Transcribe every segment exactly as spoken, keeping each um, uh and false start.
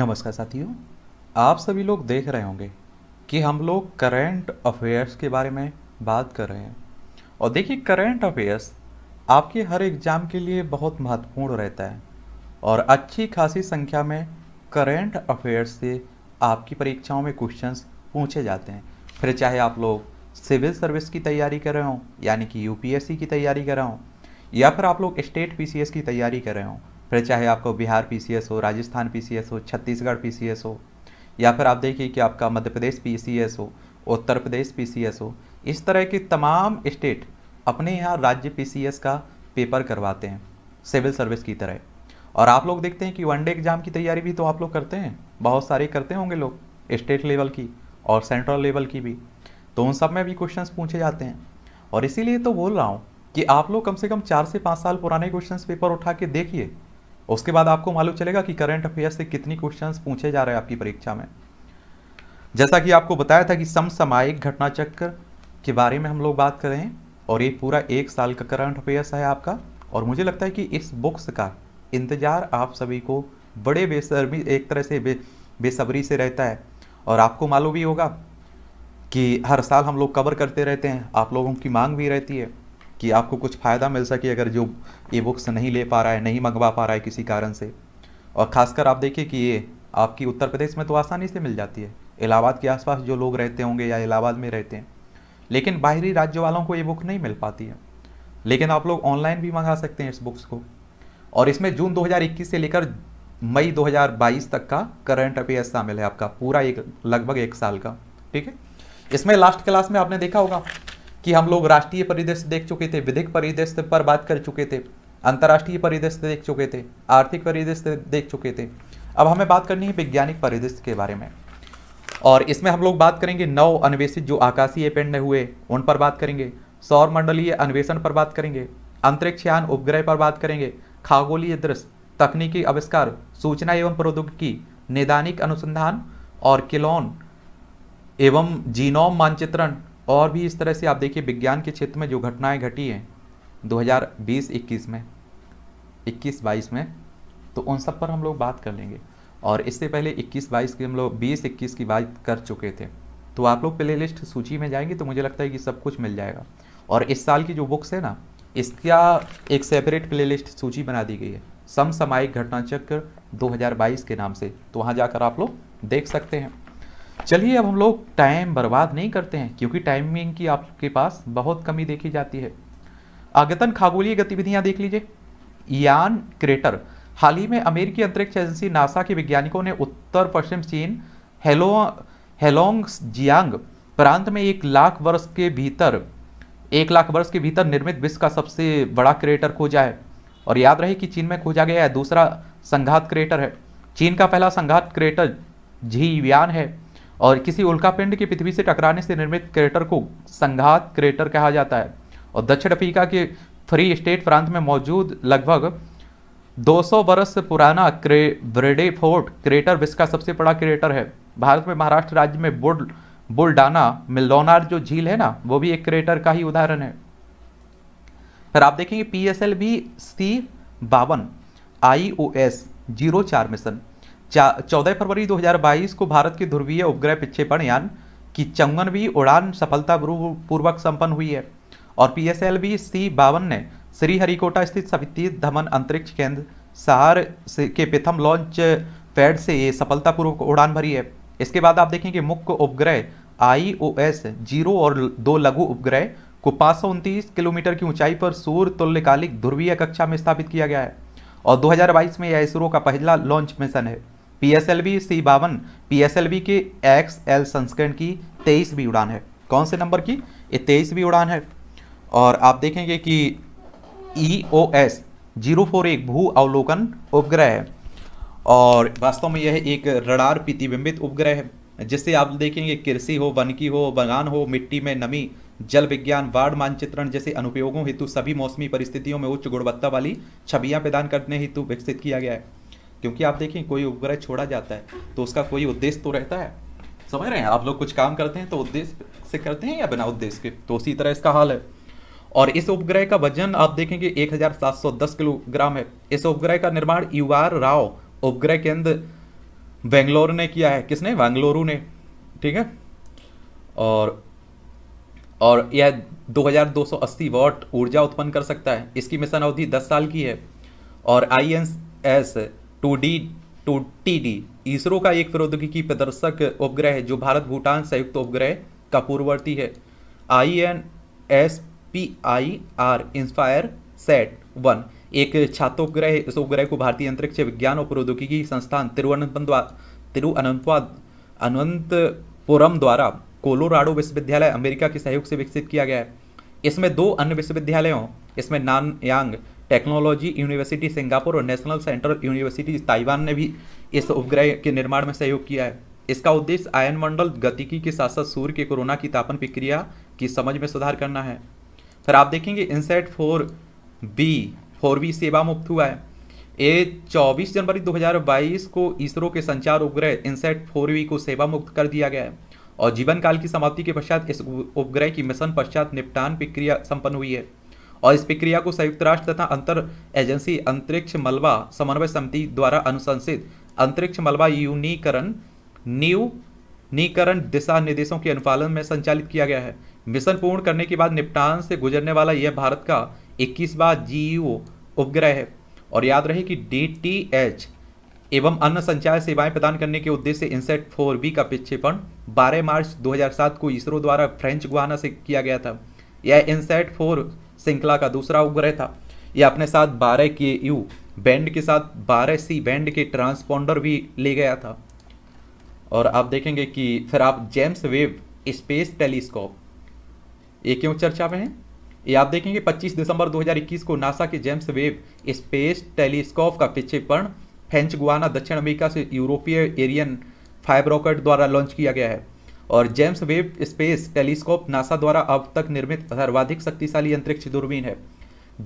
नमस्कार साथियों, आप सभी लोग देख रहे होंगे कि हम लोग करेंट अफेयर्स के बारे में बात कर रहे हैं। और देखिए, करेंट अफेयर्स आपके हर एग्ज़ाम के लिए बहुत महत्वपूर्ण रहता है और अच्छी खासी संख्या में करेंट अफेयर्स से आपकी परीक्षाओं में क्वेश्चंस पूछे जाते हैं। फिर चाहे आप लोग सिविल सर्विस की तैयारी कर रहे हों, यानी कि यूपीएससी की तैयारी कर रहे हों, या फिर आप लोग स्टेट पीसीएस की तैयारी कर रहे हों, फिर चाहे आपको बिहार पीसीएस हो, राजस्थान पीसीएस हो, छत्तीसगढ़ पीसीएस हो, या फिर आप देखिए कि आपका मध्य प्रदेश पीसीएस हो, उत्तर प्रदेश पीसीएस हो, इस तरह के तमाम स्टेट अपने यहाँ राज्य पीसीएस का पेपर करवाते हैं सिविल सर्विस की तरह। और आप लोग देखते हैं कि वनडे एग्ज़ाम की तैयारी भी तो आप लोग करते हैं, बहुत सारे करते होंगे लोग, स्टेट लेवल की और सेंट्रल लेवल की भी, तो उन सब में भी क्वेश्चन पूछे जाते हैं। और इसीलिए तो बोल रहा हूँ कि आप लोग कम से कम चार से पाँच साल पुराने क्वेश्चन पेपर उठा के देखिए, उसके बाद आपको मालूम चलेगा कि करंट अफेयर्स से कितनी क्वेश्चंस पूछे जा रहे हैं आपकी परीक्षा में। जैसा कि आपको बताया था कि समसामयिक घटना चक्र के बारे में हम लोग बात कर रहे हैं और ये पूरा एक साल का करंट अफेयर्स है आपका। और मुझे लगता है कि इस बुक्स का इंतज़ार आप सभी को बड़े बेसब्री एक तरह से बे, बेसब्री से रहता है। और आपको मालूम भी होगा कि हर साल हम लोग कवर करते रहते हैं, आप लोगों की मांग भी रहती है कि आपको कुछ फ़ायदा मिल सके अगर जो ये बुक्स नहीं ले पा रहा है, नहीं मंगवा पा रहा है किसी कारण से। और ख़ासकर आप देखिए कि ये आपकी उत्तर प्रदेश में तो आसानी से मिल जाती है, इलाहाबाद के आसपास जो लोग रहते होंगे या इलाहाबाद में रहते हैं, लेकिन बाहरी राज्य वालों को ये बुक नहीं मिल पाती है। लेकिन आप लोग ऑनलाइन भी मंगा सकते हैं इस बुक्स को। और इसमें जून दो हज़ार इक्कीस से लेकर मई दो हज़ार बाईस तक का करंट अफेयर्स शामिल है आपका, पूरा एक लगभग एक साल का, ठीक है। इसमें लास्ट क्लास में आपने देखा होगा कि हम लोग राष्ट्रीय परिदृश्य देख चुके थे, विधिक परिदृश्य पर बात कर चुके थे, अंतर्राष्ट्रीय परिदृश्य देख चुके थे, आर्थिक परिदृश्य देख चुके थे। अब हमें बात करनी है वैज्ञानिक परिदृश्य के बारे में। और इसमें हम लोग बात करेंगे नौ अन्वेषित जो आकाशीय पिंड हुए उन पर बात करेंगे, सौर मंडलीय अन्वेषण पर बात करेंगे, अंतरिक्षयान उपग्रह पर बात करेंगे, खगोलीय दृश्य, तकनीकी आविष्कार, सूचना एवं प्रौद्योगिकी, नैदानिक अनुसंधान और क्लोन एवं जीनोम मानचित्रण। और भी इस तरह से आप देखिए विज्ञान के क्षेत्र में जो घटनाएं घटी हैं दो हज़ार बीस इक्कीस में, इक्कीस बाईस में, तो उन सब पर हम लोग बात कर लेंगे। और इससे पहले इक्कीस बाईस की हम लोग बीस इक्कीस की बात कर चुके थे, तो आप लोग प्लेलिस्ट सूची में जाएंगे तो मुझे लगता है कि सब कुछ मिल जाएगा। और इस साल की जो बुक्स है ना, इसका एक सेपरेट प्लेलिस्ट सूची बना दी गई है समसामयिक घटनाचक्र दो हज़ार बाईस के नाम से, तो वहाँ जाकर आप लोग देख सकते हैं। चलिए, अब हम लोग टाइम बर्बाद नहीं करते हैं क्योंकि टाइमिंग की आपके पास बहुत कमी देखी जाती है। अद्यतन खगोलीय गतिविधियां देख लीजिए। यान क्रेटर, हाल ही में अमेरिकी अंतरिक्ष एजेंसी नासा के वैज्ञानिकों ने उत्तर पश्चिम चीन हेलो हेलोंग जियांग प्रांत में एक लाख वर्ष के भीतर एक लाख वर्ष के भीतर निर्मित विश्व का सबसे बड़ा क्रेटर खोजा है। और याद रहे कि चीन में खोजा गया है दूसरा संघात क्रेटर है। चीन का पहला संघात क्रेटर झियान है और किसी उल्कापिंड के पृथ्वी से टकराने से निर्मित क्रेटर को संघात क्रेटर कहा जाता है। और दक्षिण अफ्रीका के फ्री स्टेट प्रांत में मौजूद लगभग दो सौ वर्ष पुराना ब्रेडेफोर्ड क्रेटर विश्व का सबसे बड़ा क्रेटर है। भारत में महाराष्ट्र राज्य में बुल बुलडाना में लोनार जो झील है ना, वो भी एक क्रेटर का ही उदाहरण है। फिर आप देखेंगे P S L V C बावन आई ओ एस जीरो चार मिशन, चौदह फरवरी दो हज़ार बाईस को भारत के ध्रुवीय उपग्रह प्रक्षेपण यान की चौवनवीं उड़ान सफलतापूर्वक संपन्न हुई है। और P S L V C बावन ने श्रीहरिकोटा स्थित सतीश धवन अंतरिक्ष केंद्र सार के प्रथम लॉन्च पैड से ये सफलतापूर्वक उड़ान भरी है। इसके बाद आप देखेंगे मुख्य उपग्रह आई ओ एस जीरो और दो लघु उपग्रह को पाँच सौ उनतीस किलोमीटर की ऊंचाई पर सूर्य तुल्यकालिक ध्रुवीय कक्षा में स्थापित किया गया है। और दो हज़ार बाईस में यह इसरो का पहला लॉन्च मिशन है। P S L V C बावन पी एस एल वी के एक्स एल संस्करण की तेईसवीं उड़ान है। कौन से नंबर की? ये तेईसवीं उड़ान है। और आप देखेंगे कि E O S zero four एक भू अवलोकन उपग्रह है और वास्तव में यह एक रडार प्रतिबिंबित उपग्रह है जिससे आप देखेंगे कृषि हो, वन की हो, बगान हो, मिट्टी में नमी, जल विज्ञान, वार्ड मानचित्रण जैसे अनुप्रयोगों हेतु सभी मौसमी परिस्थितियों में उच्च गुणवत्ता वाली छवियां प्रदान करने हेतु विकसित किया गया है। क्योंकि आप देखें, कोई उपग्रह छोड़ा जाता है तो उसका कोई उद्देश्य तो रहता है, समझ रहे हैं आप लोग? कुछ काम करते हैं तो उद्देश्य से करते हैं या बिना उद्देश्य के, तो उसी तरह इसका हाल है। और इस उपग्रह का वजन आप देखेंगे एक हज़ार सात सौ दस किलोग्राम है। इस उपग्रह का निर्माण यू आर राव उपग्रह केंद्र बेंगलोर ने किया है, किसने? बेंगलुरु ने, ठीक है। और और यह दो हज़ार दो सौ अस्सी वॉट ऊर्जा उत्पन्न कर सकता है। इसकी मिशन अवधि दस साल की है। और I N S two D two T D ISRO का एक प्रौद्योगिकी प्रदर्शक उपग्रह है जो भारत भूटान संयुक्त उपग्रह का पूर्ववर्ती है। I N S P I R inspire sat one एक छात्र उपग्रह है। इस उपग्रह को भारतीय अंतरिक्ष विज्ञान और प्रौद्योगिकी संस्थान तिरुअनंतपुरम द्वारा कोलोराडो विश्वविद्यालय अमेरिका के सहयोग से विकसित किया गया है। इसमें दो अन्य विश्वविद्यालयों, इसमें नानयांग टेक्नोलॉजी यूनिवर्सिटी सिंगापुर और नेशनल सेंट्रल यूनिवर्सिटी ताइवान ने भी इस उपग्रह के निर्माण में सहयोग किया है। इसका उद्देश्य आयनमंडल गतिकी के साथ साथ सूर्य के कोरोना की तापन प्रक्रिया की समझ में सुधार करना है। फिर आप देखेंगे INSAT four B four B सेवा मुक्त हुआ है। ये चौबीस जनवरी दो हज़ार बाईस को इसरो के संचार उपग्रह इनसेट फोर बी को सेवा मुक्त कर दिया गया है। और जीवन काल की समाप्ति के पश्चात इस उपग्रह की मिशन पश्चात निपटान प्रक्रिया संपन्न हुई है। और इस प्रक्रिया को संयुक्त राष्ट्र तथा अंतर एजेंसी अंतरिक्ष मलबा समन्वय समिति द्वारा अनुशंसित अंतरिक्ष मलबा यूनीकरण न्यूनीकरण दिशा निर्देशों के अनुपालन में संचालित किया गया है। मिशन पूर्ण करने के बाद निपटान से गुजरने वाला यह भारत का इक्कीसवां जीओ उपग्रह है। और याद रहे कि डी टी एच एवं अन्य संचार सेवाएं प्रदान करने के उद्देश्य से इनसेट फोर बी का प्रक्षेपण बारह मार्च दो हज़ार सात को इसरो द्वारा फ्रेंच गुआना से किया गया था। यह इनसेट फोर श्रृंखला का दूसरा उपग्रह था। यह अपने साथ बारह के यू बैंड के साथ बारह सी बैंड के ट्रांसपोंडर भी ले गया था। और आप देखेंगे कि फिर आप जेम्स वेब स्पेस टेलीस्कोप, ये क्यों चर्चा में है, ये आप देखेंगे पच्चीस दिसंबर दो हज़ार इक्कीस को नासा के जेम्स वेब स्पेस टेलीस्कोप का प्रक्षेपण फ्रेंच गुआना दक्षिण अमेरिका से यूरोपीय एरियन फाइव रॉकेट द्वारा लॉन्च किया गया है। और James Webb space telescope NASA द्वारा अब तक निर्मित सर्वाधिक शक्तिशाली अंतरिक्ष दूरबीन है।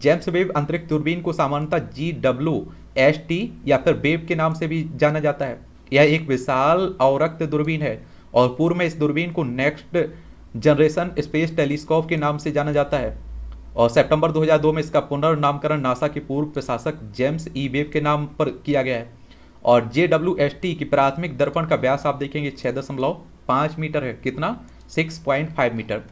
जेम्स वेब अंतरिक्ष दूरबीन को सामान्यतः जी डब्ल्यू एस टी या फिर वेब के नाम से भी जाना जाता है। यह एक विशाल अवरक्त दूरबीन है। और पूर्व में इस दूरबीन को नेक्स्ट जनरेशन स्पेस टेलीस्कोप के नाम से जाना जाता है। और सितंबर दो हज़ार दो में इसका पुनर्नामकरण नासा के पूर्व प्रशासक जेम्स ई वेब के नाम पर किया गया है। और जे डब्ल्यू एस टी की प्राथमिक दर्पण का व्यास आप देखेंगे छः दशमलव पाँच मीटर है। कितना? छह पॉइंट पाँच मीटर।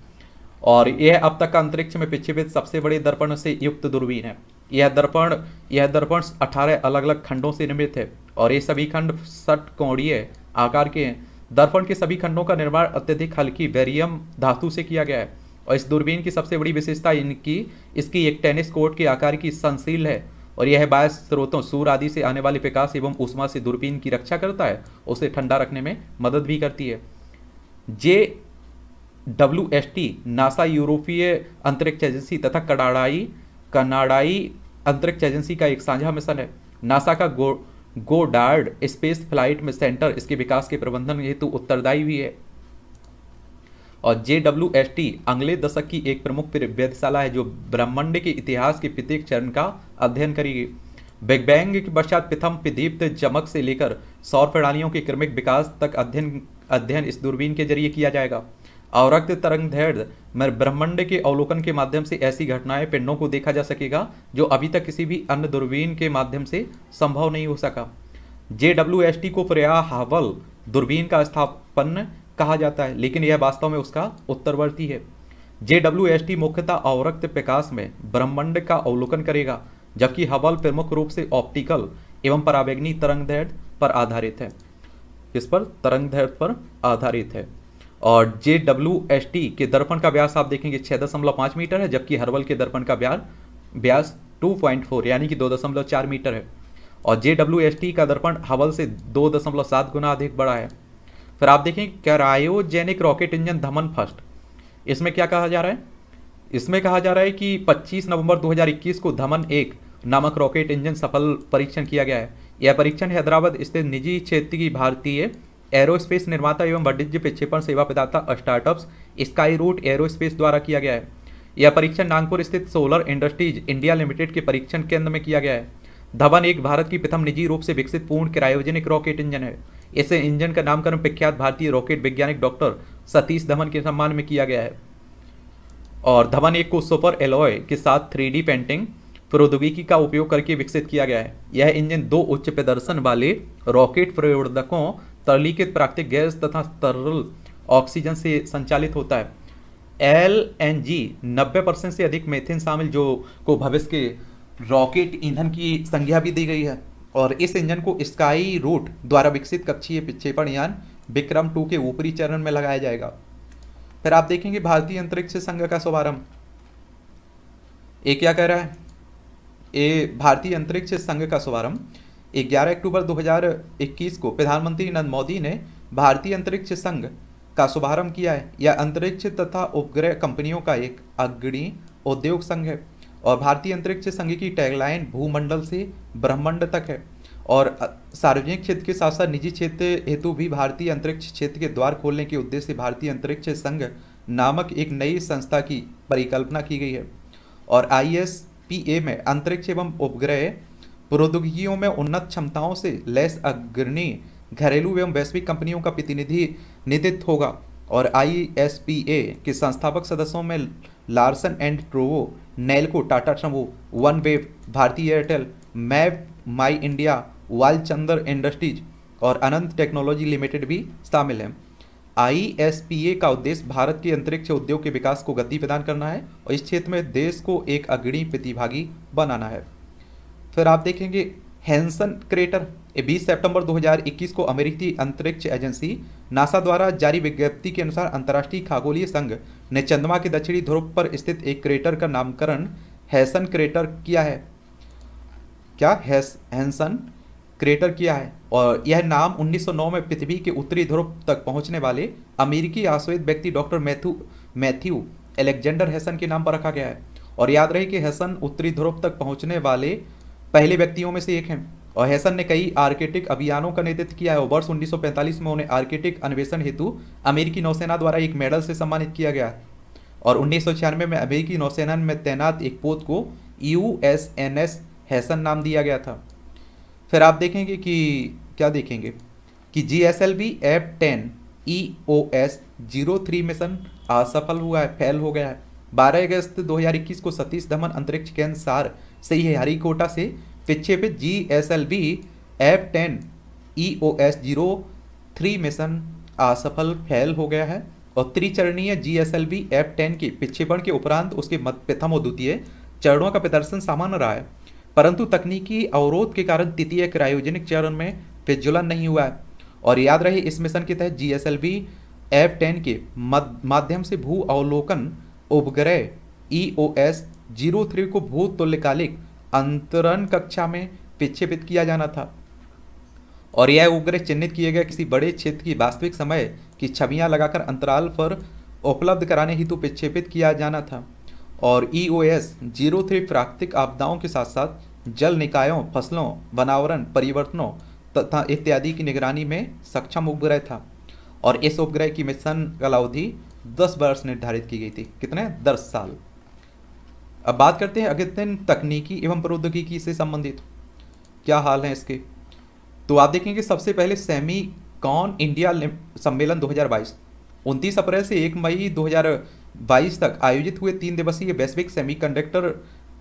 और यह अब तक का अंतरिक्ष में प्रक्षेपित सबसे बड़े दर्पण से युक्त दूरबीन है। यह दर्पण यह दर्पण अठारह अलग अलग खंडों से निर्मित है। और ये सभी खंड षटकोणीय आकार के हैं। दर्पण के सभी खंडों का निर्माण अत्यधिक हल्की बेरियम धातु से किया गया है। और इस दूरबीन की सबसे बड़ी विशेषता इनकी इसकी एक टेनिस कोर्ट के आकार की संशील है। और यह बाह्य स्रोतों सूर्य आदि से आने वाले प्रकाश एवं ऊष्मा से दूरबीन की रक्षा करता है, उसे ठंडा रखने में मदद भी करती है। J W S T NASA यूरोपीय अंतरिक्ष एजेंसी तथा कनाडाई कनाडाई अंतरिक्ष एजेंसी का एक साझा मिशन है। नासा का गो गोडार्ड स्पेस फ्लाइट में सेंटर इसके विकास के प्रबंधन हेतु उत्तरदायी भी है। और जे डब्ल्यू एस टी अगले दशक की एक प्रमुख वेधशाला है जो ब्रह्मांड के इतिहास के प्रत्येक चरण का अध्ययन करेगी। बिग बैंग के पश्चात प्रथम प्रदीप्त चमक से लेकर सौर प्रणालियों के क्रमिक विकास तक अध्ययन अध्ययन इस दूरबीन के जरिए किया जाएगा। अवरक्त तरंगदैर्ध्य में ब्रह्मांड के अवलोकन के माध्यम से ऐसी घटनाएं पिंडों को देखा जा सकेगा जो अभी तक किसी भी अन्य दूरबीन के माध्यम से संभव नहीं हो सका। जे डब्ल्यू एस टी को पर्यावल दूरबीन का स्थापन कहा जाता है, लेकिन यह वास्तव में उसका उत्तरवर्ती है। जे डब्ल्यू एस टी मुख्यतः अवरक्त प्रकाश में ब्रह्मांड का अवलोकन करेगा, जबकि हबल प्रमुख रूप से ऑप्टिकल एवं पराबैंगनी तरंगदैर्ध्य पर आधारित है। इस पर तरंगदैर्ध्य पर आधारित है। और जे डब्ल्यू एस टी के दर्पण का व्यास आप देखेंगे छः दशमलव पाँच मीटर है, जबकि हर्बल के दर्पण का व्यास व्यास टू पॉइंट फोर यानी कि दो दशमलव चार मीटर है। और जे डब्ल्यू एस टी का दर्पण हबल से दो दशमलव सात गुना अधिक बड़ा है। फिर आप देखें क्रायोजेनिक रॉकेट इंजन धमन फर्स्ट, इसमें क्या कहा जा रहा है, इसमें कहा जा रहा है कि पच्चीस नवंबर दो हज़ार इक्कीस को धमन एक नामक रॉकेट इंजन सफल परीक्षण किया गया है। यह परीक्षण हैदराबाद स्थित निजी क्षेत्र की भारतीय एरोस्पेस निर्माता एवं वाणिज्य प्रक्षेपण सेवा प्रदाता स्टार्टअप्स स्काई रूट एरोस्पेस द्वारा किया गया है। यह परीक्षण नागपुर स्थित सोलर इंडस्ट्रीज इंडिया लिमिटेड के परीक्षण केंद्र में किया गया है। धमन एक भारत की प्रथम निजी रूप से विकसित पूर्ण क्रायोजेनिक रॉकेट इंजन है। इस इंजन का नामकरण प्रख्यात भारतीय रॉकेट वैज्ञानिक डॉक्टर सतीश धमन के सम्मान में किया गया है। और धमन एक को सुपर एलॉय के साथ थ्री डी पेंटिंग प्रौद्योगिकी का उपयोग करके विकसित किया गया है। यह इंजन दो उच्च प्रदर्शन वाले रॉकेट प्रवर्धकों, तरलीकृत प्राकृतिक गैस तथा तरल ऑक्सीजन से संचालित होता है। एल एन जी नब्बे परसेंट से अधिक मेथेन शामिल, जो को भविष्य के रॉकेट ईंधन की संज्ञा भी दी गई है। और इस इंजन को स्काई रूट द्वारा विकसित कक्षीय प्रक्षेपण यान विक्रम टू के ऊपरी चरण में लगाया जाएगा। फिर आप देखेंगे भारतीय अंतरिक्ष संघ का शुभारंभ। ये क्या कह रहा है? ये भारतीय अंतरिक्ष संघ का शुभारंभ ग्यारह अक्टूबर दो हज़ार इक्कीस को प्रधानमंत्री नरेंद्र मोदी ने भारतीय अंतरिक्ष संघ का शुभारंभ किया है। यह अंतरिक्ष तथा उपग्रह कंपनियों का एक अग्रणी उद्योग संघ है और भारतीय अंतरिक्ष संघ की टैगलाइन भूमंडल से ब्रह्मांड तक है। और सार्वजनिक क्षेत्र के साथ साथ निजी क्षेत्र हेतु भी भारतीय अंतरिक्ष क्षेत्र के द्वार खोलने के उद्देश्य से भारतीय अंतरिक्ष संघ नामक एक नई संस्था की परिकल्पना की गई है। और आई एस पी ए में अंतरिक्ष एवं उपग्रह प्रौद्योगिकियों में उन्नत क्षमताओं से लैस अग्रणी घरेलू एवं वैश्विक कंपनियों का प्रतिनिधित्व होगा। और आई एस पी ए के संस्थापक सदस्यों में Larsen and Toubro, Nelco, Tata समूह, वन वेव, भारतीय एयरटेल, मैप, माई इंडिया, वालचंदर इंडस्ट्रीज और अनंत टेक्नोलॉजी लिमिटेड भी शामिल हैं। आई एस पी ए का उद्देश्य भारत के अंतरिक्ष उद्योग के विकास को गति प्रदान करना है और इस क्षेत्र में देश को एक अग्रणी प्रतिभागी बनाना है। फिर आप देखेंगे हैंसन क्रेटर। बीस सितंबर दो हज़ार इक्कीस को अमेरिकी अंतरिक्ष एजेंसी नासा द्वारा जारी विज्ञप्ति के अनुसार अंतर्राष्ट्रीय खगोलीय संघ ने चंद्रमा के दक्षिणी ध्रुव पर स्थित एक क्रेटर का नामकरण हैंसन क्रेटर किया है। क्या हैंसन क्रेटर किया है? और यह नाम उन्नीस सौ नौ में पृथ्वी के उत्तरी ध्रुव तक पहुंचने वाले अमेरिकी आश्रित व्यक्ति doctor Matthew Matthew Alexander Henson के नाम पर रखा गया है। और याद रहे कि हैंसन उत्तरी ध्रुव तक पहुंचने वाले पहले व्यक्तियों में से एक हैं। और हैंसन ने कई आर्कटिक अभियानों का नेतृत्व किया है। वर्ष उन्नीस सौ पैंतालीस में उन्हें आर्कटिक अन्वेषण हेतु अमेरिकी नौसेना द्वारा एक मेडल से सम्मानित किया गया। और उन्नीस सौ छियानवे में अमेरिकी नौसेना में तैनात एक पोत को U S N S Henson नाम दिया गया था। फिर आप देखेंगे कि क्या देखेंगे कि G S L V F ten E O S zero three mission असफल हुआ है, फेल हो गया है। बारह अगस्त दो हज़ार इक्कीस को सतीश धवन अंतरिक्ष केंद्र सार से ही हरिकोटा से विक्षेपित G S L V F ten E O S zero three mission असफल फेल हो गया है। और त्रिचरणीय G S L V F ten के विक्षेपण के उपरांत उसके प्रथम और द्वितीय चरणों का प्रदर्शन सामान्य रहा है, परंतु तकनीकी अवरोध के कारण तृतीय क्रायोजेनिक चरण में प्रज्वलन नहीं हुआ है। और याद रहे इस मिशन के तहत G S L V F ten के माध्यम से भू अवलोकन उपग्रह E O S zero three को भूतुल्यकालिक अंतरण कक्षा में प्रक्षेपित किया जाना था। और यह उपग्रह चिन्हित किए गए किसी बड़े क्षेत्र की वास्तविक समय की छवियां लगाकर अंतराल पर उपलब्ध कराने हेतु प्रक्षेपित किया जाना था। और E O S zero three प्राकृतिक आपदाओं के साथ साथ जल निकायों, फसलों, वनावरण परिवर्तनों तथा इत्यादि की निगरानी में सक्षम उपग्रह था। और इस उपग्रह की मिशन कालावधि दस वर्ष निर्धारित की गई थी। कितने? दस साल। अब बात करते हैं अगेन तकनीकी एवं प्रौद्योगिकी से संबंधित क्या हाल है इसके। तो आप देखेंगे सबसे पहले सेमी कॉन इंडिया सम्मेलन दो हज़ार बाईस उनतीस अप्रैल से एक मई दो हज़ार बाईस तक आयोजित हुए तीन दिवसीय वैश्विक सेमीकंडक्टर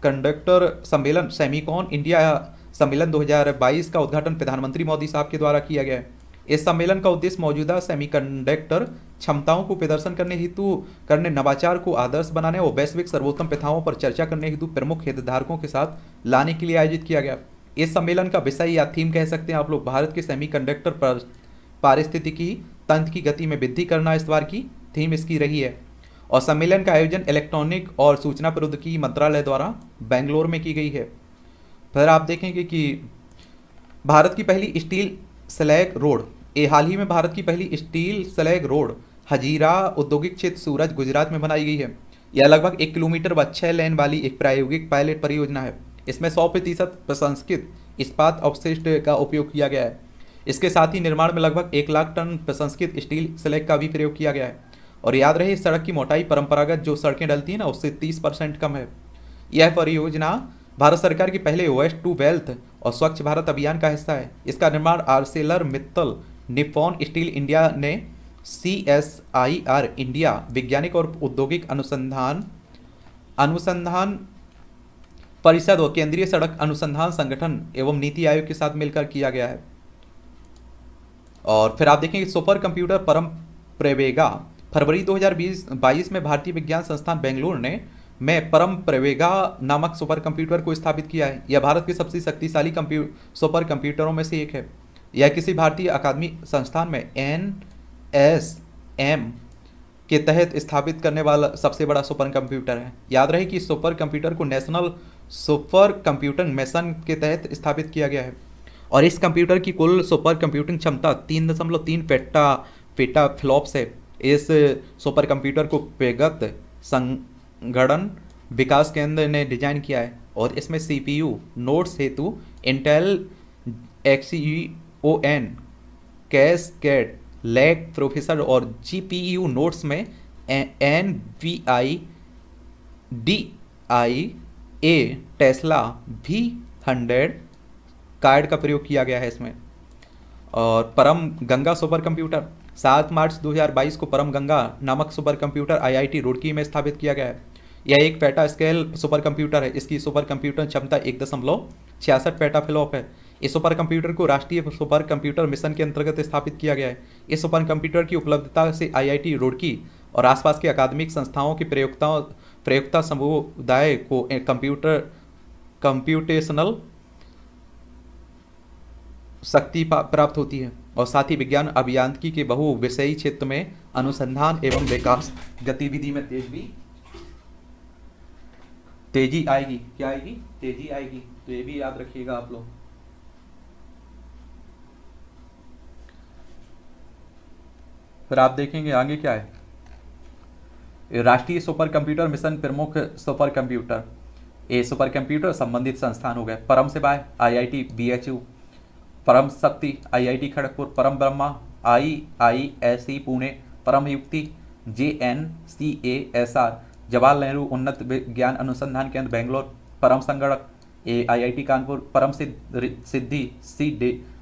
कंडक्टर सम्मेलन सेमीकॉन इंडिया सम्मेलन दो हज़ार बाईस का उद्घाटन प्रधानमंत्री मोदी साहब के द्वारा किया गया है। इस सम्मेलन का उद्देश्य मौजूदा सेमीकंडक्टर क्षमताओं को प्रदर्शन करने हेतु करने नवाचार को आदर्श बनाने और वैश्विक सर्वोत्तम प्रथाओं पर चर्चा करने हेतु प्रमुख हितधारकों के साथ लाने के लिए आयोजित किया गया। इस सम्मेलन का विषय या थीम कह सकते हैं आप लोग भारत के सेमीकंडक्टर पर पारिस्थितिकी तंत्र की गति में वृद्धि करना इस बार की थीम इसकी रही है। और सम्मेलन का आयोजन इलेक्ट्रॉनिक और सूचना प्रौद्योगिकी मंत्रालय द्वारा बेंगलोर में की गई है। फिर आप देखेंगे कि भारत की पहली स्टील स्लैग रोड। ये हाल ही में भारत की पहली स्टील स्लैग रोड हजीरा औद्योगिक क्षेत्र सूरत गुजरात में बनाई गई है। यह लगभग एक किलोमीटर व छः लेन वाली एक प्रायोगिक पायलट परियोजना है। इसमें सौ प्रतिशत प्रसंस्कृत इस्पात अवशिष्ट का उपयोग किया गया है। इसके साथ ही निर्माण में लगभग एक लाख टन प्रसंस्कृत स्टील स्लैग का भी प्रयोग किया गया है। और याद रहे सड़क की मोटाई परंपरागत जो सड़कें डलती हैं ना उससे तीस परसेंट कम है। यह परियोजना भारत सरकार की पहले वेस्ट टू वेल्थ और स्वच्छ भारत अभियान का हिस्सा है। इसका निर्माण Arcelor Mittal Nippon steel India ने C S I R India वैज्ञानिक और औद्योगिक अनुसंधान अनुसंधान परिषद और केंद्रीय सड़क अनुसंधान संगठन एवं नीति आयोग के साथ मिलकर किया गया है। और फिर आप देखेंगे सुपर कंप्यूटर परम प्रवेगा फरवरी दो हज़ार बाईस में भारतीय विज्ञान संस्थान बेंगलुरु ने में परम प्रवेगा नामक सुपर कंप्यूटर को स्थापित किया है। यह भारत के सबसे शक्तिशाली कंप्यू सुपर कंप्यूटरों में से एक है। यह किसी भारतीय अकादमी संस्थान में एन एस एम के तहत स्थापित करने वाला सबसे बड़ा सुपर कंप्यूटर है। याद रहे कि इस सुपर कंप्यूटर को नेशनल सुपर कंप्यूटिंग मिशन के तहत स्थापित किया गया है और इस कंप्यूटर की कुल सुपर कंप्यूटिंग क्षमता तीन दशमलव तीन पेटा पेटा फ्लॉप्स है। इस सुपर कंप्यूटर को पेगत संगठन विकास केंद्र ने डिजाइन किया है और इसमें सी पी यू नोट्स हेतु Intel X E O N Cascade lake processor और जी पी यू नोट्स में N V I D I A Tesla V hundred card का प्रयोग किया गया है इसमें। और परम गंगा सुपर कंप्यूटर सात मार्च दो हज़ार बाईस को परम गंगा नामक सुपर कंप्यूटर आईआईटी रुड़की में स्थापित किया गया है। यह एक पेटा स्केल सुपर कंप्यूटर है। इसकी सुपर कंप्यूटर क्षमता एक दशमलव छियासठ पेटा फ्लॉप है। इस सुपर कंप्यूटर को राष्ट्रीय सुपर कंप्यूटर मिशन के अंतर्गत स्थापित किया गया है। इस सुपर कंप्यूटर की उपलब्धता से आईआईटी रुड़की और आसपास के अकादमिक संस्थाओं की प्रयोक्ताओं प्रयोक्ता समुदाय को कंप्यूटर कंप्यूटेशनल शक्ति प्राप्त होती है और साथ ही विज्ञान अभियांत्रिकी के बहु विषयी क्षेत्र में अनुसंधान एवं विकास गतिविधि में तेज भी तेजी आएगी। क्या आएगी? तेजी आएगी। तो ये भी याद रखिएगा आप लोग। फिर आप देखेंगे आगे क्या है। राष्ट्रीय सुपर कंप्यूटर मिशन प्रमुख सुपर कंप्यूटर ए सुपर कंप्यूटर संबंधित संस्थान हो गए परम सेवाएं आईआईटी बीएचयू, परम शक्ति आईआईटी खड़गपुर, परम ब्रह्मा आईआईएससी पुणे, परम युक्ति जेएनसीएएसआर जवाहरलाल नेहरू उन्नत विज्ञान अनुसंधान केंद्र बेंगलोर, परम संगणक ए आईआईटी कानपुर, परम सिद्धि सी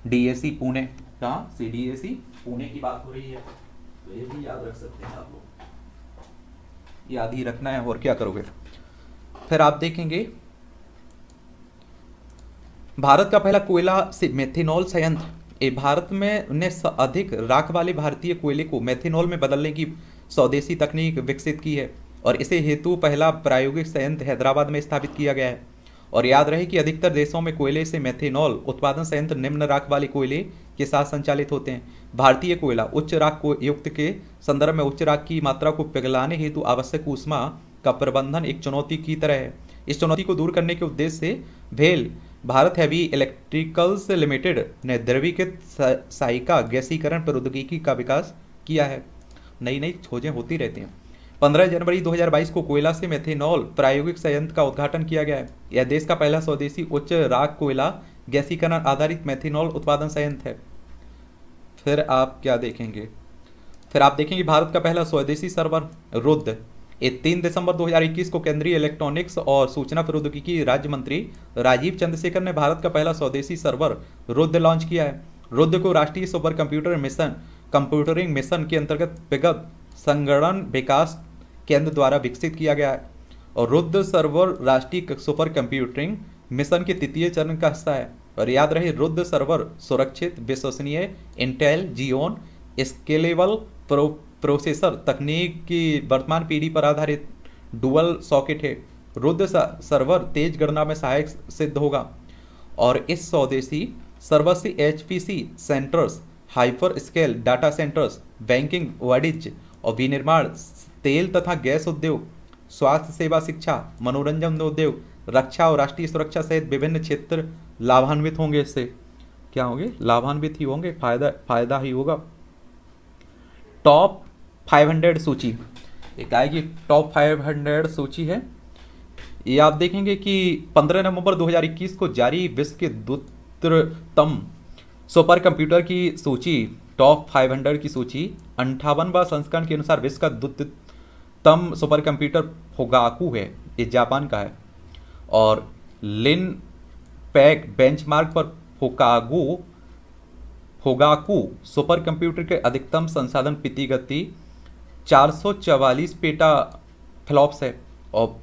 डीएसी पुणे। कहाँ? सी डी ए सी पुणे की बात हो रही है। तो ये भी याद रख सकते हैं आप लोग। याद ही रखना है और क्या करोगे। फिर आप देखेंगे भारत का पहला कोयला से मेथेनॉल संयंत्र। भारत में ने अधिक राख वाले भारतीय कोयले को मेथेनॉल में बदलने की स्वदेशी तकनीक विकसित की है और इसे हेतु पहला प्रायोगिक संयंत्र हैदराबाद में स्थापित किया गया है। और याद रहे कि अधिकतर देशों में कोयले से मेथेनॉल उत्पादन संयंत्र निम्न राख वाले कोयले के साथ संचालित होते हैं। भारतीय कोयला उच्च राख को युक्त के संदर्भ में उच्च राख की मात्रा को पिघलाने हेतु आवश्यक ऊष्मा का प्रबंधन एक चुनौती की तरह है। इस चुनौती को दूर करने के उद्देश्य से भेल भारत हैवी इलेक्ट्रिकल्स लिमिटेड ने द्रवीकृत सहायिका गैसीकरण प्रौद्योगिकी का विकास किया है। नई नई खोजें होती रहती हैं। पंद्रह जनवरी दो हज़ार बाईस को कोयला से मेथेनॉल प्रायोगिक संयंत्र का उद्घाटन किया गया है। यह देश का पहला स्वदेशी उच्च राख कोयला गैसीकरण आधारित मेथेनॉल उत्पादन संयंत्र है। फिर आप क्या देखेंगे? फिर आप देखेंगे भारत का पहला स्वदेशी सर्वर रुद्र। ये तीन दिसंबर दो हज़ार इक्कीस को केंद्रीय इलेक्ट्रॉनिक्स और सूचना प्रौद्योगिकी राज्य मंत्री राजीव चंद्रशेखर ने भारत का पहला स्वदेशी सर्वर रुद्र लॉन्च किया है। रुद्र को राष्ट्रीय super computer mission computing mission के अंतर्गत विगत संगठन विकास केंद्र द्वारा विकसित किया गया है और रुद्र सर्वर राष्ट्रीय सुपर कंप्यूटिंग मिशन के तृतीय चरण का हिस्सा है। और याद रहे रुद्र सर्वर सुरक्षित, विश्वसनीय, Intel Xeon scalable pro, processor तकनीक की वर्तमान पीढ़ी पर आधारित डुअल सॉकेट है। रुद्र सर्वर तेज गणना में सहायक सिद्ध होगा और इस स्वदेशी सर्वर से H P C centres, hyper scale data centres, banking, वाणिज्य और विनिर्माण, तेल तथा गैस उद्योग, स्वास्थ्य सेवा, शिक्षा, मनोरंजन उद्योग, रक्षा और राष्ट्रीय सुरक्षा सहित विभिन्न क्षेत्र लाभान्वित होंगे। इससे क्या होंगे? लाभान्वित ही होंगे, फायदा फायदा ही होगा। टॉप पाँच सौ सूची, एक आएगी टॉप पाँच सौ सूची है। ये आप देखेंगे कि पंद्रह नवंबर दो हज़ार इक्कीस को जारी विश्व के द्रुततम सुपर कंप्यूटर की सूची टॉप पाँच सौ की सूची अंठावनवा संस्करण के अनुसार विश्व का द्रुततम सुपर कंप्यूटर फोगाकू है। ये जापान का है और लिन पैक बेंचमार्क पर फोकागू फोगाकू सुपर कंप्यूटर के अधिकतम संसाधन पिति गति चार सौ चवालीस पेटा फ्लॉप्स है और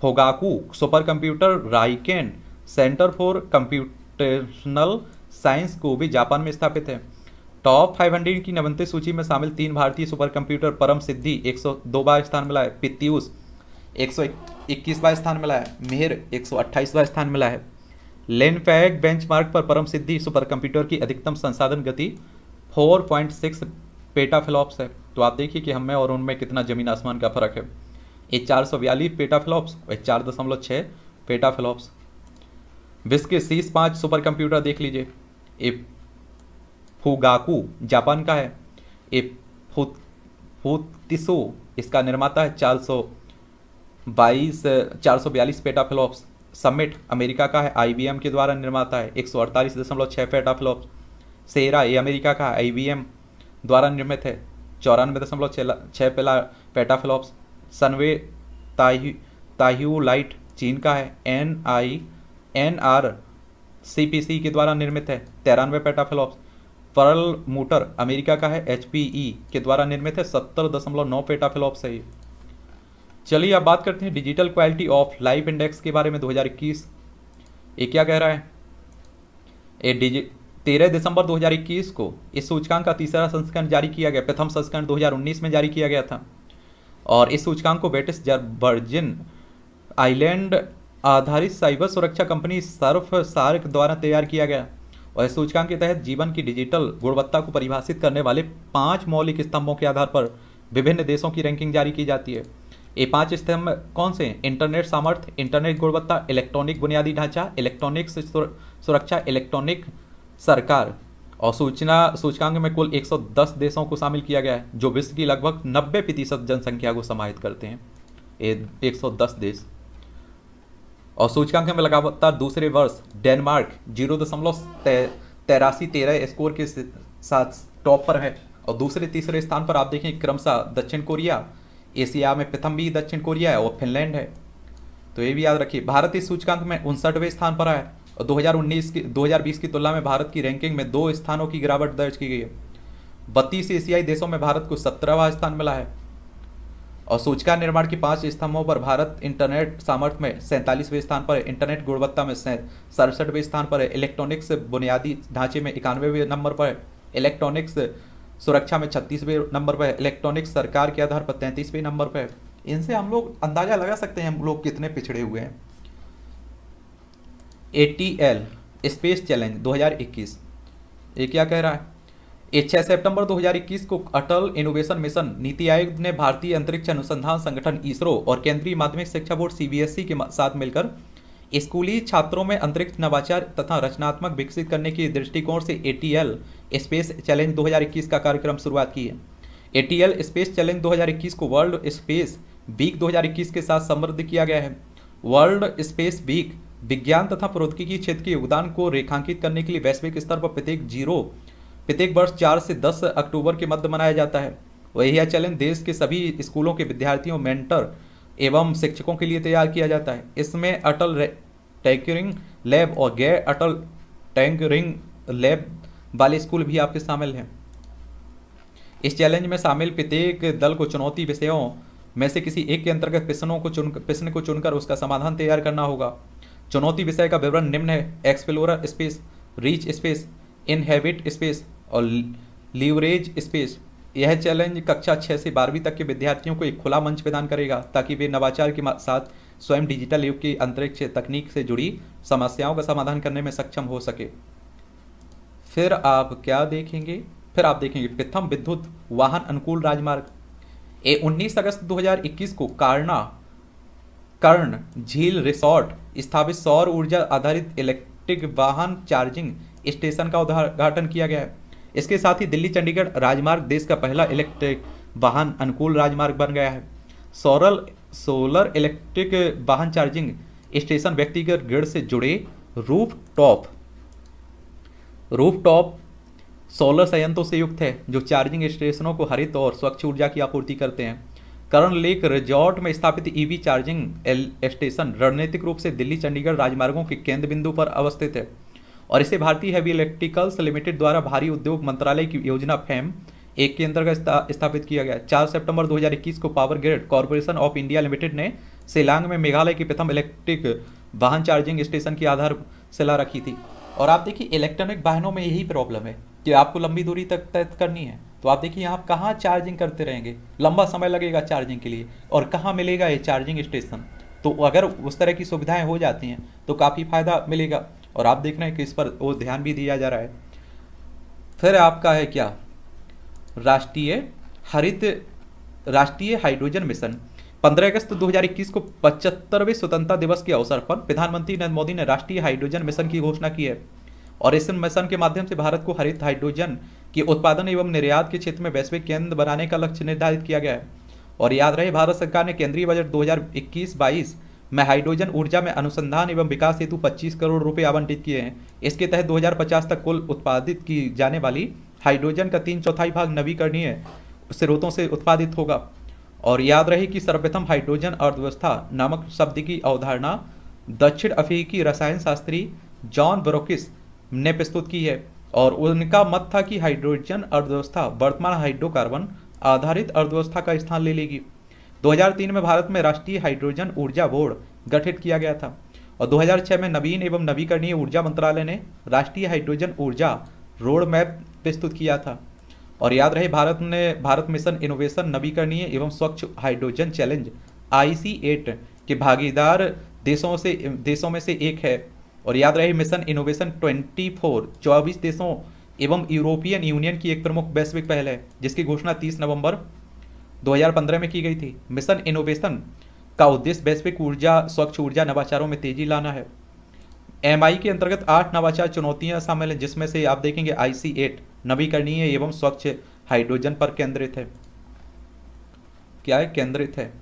Fugaku super computer राइकेन centre for computational science को भी जापान में स्थापित है। टॉप पाँच सौ की नवंती सूची में शामिल तीन भारतीय सुपर कंप्यूटर परम सिद्धि एक सौ दो बार स्थान मिला है, पित्यूष एक सौ इक्कीस बार स्थान मिला है, मेहर एक सौ अट्ठाईस बार स्थान मिला है। लेनफैग बेंचमार्क पर परम सिद्धि सुपर कंप्यूटर की अधिकतम संसाधन गति चार पॉइंट छह पेटाफ्लॉप्स है। तो आप देखिए कि हमें और उनमें कितना जमीन आसमान का फर्क है। ये चार सौ बयालीस पेटाफ्लॉप्स और चार दशमलव छः पेटाफ्लॉप्स। विश्व के शीर्ष पाँच सुपर कंप्यूटर देख लीजिए। ए फुगाकू जापान का है, ए फुत फुतिसो इसका निर्माता है, चार सौ बाईस चार सौ बयालीस पेटाफ्लॉप्स। समिट अमेरिका का है, आईबीएम के द्वारा निर्माता है, एक सौ अड़तालीस दशमलव छः पेटाफ्लॉप्स। सेरा ये अमेरिका का है, आईबीएम द्वारा निर्मित है, चौरानवे दशमलव छः पेटाफ्लॉप्स। सनवे ताही ताहियोलाइट चीन का है, N I N R C P C के द्वारा निर्मित है, तिरानवे पेटाफ्लॉप्स। पर्ल मोटर अमेरिका का है, एच पी ई के द्वारा निर्मित है, सत्तर दशमलव नौ पेटाफ्लॉप्स है। चलिए अब बात करते हैं digital quality of life index के बारे में दो हज़ार इक्कीस। ये क्या कह रहा है? ये डिजि तेरह दिसंबर दो हज़ार इक्कीस को इस सूचकांक का तीसरा संस्करण जारी किया गया। प्रथम संस्करण दो हज़ार उन्नीस में जारी किया गया था और इस सूचकांक को ब्रिटिश वर्जिन आइलैंड आधारित साइबर सुरक्षा कंपनी सर्फ सार्क द्वारा तैयार किया गया और इस सूचकांक के तहत जीवन की डिजिटल गुणवत्ता को परिभाषित करने वाले पाँच मौलिक स्तंभों के आधार पर विभिन्न देशों की रैंकिंग जारी की जाती है। ये पांच स्तंभ कौन से? इंटरनेट सामर्थ्य, इंटरनेट गुणवत्ता, इलेक्ट्रॉनिक बुनियादी ढांचा, इलेक्ट्रॉनिक सुरक्षा, इलेक्ट्रॉनिक सरकार। और सूचना सूचकांक में कुल एक सौ दस देशों को शामिल किया गया है जो विश्व की लगभग नब्बे प्रतिशत जनसंख्या को समाहित करते हैं। ये एक सौ दस देश। और सूचकांक में लगातार दूसरे वर्ष डेनमार्क जीरो दशमलव तेरासी तेरह स्कोर के साथ टॉप पर है और दूसरे तीसरे स्थान पर आप देखें क्रमशः दक्षिण कोरिया, एशिया में प्रथम भी दक्षिण कोरिया है और फिनलैंड है। तो ये भी याद रखिए। भारत इस सूचकांक में उनसठवें स्थान पर आया और दो हज़ार उन्नीस की दो हज़ार बीस की तुलना में भारत की रैंकिंग में दो स्थानों की गिरावट दर्ज की गई है। बत्तीस एशियाई देशों में भारत को सत्रहवां स्थान मिला है। और सूचकांक निर्माण के पाँच स्तंभों पर भारत इंटरनेट सामर्थ्य में सैंतालीसवें स्थान पर है, इंटरनेट गुणवत्ता में सड़सठवें स्थान पर है, इलेक्ट्रॉनिक्स बुनियादी ढांचे में इक्यानवेवें नंबर पर है, इलेक्ट्रॉनिक्स सुरक्षा में छत्तीसवें नंबर पर है, इलेक्ट्रॉनिक सरकार के आधार पर तैंतीसवें नंबर पर है। इनसे हम लोग अंदाज़ा लगा सकते हैं हम लोग कितने पिछड़े हुए हैं। A T L space challenge दो हज़ार इक्कीस ये क्या कह रहा है? ये छः सितंबर दो हज़ार इक्कीस को अटल इनोवेशन मिशन नीति आयोग ने भारतीय अंतरिक्ष अनुसंधान संगठन इसरो और केंद्रीय माध्यमिक शिक्षा board C B S E के साथ मिलकर स्कूली छात्रों में अंतरिक्ष नवाचार तथा रचनात्मक विकसित करने के दृष्टिकोण से A T L space challenge दो हज़ार इक्कीस का कार्यक्रम शुरुआत की है। A T L space challenge दो हज़ार इक्कीस को वर्ल्ड स्पेस वीक दो हज़ार इक्कीस के साथ समृद्ध किया गया है। वर्ल्ड स्पेस वीक विज्ञान तथा प्रौद्योगिकी क्षेत्र के योगदान को रेखांकित करने के लिए वैश्विक स्तर पर प्रत्येक जीरो प्रत्येक वर्ष चार से दस अक्टूबर के मध्य मनाया जाता है। यह चैलेंज देश के सभी स्कूलों के विद्यार्थियों, मेंटर एवं शिक्षकों के लिए तैयार किया जाता है। इसमें अटल टैंकरिंग लैब और गैर अटल टैंकरिंग लैब वाले स्कूल भी आपके शामिल हैं। इस चैलेंज में शामिल प्रत्येक दल को चुनौती विषयों में से किसी एक के अंतर्गत प्रश्नों को चुन प्रश्न को चुनकर उसका समाधान तैयार करना होगा। चुनौती विषय का विवरण निम्न है: explorer space, reach space, inhabit space और लीवरेज स्पेस। यह चैलेंज कक्षा छः से बारहवीं तक के विद्यार्थियों को एक खुला मंच प्रदान करेगा ताकि वे नवाचार के साथ स्वयं डिजिटल युग की अंतरिक्ष तकनीक से जुड़ी समस्याओं का समाधान करने में सक्षम हो सके। फिर आप क्या देखेंगे? फिर आप देखेंगे प्रथम विद्युत वाहन अनुकूल राजमार्ग। ये उन्नीस अगस्त दो हज़ार इक्कीस को कार्ना कर्ण झील रिसोर्ट स्थापित सौर ऊर्जा आधारित इलेक्ट्रिक वाहन चार्जिंग स्टेशन का उद्घाटन किया गया है। इसके साथ ही दिल्ली चंडीगढ़ राजमार्ग देश का पहला इलेक्ट्रिक वाहन अनुकूल राजमार्ग बन गया है। सोलर सोलर इलेक्ट्रिक वाहन चार्जिंग स्टेशन व्यक्तिगत ग्रिड से जुड़े roof top roof top solar संयंत्रों से युक्त है जो चार्जिंग स्टेशनों को हरित और स्वच्छ ऊर्जा की आपूर्ति करते हैं। करण लेक रिजॉर्ट में स्थापित ईवी चार्जिंग स्टेशन रणनीतिक रूप से दिल्ली चंडीगढ़ राजमार्गों के केंद्र बिंदु पर अवस्थित है और इसे भारतीय हैवी इलेक्ट्रिकल्स लिमिटेड द्वारा भारी उद्योग मंत्रालय की योजना फेम एक के अंतर्गत स्थापित किया गया। चार सितंबर दो हज़ार इक्कीस को power grid corporation of India limited ने सेलांग में मेघालय की प्रथम इलेक्ट्रिक वाहन चार्जिंग स्टेशन की आधारशिला रखी थी। और आप देखिए इलेक्ट्रॉनिक वाहनों में यही प्रॉब्लम है कि आपको लंबी दूरी तक तय करनी है, तो आप देखिए आप कहाँ चार्जिंग करते रहेंगे, लंबा समय लगेगा चार्जिंग के लिए, और कहाँ मिलेगा ये चार्जिंग स्टेशन। तो अगर उस तरह की सुविधाएं हो जाती हैं तो काफ़ी फ़ायदा मिलेगा। और आप देख रहे हैं कि इस पर वो ध्यान भी दिया जा रहा है। फिर आपका है क्या, राष्ट्रीय हरित राष्ट्रीय हाइड्रोजन मिशन। पंद्रह अगस्त दो हज़ार इक्कीस को पचहत्तरवें स्वतंत्रता दिवस के अवसर पर प्रधानमंत्री नरेंद्र मोदी ने राष्ट्रीय हाइड्रोजन मिशन की घोषणा की है। और इस मिशन के माध्यम से भारत को हरित हाइड्रोजन के उत्पादन एवं निर्यात के क्षेत्र में वैश्विक केंद्र बनाने का लक्ष्य निर्धारित किया गया है। और याद रहे भारत सरकार ने केंद्रीय बजट दो हज़ार इक्कीस बाईस में हाइड्रोजन ऊर्जा में अनुसंधान एवं विकास हेतु पच्चीस करोड़ रुपए आवंटित किए हैं। इसके तहत दो हज़ार पचास तक कुल उत्पादित की जाने वाली हाइड्रोजन का तीन चौथाई भाग नवीकरणीय स्रोतों से उत्पादित होगा। और याद रहे कि सर्वप्रथम हाइड्रोजन अर्थव्यवस्था नामक शब्द की अवधारणा दक्षिण अफ्रीकी रसायन शास्त्री जॉन ब्रोकिस ने प्रस्तुत की है। और उनका मत था कि हाइड्रोजन अर्थव्यवस्था वर्तमान हाइड्रोकार्बन आधारित अर्थव्यवस्था का स्थान ले लेगी। दो हज़ार तीन में भारत में राष्ट्रीय हाइड्रोजन ऊर्जा बोर्ड गठित किया गया था। और दो हज़ार छह में नवीन एवं नवीकरणीय ऊर्जा मंत्रालय ने राष्ट्रीय हाइड्रोजन ऊर्जा रोड मैप प्रस्तुत किया था। और याद रहे भारत ने भारत मिशन इनोवेशन नवीकरणीय एवं स्वच्छ hydrogen challenge I C eight के भागीदार देशों से देशों में से एक है। और याद रहे मिशन इनोवेशन चौबीस चौबीस देशों एवं यूरोपियन यूनियन की एक प्रमुख वैश्विक पहल है, जिसकी घोषणा तीस नवंबर दो हज़ार पंद्रह में की गई थी। मिशन इनोवेशन का उद्देश्य वैश्विक ऊर्जा स्वच्छ ऊर्जा नवाचारों में तेजी लाना है। एम आई के अंतर्गत आठ नवाचार चुनौतियां शामिल हैं, जिसमें से आप देखेंगे आई सी एट नवीकरणीय एवं स्वच्छ हाइड्रोजन पर केंद्रित है। क्या है, केंद्रित है।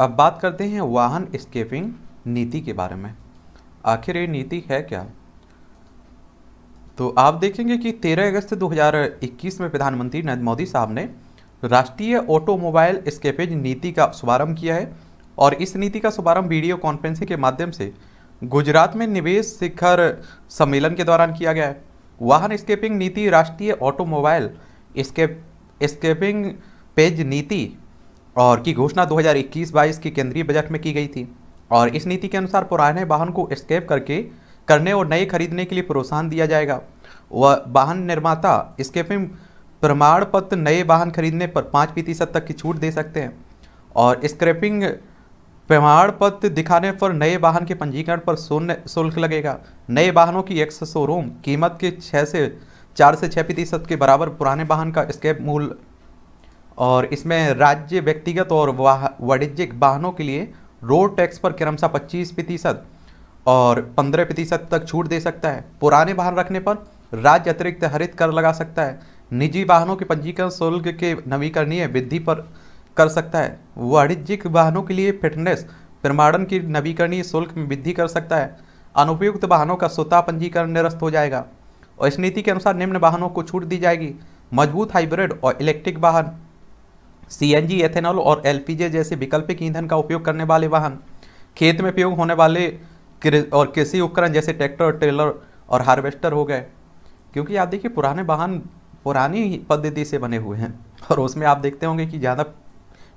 अब बात करते हैं वाहन स्केपिंग नीति के बारे में। आखिर ये नीति है क्या, तो आप देखेंगे कि तेरह अगस्त दो हज़ार इक्कीस में प्रधानमंत्री नरेंद्र मोदी साहब ने राष्ट्रीय ऑटोमोबाइल स्केपेज नीति का शुभारंभ किया है। और इस नीति का शुभारंभ वीडियो कॉन्फ्रेंसिंग के माध्यम से गुजरात में निवेश शिखर सम्मेलन के दौरान किया गया है। वाहन स्केपिंग नीति राष्ट्रीय ऑटोमोबाइल स्केप स्केपिंग पेज नीति और की घोषणा दो हज़ार इक्कीस बाईस के केंद्रीय बजट में की गई थी। और इस नीति के अनुसार पुराने वाहन को स्केप करके करने और नए खरीदने के लिए प्रोत्साहन दिया जाएगा। वाहन निर्माता स्केपिंग प्रमाण पत्र नए वाहन खरीदने पर पाँच प्रतिशत तक की छूट दे सकते हैं। और स्क्रैपिंग प्रमाण पत्र दिखाने पर नए वाहन के पंजीकरण पर शून्य शुल्क लगेगा। नए वाहनों की एक्स शोरूम कीमत के छः से चार से छः प्रतिशत के बराबर पुराने वाहन का स्क्रैप मूल्य। और इसमें राज्य व्यक्तिगत और वाणिज्यिक वाहनों के लिए रोड टैक्स पर क्रमशः पच्चीस प्रतिशत और पंद्रह प्रतिशत तक छूट दे सकता है। पुराने वाहन रखने पर राज्य अतिरिक्त हरित कर लगा सकता है। निजी वाहनों के पंजीकरण शुल्क के नवीकरणीय वृद्धि पर कर सकता है। वाणिज्यिक वाहनों के लिए फिटनेस प्रमाणन की नवीकरणीय शुल्क में वृद्धि कर सकता है। अनुपयुक्त वाहनों का स्वतः पंजीकरण निरस्त हो जाएगा। और इस नीति के अनुसार निम्न वाहनों को छूट दी जाएगी: मजबूत हाइब्रिड और इलेक्ट्रिक वाहन, सी एन जी, एथेनॉल और एल पी जी जैसे वैकल्पिक ईंधन का उपयोग करने वाले वाहन, खेत में उपयोग होने वाले और कृषि उपकरण जैसे ट्रैक्टर, ट्रेलर और हार्वेस्टर हो गए। क्योंकि आप देखिए पुराने वाहन पुरानी पद्धति से बने हुए हैं और उसमें आप देखते होंगे कि ज़्यादा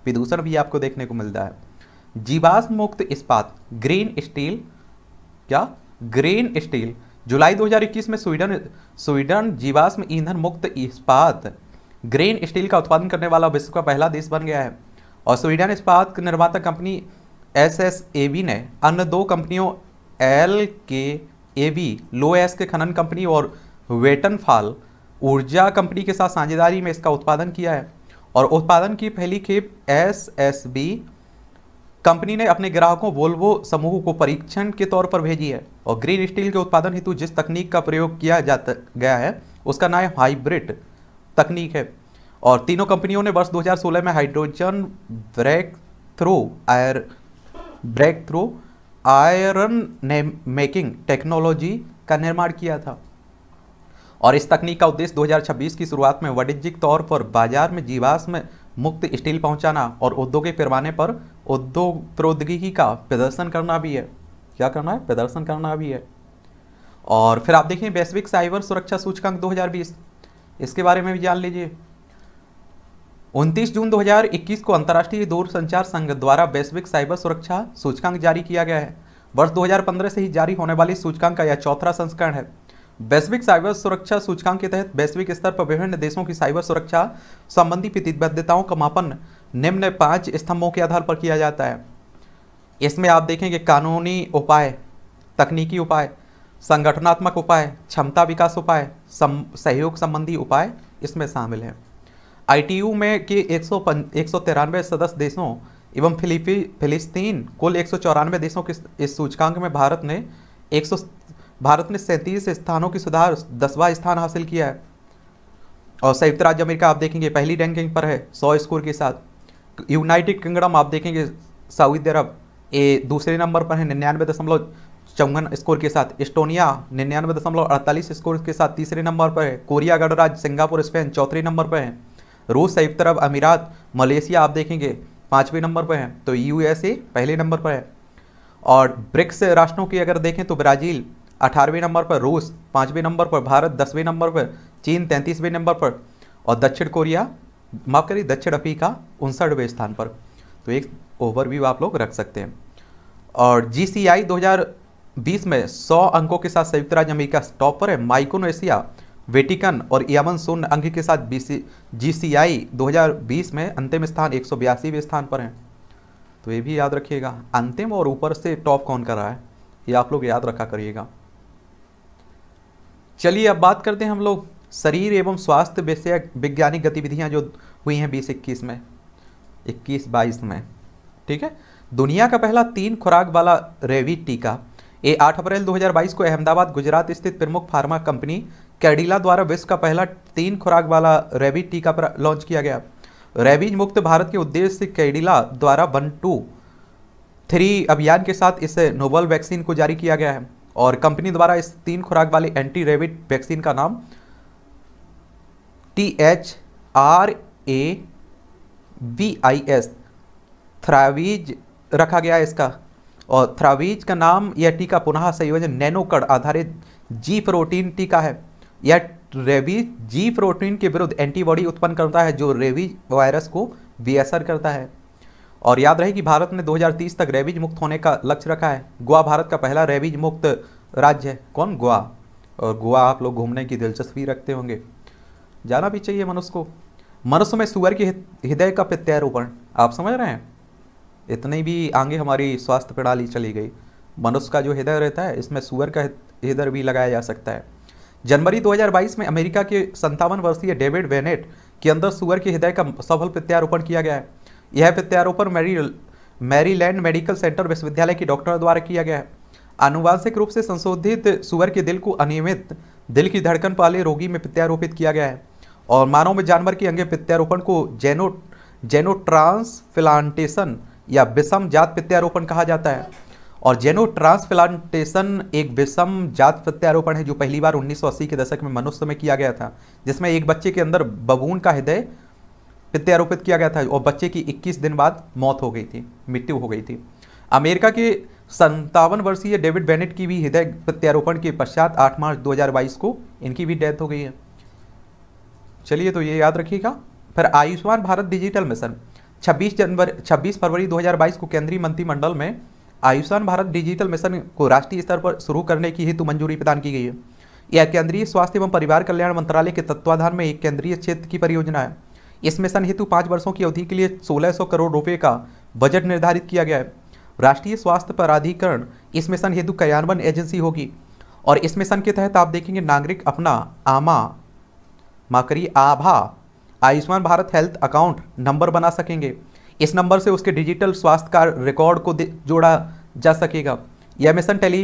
प्रदूषण भी आपको देखने को मिलता है। जीवाश्म मुक्त इस्पात, ग्रीन स्टील। क्या ग्रीन स्टील? जुलाई दो हज़ार इक्कीस में स्वीडन स्वीडन जीवाश्म ईंधन मुक्त इस्पात ग्रीन स्टील का उत्पादन करने वाला विश्व का पहला देश बन गया है। और स्वीडन इस्पात निर्माता company S S A B ने अन्य दो कंपनियों एल के ए बी लोएस के खनन कंपनी और वेटनफाल ऊर्जा कंपनी के साथ साझेदारी में इसका उत्पादन किया है। और उत्पादन की पहली खेप एस एस बी कंपनी ने अपने ग्राहकों वोल्वो समूह को परीक्षण के तौर पर भेजी है। और ग्रीन स्टील के उत्पादन हेतु जिस तकनीक का प्रयोग किया जाता गया है उसका नाम हाइब्रिड तकनीक है। और तीनों कंपनियों ने वर्ष दो हज़ार सोलह में hydrogen breakthrough iron breakthrough iron making technology का निर्माण किया था। और इस तकनीक का उद्देश्य दो हज़ार छब्बीस की शुरुआत में वाणिज्यिक तौर पर बाजार में जीवाश्म मुक्त स्टील पहुंचाना और औद्योगिक पैमाने पर उद्योग प्रौद्योगिकी का प्रदर्शन करना भी है। क्या करना है? प्रदर्शन करना भी है। और फिर आप देखें वैश्विक साइबर सुरक्षा सूचकांक दो हज़ार बीस। इसके बारे में भी जान लीजिए। उनतीस जून दो हज़ार इक्कीस को अंतर्राष्ट्रीय दूरसंचार संघ द्वारा वैश्विक साइबर सुरक्षा सूचकांक जारी किया गया है। वर्ष दो हज़ार पंद्रह से ही जारी होने वाली सूचकांक का यह चौथा संस्करण है। वैश्विक साइबर सुरक्षा सूचकांक के तहत वैश्विक स्तर पर विभिन्न देशों की साइबर सुरक्षा संबंधी प्रतिबद्धताओं का मापन निम्न पांच स्तंभों के आधार पर किया जाता है। इसमें आप देखेंगे कानूनी उपाय, तकनीकी उपाय, संगठनात्मक उपाय, क्षमता विकास उपाय, सहयोग संबंधी उपाय इसमें शामिल हैं। आई टी यू में के एक सौ एक सौ तिरानवे सदस्य देशों एवं फिलिपी फिलिस्तीन कुल एक सौ चौरानवे देशों के इस सूचकांक में भारत ने एक सौ भारत ने सैंतीस स्थानों की सुधार दसवां स्थान हासिल किया है। और संयुक्त राज्य अमेरिका आप देखेंगे पहली रैंकिंग पर है सौ स्कोर के साथ। यूनाइटेड किंगडम आप देखेंगे सऊदी अरब ए दूसरे नंबर पर है निन्यानवे दशमलव चौवन स्कोर के साथ। एस्टोनिया निन्यानवे दशमलव अड़तालीस स्कोर के साथ तीसरे नंबर पर है। कोरिया गणराज्य, सिंगापुर, स्पेन चौथे नंबर पर है। रूस, संयुक्त अरब अमीरात, मलेशिया आप देखेंगे पाँचवें नंबर पर है। तो यू एस ए पहले नंबर पर है। और ब्रिक्स राष्ट्रों की अगर देखें तो ब्राज़ील अठारहवें नंबर पर, रूस पाँचवें नंबर पर, भारत दसवें नंबर पर, चीन तैंतीसवें नंबर पर और दक्षिण कोरिया माफ करिए दक्षिण अफ्रीका उनसठवें स्थान पर। तो एक ओवरव्यू आप लोग रख सकते हैं। और जी सी आई दो हज़ार बीस में सौ अंकों के साथ संयुक्त राज्य अमेरिका टॉप पर है। माइक्रोनेशिया, वेटिकन और यमन शून्य अंक के साथ जी सी आई दो हज़ार बीस में अंतिम स्थान एक सौ बयासीवें स्थान पर है। तो ये भी याद रखिएगा, अंतिम और ऊपर से टॉप कौन कर रहा है ये आप लोग याद रखा करिएगा। चलिए अब बात करते हैं हम लोग शरीर एवं स्वास्थ्य विषयक वैज्ञानिक गतिविधियाँ जो हुई हैं बीस इक्कीस में इक्कीस बाईस में, ठीक है। दुनिया का पहला तीन खुराक वाला रेबीज टीका ये आठ अप्रैल दो हज़ार बाईस को अहमदाबाद गुजरात स्थित प्रमुख फार्मा कंपनी कैडिला द्वारा विश्व का पहला तीन खुराक वाला रेबीज टीका पर लॉन्च किया गया। रेबीज मुक्त भारत के उद्देश्य से कैडिला द्वारा वन टू थ्री अभियान के साथ इस नोवल वैक्सीन को जारी किया गया है। और कंपनी द्वारा इस तीन खुराक वाली एंटी रेबीज वैक्सीन का नाम T H R A V I S Thrabis रखा गया है इसका। और थ्रावीज का नाम यह टीका पुनः संयोजन नैनोकड़ आधारित जी प्रोटीन टीका है। यह रेबीज जी प्रोटीन के विरुद्ध एंटीबॉडी उत्पन्न करता है जो रेबीज वायरस को बेअसर करता है। और याद रहे कि भारत ने दो हज़ार तीस तक रेबीज मुक्त होने का लक्ष्य रखा है। गोवा भारत का पहला रेबीज मुक्त राज्य है। कौन? गोवा। और गोवा आप लोग घूमने की दिलचस्पी रखते होंगे, जाना भी चाहिए मनुष्य को। मनुष्य में सुअर के हृदय का प्रत्यारोपण, आप समझ रहे हैं, इतनी भी आगे हमारी स्वास्थ्य प्रणाली चली गई। मनुष्य का जो हृदय रहता है इसमें सुअर का हृदय भी लगाया जा सकता है। जनवरी दो हज़ार बाईस में अमेरिका के संतावन वर्षीय डेविड वेनेट के अंदर सुअर के हृदय का सफल प्रत्यारोपण किया गया है। यह प्रत्यारोपण मैरी मैरीलैंड मेडिकल सेंटर विश्वविद्यालय के डॉक्टरों द्वारा किया गया है। आनुवांशिक रूप से संशोधित सुअर के दिल को अनियमित दिल की धड़कन वाले रोगी में प्रत्यारोपित किया गया है। और मानव में जानवर के अंगे प्रत्यारोपण को जेनो जेनोट्रांसप्लांटेशन या विषम जात प्रत्यारोपण कहा जाता है। और जेनो ट्रांसप्लांटेशन एक विषम जात प्रत्यारोपण है जो पहली बार उन्नीस सौ अस्सी के दशक में मनुष्य में किया गया था, जिसमें एक बच्चे के अंदर बबून का हृदय प्रत्यारोपित किया गया था और बच्चे की इक्कीस दिन बाद मौत हो गई थी, मृत्यु हो गई थी। अमेरिका के संतावन वर्षीय डेविड बेनेट की भी हृदय प्रत्यारोपण के पश्चात आठ मार्च दो हज़ार बाईस को इनकी भी डेथ हो गई है। चलिए तो ये याद रखिएगा। फिर आयुष्मान भारत डिजिटल मिशन छब्बीस जनवरी छब्बीस फरवरी दो हज़ार बाईस को केंद्रीय मंत्रिमंडल में आयुष्मान भारत डिजिटल मिशन को राष्ट्रीय स्तर पर शुरू करने की हेतु मंजूरी प्रदान की गई है। यह केंद्रीय स्वास्थ्य एवं परिवार कल्याण मंत्रालय के तत्वाधान में एक केंद्रीय क्षेत्र की परियोजना है। इस मिशन हेतु पाँच वर्षों की अवधि के लिए सोलह सौ करोड़ रुपये का बजट निर्धारित किया गया है। राष्ट्रीय स्वास्थ्य प्राधिकरण इस मिशन हेतु क्रियान्वयन एजेंसी होगी। और इस मिशन के तहत आप देखेंगे नागरिक अपना आमा माफ करिए Abha Ayushman Bharat health account number बना सकेंगे। इस नंबर से उसके डिजिटल स्वास्थ्य का रिकॉर्ड को जोड़ा जा सकेगा। यह मिशन टेली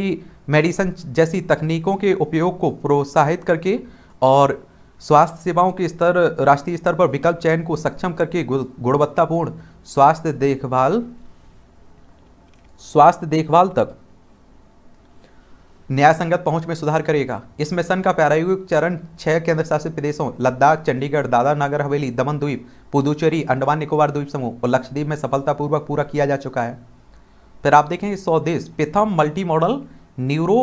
मेडिसिन जैसी तकनीकों के उपयोग को प्रोत्साहित करके और स्वास्थ्य सेवाओं के स्तर राष्ट्रीय स्तर पर विकल्प चयन को सक्षम करके गुणवत्तापूर्ण स्वास्थ्य देखभाल स्वास्थ्य देखभाल तक न्यायसंगत पहुंच में सुधार करेगा। इस मिशन का प्रायोगिक चरण छह केंद्र शासित प्रदेशों लद्दाख, चंडीगढ़, दादरा नगर हवेली, दमन द्वीप, पुदुचेरी, अंडमान निकोबार द्वीप समूह और लक्षद्वीप में सफलतापूर्वक पूरा किया जा चुका है। फिर आप देखेंगे स्वदेश प्रथम multi modal neuro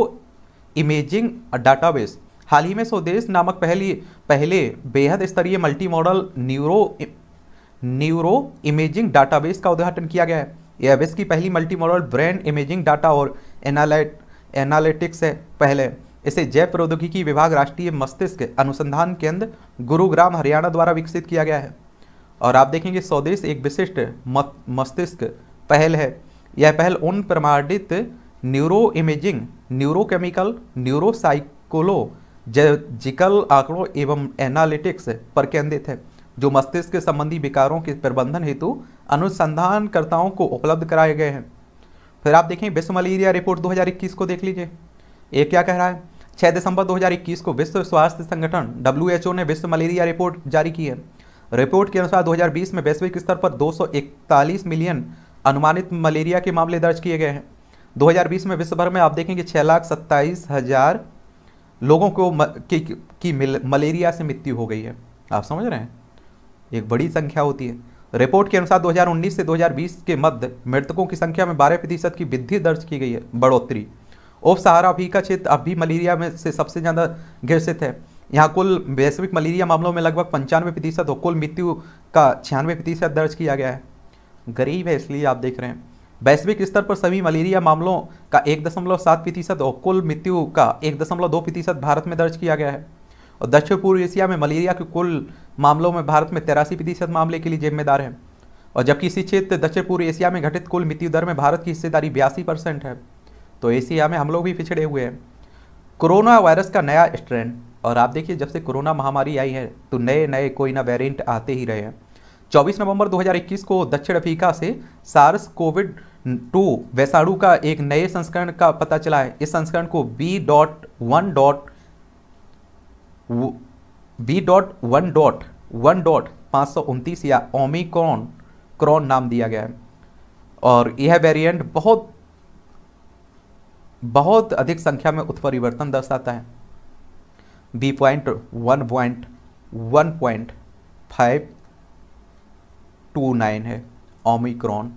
imaging database हाल ही में स्वदेश नामक पहली पहले बेहद स्तरीय multi modal neuro neuro imaging database का उद्घाटन किया गया है। यह विश्व की पहली multi modal brain imaging data और एनालाइट एनालिटिक्स है। पहले इसे जैव प्रौद्योगिकी विभाग राष्ट्रीय मस्तिष्क अनुसंधान केंद्र गुरुग्राम हरियाणा द्वारा विकसित किया गया है। और आप देखेंगे स्वदेश एक विशिष्ट मस्तिष्क पहल है। यह पहल उन प्रमाणित न्यूरो इमेजिंग न्यूरोकेमिकल न्यूरोसाइकोलॉजिकल आंकड़ों एवं एनालिटिक्स पर केंद्रित है जो मस्तिष्क के संबंधी विकारों के प्रबंधन हेतु अनुसंधानकर्ताओं को उपलब्ध कराए गए हैं। फिर आप देखें विश्व मलेरिया रिपोर्ट दो हज़ार इक्कीस को देख लीजिए, ये क्या कह रहा है। छह दिसंबर दो हज़ार इक्कीस को विश्व स्वास्थ्य संगठन डब्ल्यू एच ओ ने विश्व मलेरिया रिपोर्ट जारी की है। रिपोर्ट के अनुसार दो हज़ार बीस में वैश्विक स्तर पर दो सौ इकतालीस मिलियन अनुमानित मलेरिया के मामले दर्ज किए गए हैं। दो हज़ार बीस में विश्व भर में आप देखेंगे छः लाख सत्ताईस हज़ार लोगों को म, की, की मिल, मलेरिया से मृत्यु हो गई है। आप समझ रहे हैं, एक बड़ी संख्या होती है। रिपोर्ट के अनुसार दो हज़ार उन्नीस से दो हज़ार बीस के मध्य मृतकों की संख्या में बारह प्रतिशत की वृद्धि दर्ज की गई है, बढ़ोतरी। उप सहारा अफ्रीका क्षेत्र अब भी मलेरिया में से सबसे ज़्यादा ग्रसित है। यहाँ कुल वैश्विक मलेरिया मामलों में लगभग पंचानवे प्रतिशत और कुल मृत्यु का छियानवे प्रतिशत दर्ज किया गया है। गरीब है इसलिए आप देख रहे हैं। वैश्विक स्तर पर सभी मलेरिया मामलों का एक दशमलव सात प्रतिशत और कुल मृत्यु का एक दशमलव दो प्रतिशत भारत में दर्ज किया गया है। और दक्षिण पूर्व एशिया में मलेरिया के कुल मामलों में भारत में तिरासी प्रतिशत मामले के लिए जिम्मेदार है। और जबकि इसी क्षेत्र दक्षिण पूर्व एशिया में घटित कुल मृत्यु दर में भारत की हिस्सेदारी बयासी परसेंट है। तो एशिया में हम लोग भी पिछड़े हुए हैं। कोरोना वायरस का नया स्ट्रेन, और आप देखिए जब से कोरोना महामारी आई है तो नए नए कोई ना वेरिएंट आते ही रहे हैं। चौबीस नवंबर दो हज़ार इक्कीस को दक्षिण अफ्रीका से सार्स कोविड टू वैषाणु का एक नए संस्करण का पता चला है। इस संस्करण को B dot one dot B dot one dot one dot पाँच सौ उनतीस या ओमिक्रॉन क्रॉन नाम दिया गया है। और यह वेरिएंट बहुत बहुत अधिक संख्या में उत्परिवर्तन दर्शाता है। B point one point one point five two nine है ओमिक्रॉन,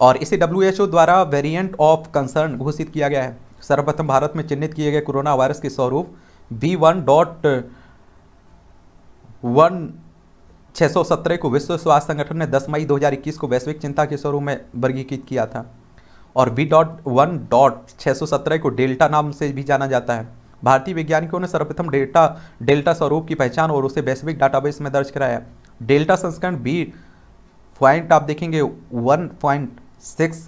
और इसे डब्ल्यू एच ओ द्वारा वेरिएंट ऑफ कंसर्न घोषित किया गया है। सर्वप्रथम भारत में चिन्हित किए गए कोरोना वायरस के स्वरूप बी वन डॉट वन छः सौ सत्रह को विश्व स्वास्थ्य संगठन ने दस मई दो हज़ार इक्कीस को वैश्विक चिंता के स्वरूप में वर्गीकृत किया था। और बी डॉट वन डॉट छः सौ सत्रह को डेल्टा नाम से भी जाना जाता है। भारतीय वैज्ञानिकों ने सर्वप्रथम डेल्टा डेल्टा स्वरूप की पहचान और उसे वैश्विक डाटाबेस में दर्ज कराया। डेल्टा संस्करण बी पॉइंट आप देखेंगे one point six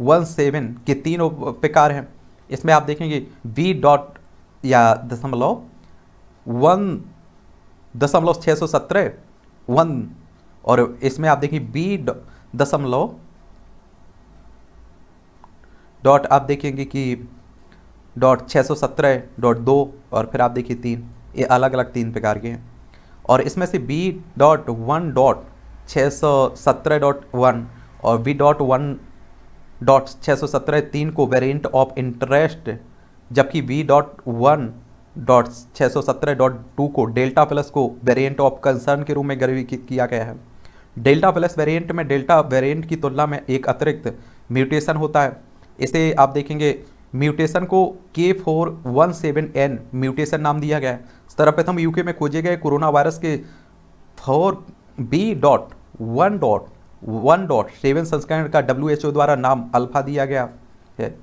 one seven के तीन उपप्रकार हैं। इसमें आप देखेंगे बी डॉट या दशमलव वन दशमलव छः सौ सत्रह वन, और इसमें आप देखिए बी दशमलव डॉट आप देखेंगे कि डॉट छः सौ सत्रह डॉट दो, और फिर आप देखिए तीन, ये अलग अलग तीन प्रकार के हैं। और इसमें से बी डॉट वन डॉट छः सौ सत्रह डॉट वन और बी डॉट वन डॉट छः सौ सत्रह तीन को वेरिएंट ऑफ इंटरेस्ट, जबकि बी डॉट वन डॉट छः सौ सत्रह डॉट टू को डेल्टा प्लस को वेरिएंट ऑफ कंसर्न के रूप में वर्गीकृत किया गया है। डेल्टा प्लस वेरिएंट में डेल्टा वेरिएंट की तुलना में एक अतिरिक्त म्यूटेशन होता है। इसे आप देखेंगे म्यूटेशन को K four one seven N mutation नाम दिया गया है। सर्वप्रथम यूके में खोजे गए कोरोना वायरस के four B dot one dot one dot seven संस्करण का डब्ल्यू एच ओ द्वारा नाम अल्फा दिया गया है।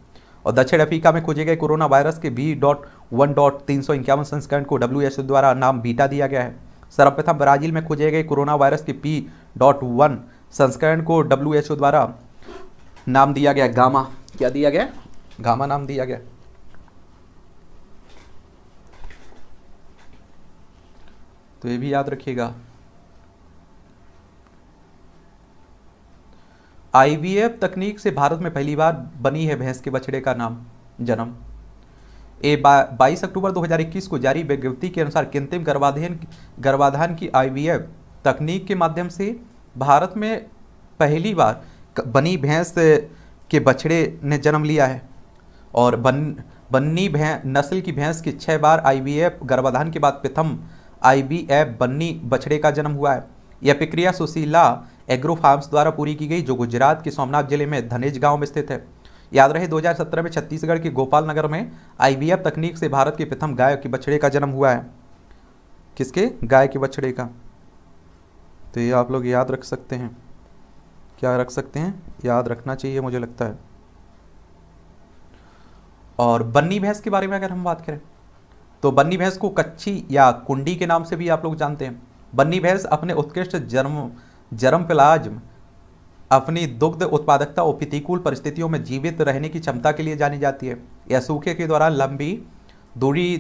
और दक्षिण अफ्रीका में खोजे गए कोरोना वायरस के बी डॉट वन डॉट तीन सौ इक्यावन संस्करण को डब्ल्यू एच ओ द्वारा नाम बीटा दिया गया है। सर्वप्रथम ब्राज़ील में खोजे गए कोरोना वायरस के पी डॉट वन संस्करण को डब्ल्यू एच ओ द्वारा नाम दिया गया गामा, क्या दिया गया गामा नाम दिया गया। तो ये भी याद रखिएगा। आई वी एफ तकनीक से भारत में पहली बार बनी है भैंस के बछड़े का नाम जन्म। ए बाईस अक्टूबर दो हज़ार इक्कीस को जारी विज्ञप्ति के अनुसार कृत्रिम गर्भाधान गर्भाधान की आई वी एफ तकनीक के माध्यम से भारत में पहली बार बनी भैंस के बछड़े ने जन्म लिया है। और बन बन्नी भैंस नस्ल की भैंस की छः बार आई वी एफ गर्भाधान के बाद प्रथम आई वी एफ बन्नी बछड़े का जन्म हुआ है। यह प्रक्रिया सुशीला एग्रो फार्म्स द्वारा पूरी की गई जो गुजरात के सोमनाथ जिले में धनेज गांव में स्थित है। याद रहे दो हज़ार सत्रह में छत्तीसगढ़ के गोपाल नगर में आईवीएफ तकनीक से भारत के प्रथम गाय के बछड़े का जन्म हुआ है। किसके? गाय के बछड़े का। तो ये आप लोग याद रख सकते हैं, क्या रख सकते हैं, याद रखना चाहिए मुझे लगता है। और बन्नी भैंस के बारे में अगर हम बात करें तो बन्नी भैंस को कच्ची या कुंडी के नाम से भी आप लोग जानते हैं। बन्नी भैंस अपने उत्कृष्ट जर्म जर्म प्लाज्म अपनी दुग्ध उत्पादकता और प्रतिकूल परिस्थितियों में जीवित रहने की क्षमता के लिए जानी जाती है। यह सूखे के दौरान लंबी दूरी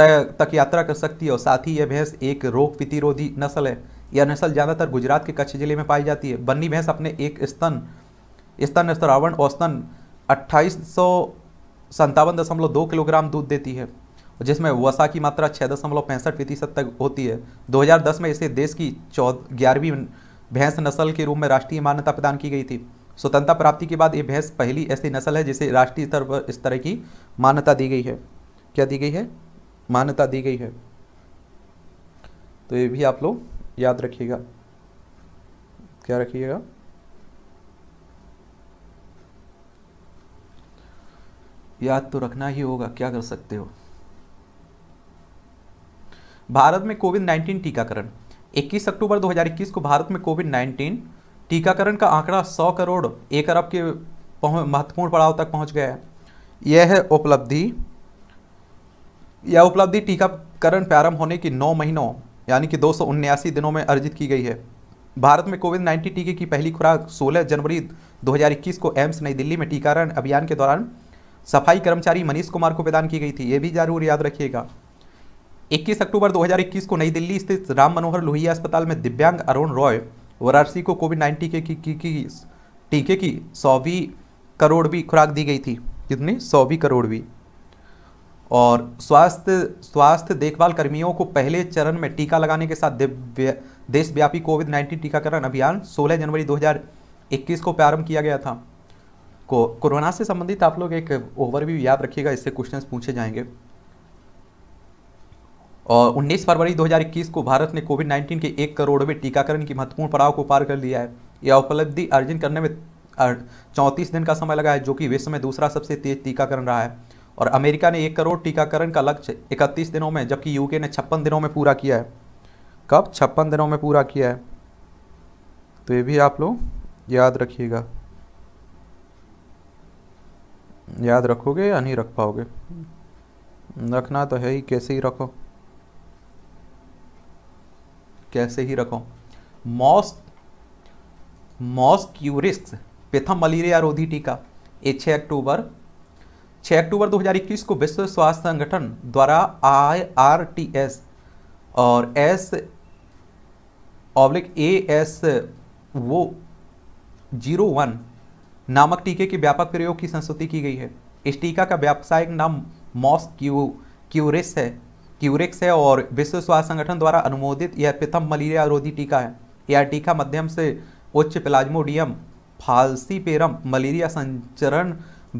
तक यात्रा कर सकती है और साथ ही यह भैंस एक रोग प्रतिरोधी नस्ल है। यह नस्ल ज़्यादातर गुजरात के कच्छ जिले में पाई जाती है। बन्नी भैंस अपने एक स्तन स्तन श्रावण औसतन अट्ठाईस सौ संतावन दशमलव दो किलोग्राम दूध देती है, जिसमें वसा की मात्रा छः दशमलव पैंसठ प्रतिशत तक होती है। दो हज़ार दस में इसे देश की चौदह ग्यारहवीं भैंस नस्ल के रूप में राष्ट्रीय मान्यता प्रदान की गई थी। स्वतंत्रता प्राप्ति के बाद ये भैंस पहली ऐसी नस्ल है जिसे राष्ट्रीय स्तर पर इस तरह की मान्यता दी गई है। क्या दी गई है? मान्यता दी गई है। तो ये भी आप लोग याद रखिएगा। क्या रखिएगा? याद तो रखना ही होगा, क्या कर सकते हो। भारत में कोविड नाइन्टीन टीकाकरण। इक्कीस अक्टूबर दो हज़ार इक्कीस को भारत में कोविड नाइन्टीन टीकाकरण का आंकड़ा सौ करोड़ एक अरब के महत्वपूर्ण पड़ाव तक पहुंच गया है। यह है उपलब्धि। यह उपलब्धि टीकाकरण प्रारंभ होने की नौ महीनों यानी कि दो सौ उन्यासी दिनों में अर्जित की गई है। भारत में कोविड नाइन्टीन टीके की पहली खुराक सोलह जनवरी दो हज़ार इक्कीस को एम्स नई दिल्ली में टीकाकरण अभियान के दौरान सफाई कर्मचारी मनीष कुमार को प्रदान की गई थी। ये भी जरूर याद रखिएगा। इक्कीस अक्टूबर दो हज़ार इक्कीस को नई दिल्ली स्थित राम मनोहर लोहिया अस्पताल में दिव्यांग अरुण रॉय वाराणसी को कोविड नाइन्टीन टीके की, की, की टीके की सौवीं करोड़वीं खुराक दी गई थी। कितनी? सौवीं करोड़वीं। और स्वास्थ्य स्वास्थ्य देखभाल कर्मियों को पहले चरण में टीका लगाने के साथ दिव्य देशव्यापी कोविड नाइन्टीन टीकाकरण अभियान सोलह जनवरी दो हज़ार इक्कीस को प्रारंभ किया गया था। को कोरोना से संबंधित आप लोग एक ओवरव्यू याद रखिएगा, इससे क्वेश्चंस पूछे जाएंगे। और उन्नीस फरवरी दो हज़ार इक्कीस को भारत ने कोविड नाइन्टीन के एक करोड़वें टीकाकरण की महत्वपूर्ण पड़ाव को पार कर लिया है। यह उपलब्धि अर्जित करने में चौंतीस दिन का समय लगा है, जो कि विश्व में दूसरा सबसे तेज टीकाकरण रहा है। और अमेरिका ने एक करोड़ टीकाकरण का लक्ष्य इकतीस दिनों में, जबकि यूके ने छप्पन दिनों में पूरा किया है। कब? छप्पन दिनों में पूरा किया है। तो ये भी आप लोग याद रखिएगा। याद रखोगे या नहीं रख पाओगे? रखना तो है ही, कैसे ही रखो, कैसे ही रखो। मॉस मॉस क्यूरिक्स प्रथम मलेरिया रोधी टीका। ये छः अक्टूबर दो हज़ार इक्कीस को विश्व स्वास्थ्य संगठन द्वारा आई आर टी एस और एस ऑब्लिक ए एस वो जीरो वन नामक टीके के व्यापक प्रयोग की संस्तुति की गई है। इस टीका का व्यावसायिक नाम मॉस क्यू क्यूरिक्स है क्यूरिक्स है और विश्व स्वास्थ्य संगठन द्वारा अनुमोदित यह प्रथम मलेरिया रोधी टीका है। यह टीका मध्यम से उच्च प्लाज्मोडियम फाल्सीपेरम मलेरिया संचरण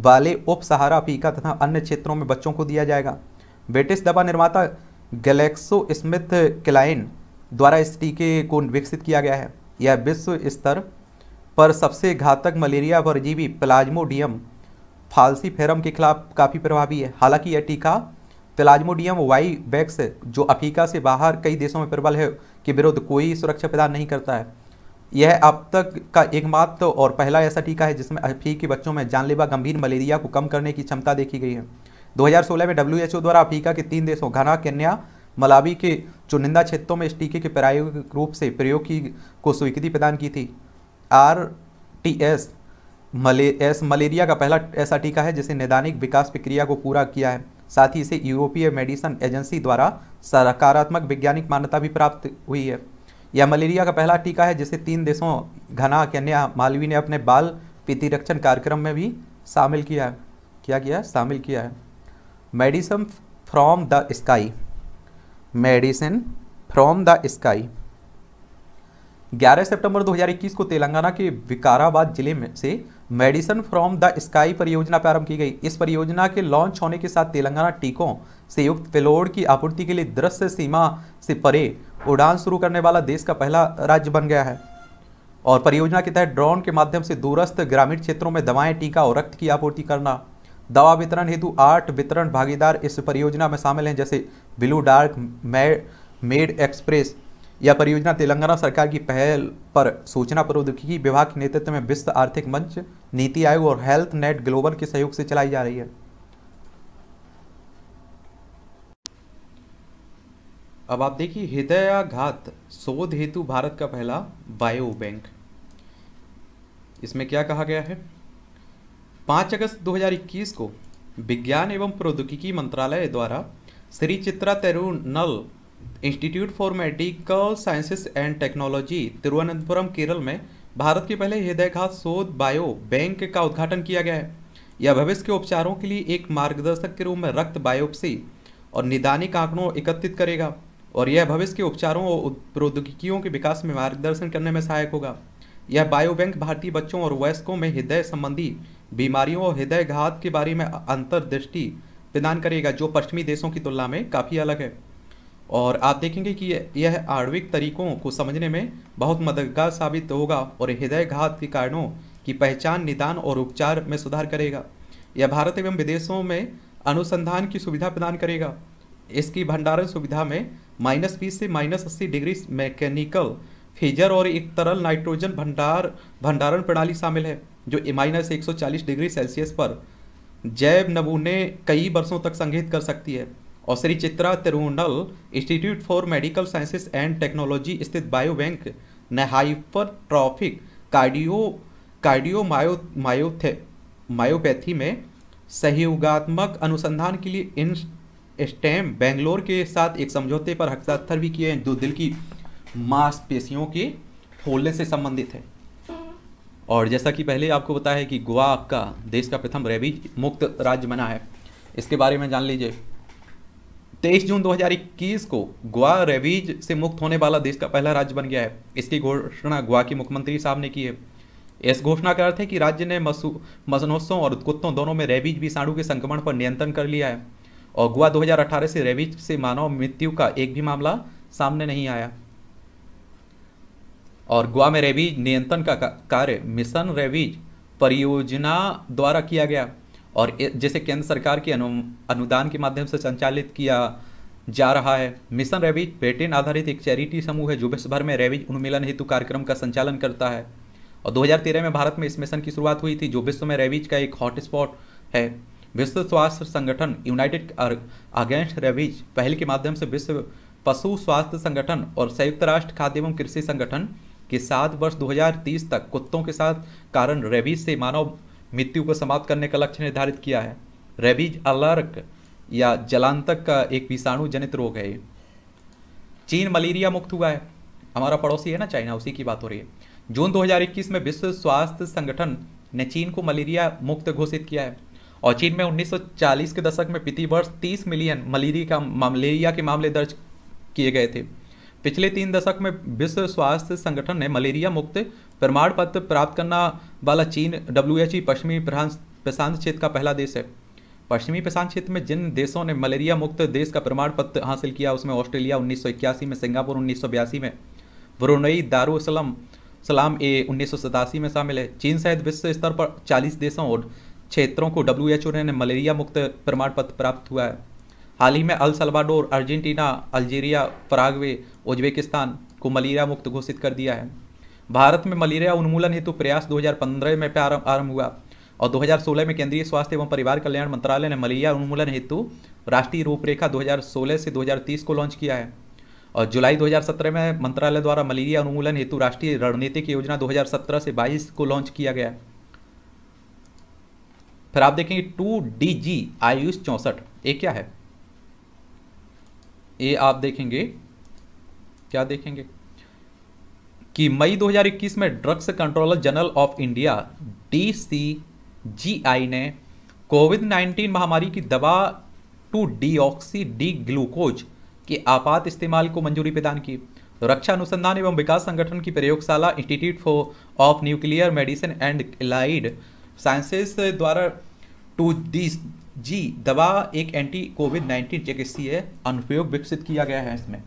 वाले उप सहारा अफ्रीका तथा अन्य क्षेत्रों में बच्चों को दिया जाएगा। ब्रिटिश दवा निर्माता गैलेक्सो स्मिथ क्लाइन द्वारा इस टीके को विकसित किया गया है। यह विश्व स्तर पर सबसे घातक मलेरिया परजीवी प्लाज्मोडियम फाल्सीपेरम के खिलाफ काफ़ी प्रभावी है। हालांकि यह टीका प्लाज्मोडियम वाई वैक्स जो अफ्रीका से बाहर कई देशों में प्रबल है के विरुद्ध कोई सुरक्षा प्रदान नहीं करता है। यह अब तक का एकमात्र और पहला ऐसा टीका है जिसमें अफ्रीकी के बच्चों में जानलेवा गंभीर मलेरिया को कम करने की क्षमता देखी गई है। दो हज़ार सोलह में डब्ल्यू एच ओ द्वारा अफ्रीका के तीन देशों घाना, केन्या, मलावी के चुनिंदा क्षेत्रों में इस टीके के प्रायोगिक रूप से प्रयोग की को स्वीकृति प्रदान की थी। आर टी एस मले एस मलेरिया का पहला ऐसा टीका है जिसे नैदानिक विकास प्रक्रिया को पूरा किया है। साथ ही इसे यूरोपीय मेडिसिन एजेंसी द्वारा सकारात्मक वैज्ञानिक मान्यता भी प्राप्त हुई है। यह मलेरिया का पहला टीका है जिसे तीन देशों घना, केन्या, मालवी ने अपने बाल प्रतिरक्षण कार्यक्रम में भी शामिल किया है। क्या किया है? शामिल किया है। Medicine from the sky medicine from the sky ग्यारह सितंबर दो हज़ार इक्कीस को तेलंगाना के विकाराबाद जिले में से मेडिसिन फ्रॉम द स्काई परियोजना प्रारंभ की गई। इस परियोजना के लॉन्च होने के साथ तेलंगाना टीकों से युक्त पेलोड की आपूर्ति के लिए दृश्य सीमा से परे उड़ान शुरू करने वाला देश का पहला राज्य बन गया है। और परियोजना के तहत ड्रोन के माध्यम से दूरस्थ ग्रामीण क्षेत्रों में दवाएं, टीका और रक्त की आपूर्ति करना। दवा वितरण हेतु आठ वितरण भागीदार इस परियोजना में शामिल हैं, जैसे ब्लू डार्क मेड एक्सप्रेस। यह परियोजना तेलंगाना सरकार की पहल पर सूचना प्रौद्योगिकी विभाग के नेतृत्व में विश्व आर्थिक मंच, नीति आयोग और हेल्थ नेट ग्लोबल के सहयोग से चलाई जा रही है। अब आप देखिए हृदयाघात शोध हेतु भारत का पहला बायोबैंक। इसमें क्या कहा गया है, पाँच अगस्त दो हज़ार इक्कीस को विज्ञान एवं प्रौद्योगिकी मंत्रालय द्वारा Shri Chitra Tirunal institute for medical sciences and technology Thiruvananthapuram Kerala में भारत के पहले हृदयाघात शोध बायो बैंक का उद्घाटन किया गया है। यह भविष्य के उपचारों के लिए एक मार्गदर्शक के रूप में रक्त बायोप्सी और निदानिक आंकड़ों एकत्रित करेगा और यह भविष्य के उपचारों और प्रौद्योगिकियों के विकास में मार्गदर्शन करने में सहायक होगा। यह बायोबैंक भारतीय बच्चों और वयस्कों में हृदय संबंधी बीमारियों और हृदयघात के बारे में अंतर्दृष्टि प्रदान करेगा, जो पश्चिमी देशों की तुलना में काफ़ी अलग है। और आप देखेंगे कि यह आणविक तरीकों को समझने में बहुत मददगार साबित होगा और हृदयघात के कारणों की पहचान, निदान और उपचार में सुधार करेगा। यह भारत एवं विदेशों में अनुसंधान की सुविधा प्रदान करेगा। इसकी भंडारण सुविधा में माइनस बीस से माइनस अस्सी डिग्री मैकेनिकल फीजर और एक तरल नाइट्रोजन भंडार भंडारण प्रणाली शामिल है, जो माइनस एक सौ चालीस डिग्री सेल्सियस पर जैव नमूने कई वर्षों तक संग्रहित कर सकती है। और Shri Chitra Tirunal institute for medical sciences and technology स्थित बायोबैंक ने hypertrophic cardio cardio myo मायोथे मायोपैथी में सहयोगात्मक अनुसंधान के लिए इन स्टेम बेंगलोर के साथ एक समझौते पर हस्ताक्षर भी किए हैं, जो दिल की मांसपेशियों के फूलने से संबंधित है। और जैसा कि पहले आपको बताया है कि गोवा आपका देश का प्रथम रेबीज मुक्त राज्य बना है, इसके बारे में जान लीजिए। तेईस जून दो हज़ार इक्कीस को गोवा रेबीज से मुक्त होने वाला देश का पहला राज्य बन गया है। इसकी घोषणा गोवा के मुख्यमंत्री साहब ने की है। इस घोषणा का अर्थ है कि राज्य ने मसनोसों और कुत्तों दोनों में रेबीज विषाणु के संक्रमण पर नियंत्रण कर लिया है। और गोवा दो हज़ार अठारह से रेबीज से मानव मृत्यु का एक भी मामला सामने नहीं आया। और गोवा में रेबीज नियंत्रण का कार्य मिशन रेबीज परियोजना द्वारा किया गया और जिसे केंद्र सरकार के अनु, अनुदान के माध्यम से संचालित किया जा रहा है। मिशन रेबीज ब्रिटेन आधारित एक चैरिटी समूह है जो विश्व भर में रेबीज उन्मूलन हेतु कार्यक्रम का संचालन करता है। और दो हज़ार तेरह में भारत में इस मिशन की शुरुआत हुई थी, जो विश्व में रेबीज का एक हॉटस्पॉट है। विश्व स्वास्थ्य संगठन यूनाइटेड अगेंस्ट रेबीज पहल के माध्यम से विश्व पशु स्वास्थ्य संगठन और संयुक्त राष्ट्र खाद्य एवं कृषि संगठन के साथ वर्ष दो हज़ार तीस तक कुत्तों के साथ कारण रेबीज से मानव मृत्यु को समाप्त करने का लक्ष्य निर्धारित किया है। रेबीज अलर्क या जलांतक का एक विषाणु जनित रोग है। चीन मलेरिया मुक्त हुआ है, हमारा पड़ोसी है ना चाइना, उसी की बात हो रही है। जून दो हज़ार इक्कीस में विश्व स्वास्थ्य संगठन ने चीन को मलेरिया मुक्त घोषित किया है। और चीन में उन्नीस सौ चालीस के दशक में प्रति वर्ष तीस मिलियन मलेरिया का मलेरिया के मामले दर्ज किए गए थे। पिछले तीन दशक में विश्व स्वास्थ्य संगठन ने मलेरिया मुक्त प्रमाण पत्र प्राप्त करना वाला चीन डब्ल्यू एच ओ पश्चिमी प्रशांत क्षेत्र का पहला देश है। पश्चिमी प्रशांत क्षेत्र में जिन देशों ने मलेरिया मुक्त देश का प्रमाण पत्र हासिल किया उसमें ऑस्ट्रेलिया उन्नीस सौ इक्यासी में, सिंगापुर उन्नीस सौ बयासी में, ब्रुनई दारुसलम सलाम ए उन्नीस सौ सतासी में शामिल है। चीन सहित विश्व स्तर पर चालीस देशों और क्षेत्रों को डब्ल्यू एच ओ ने मलेरिया मुक्त प्रमाण पत्र प्राप्त हुआ है। हाल ही में El Salvador, Argentina, Algeria, Paraguay, Uzbekistan को मलेरिया मुक्त घोषित कर दिया है। भारत में मलेरिया उन्मूलन हेतु प्रयास दो हज़ार पंद्रह में आरंभ हुआ और दो हज़ार सोलह में केंद्रीय स्वास्थ्य एवं परिवार कल्याण मंत्रालय ने मलेरिया उन्मूलन हेतु राष्ट्रीय रूपरेखा दो हज़ार सोलह से दो हज़ार तीस को लॉन्च किया है। और जुलाई दो हज़ार सत्रह में मंत्रालय द्वारा मलेरिया उन्मूलन हेतु राष्ट्रीय रणनीतिक योजना दो हज़ार सत्रह से बाईस को लॉन्च किया गया। फिर आप देखेंगे टू डी जी आयुष चौंसठ, ये क्या है? ये आप देखेंगे, क्या देखेंगे कि मई दो हज़ार इक्कीस में drugs controller general of India D C G I ने कोविड नाइन्टीन महामारी की दवा टू डीऑक्सी डी ग्लूकोज के आपात इस्तेमाल को मंजूरी प्रदान की। रक्षा अनुसंधान एवं विकास संगठन की प्रयोगशाला institute for of nuclear medicine and allied sciences द्वारा टू डी जी दवा एक एंटी कोविड नाइन्टीन चिकित्सीय अनुप्रयोग विकसित किया गया है। इसमें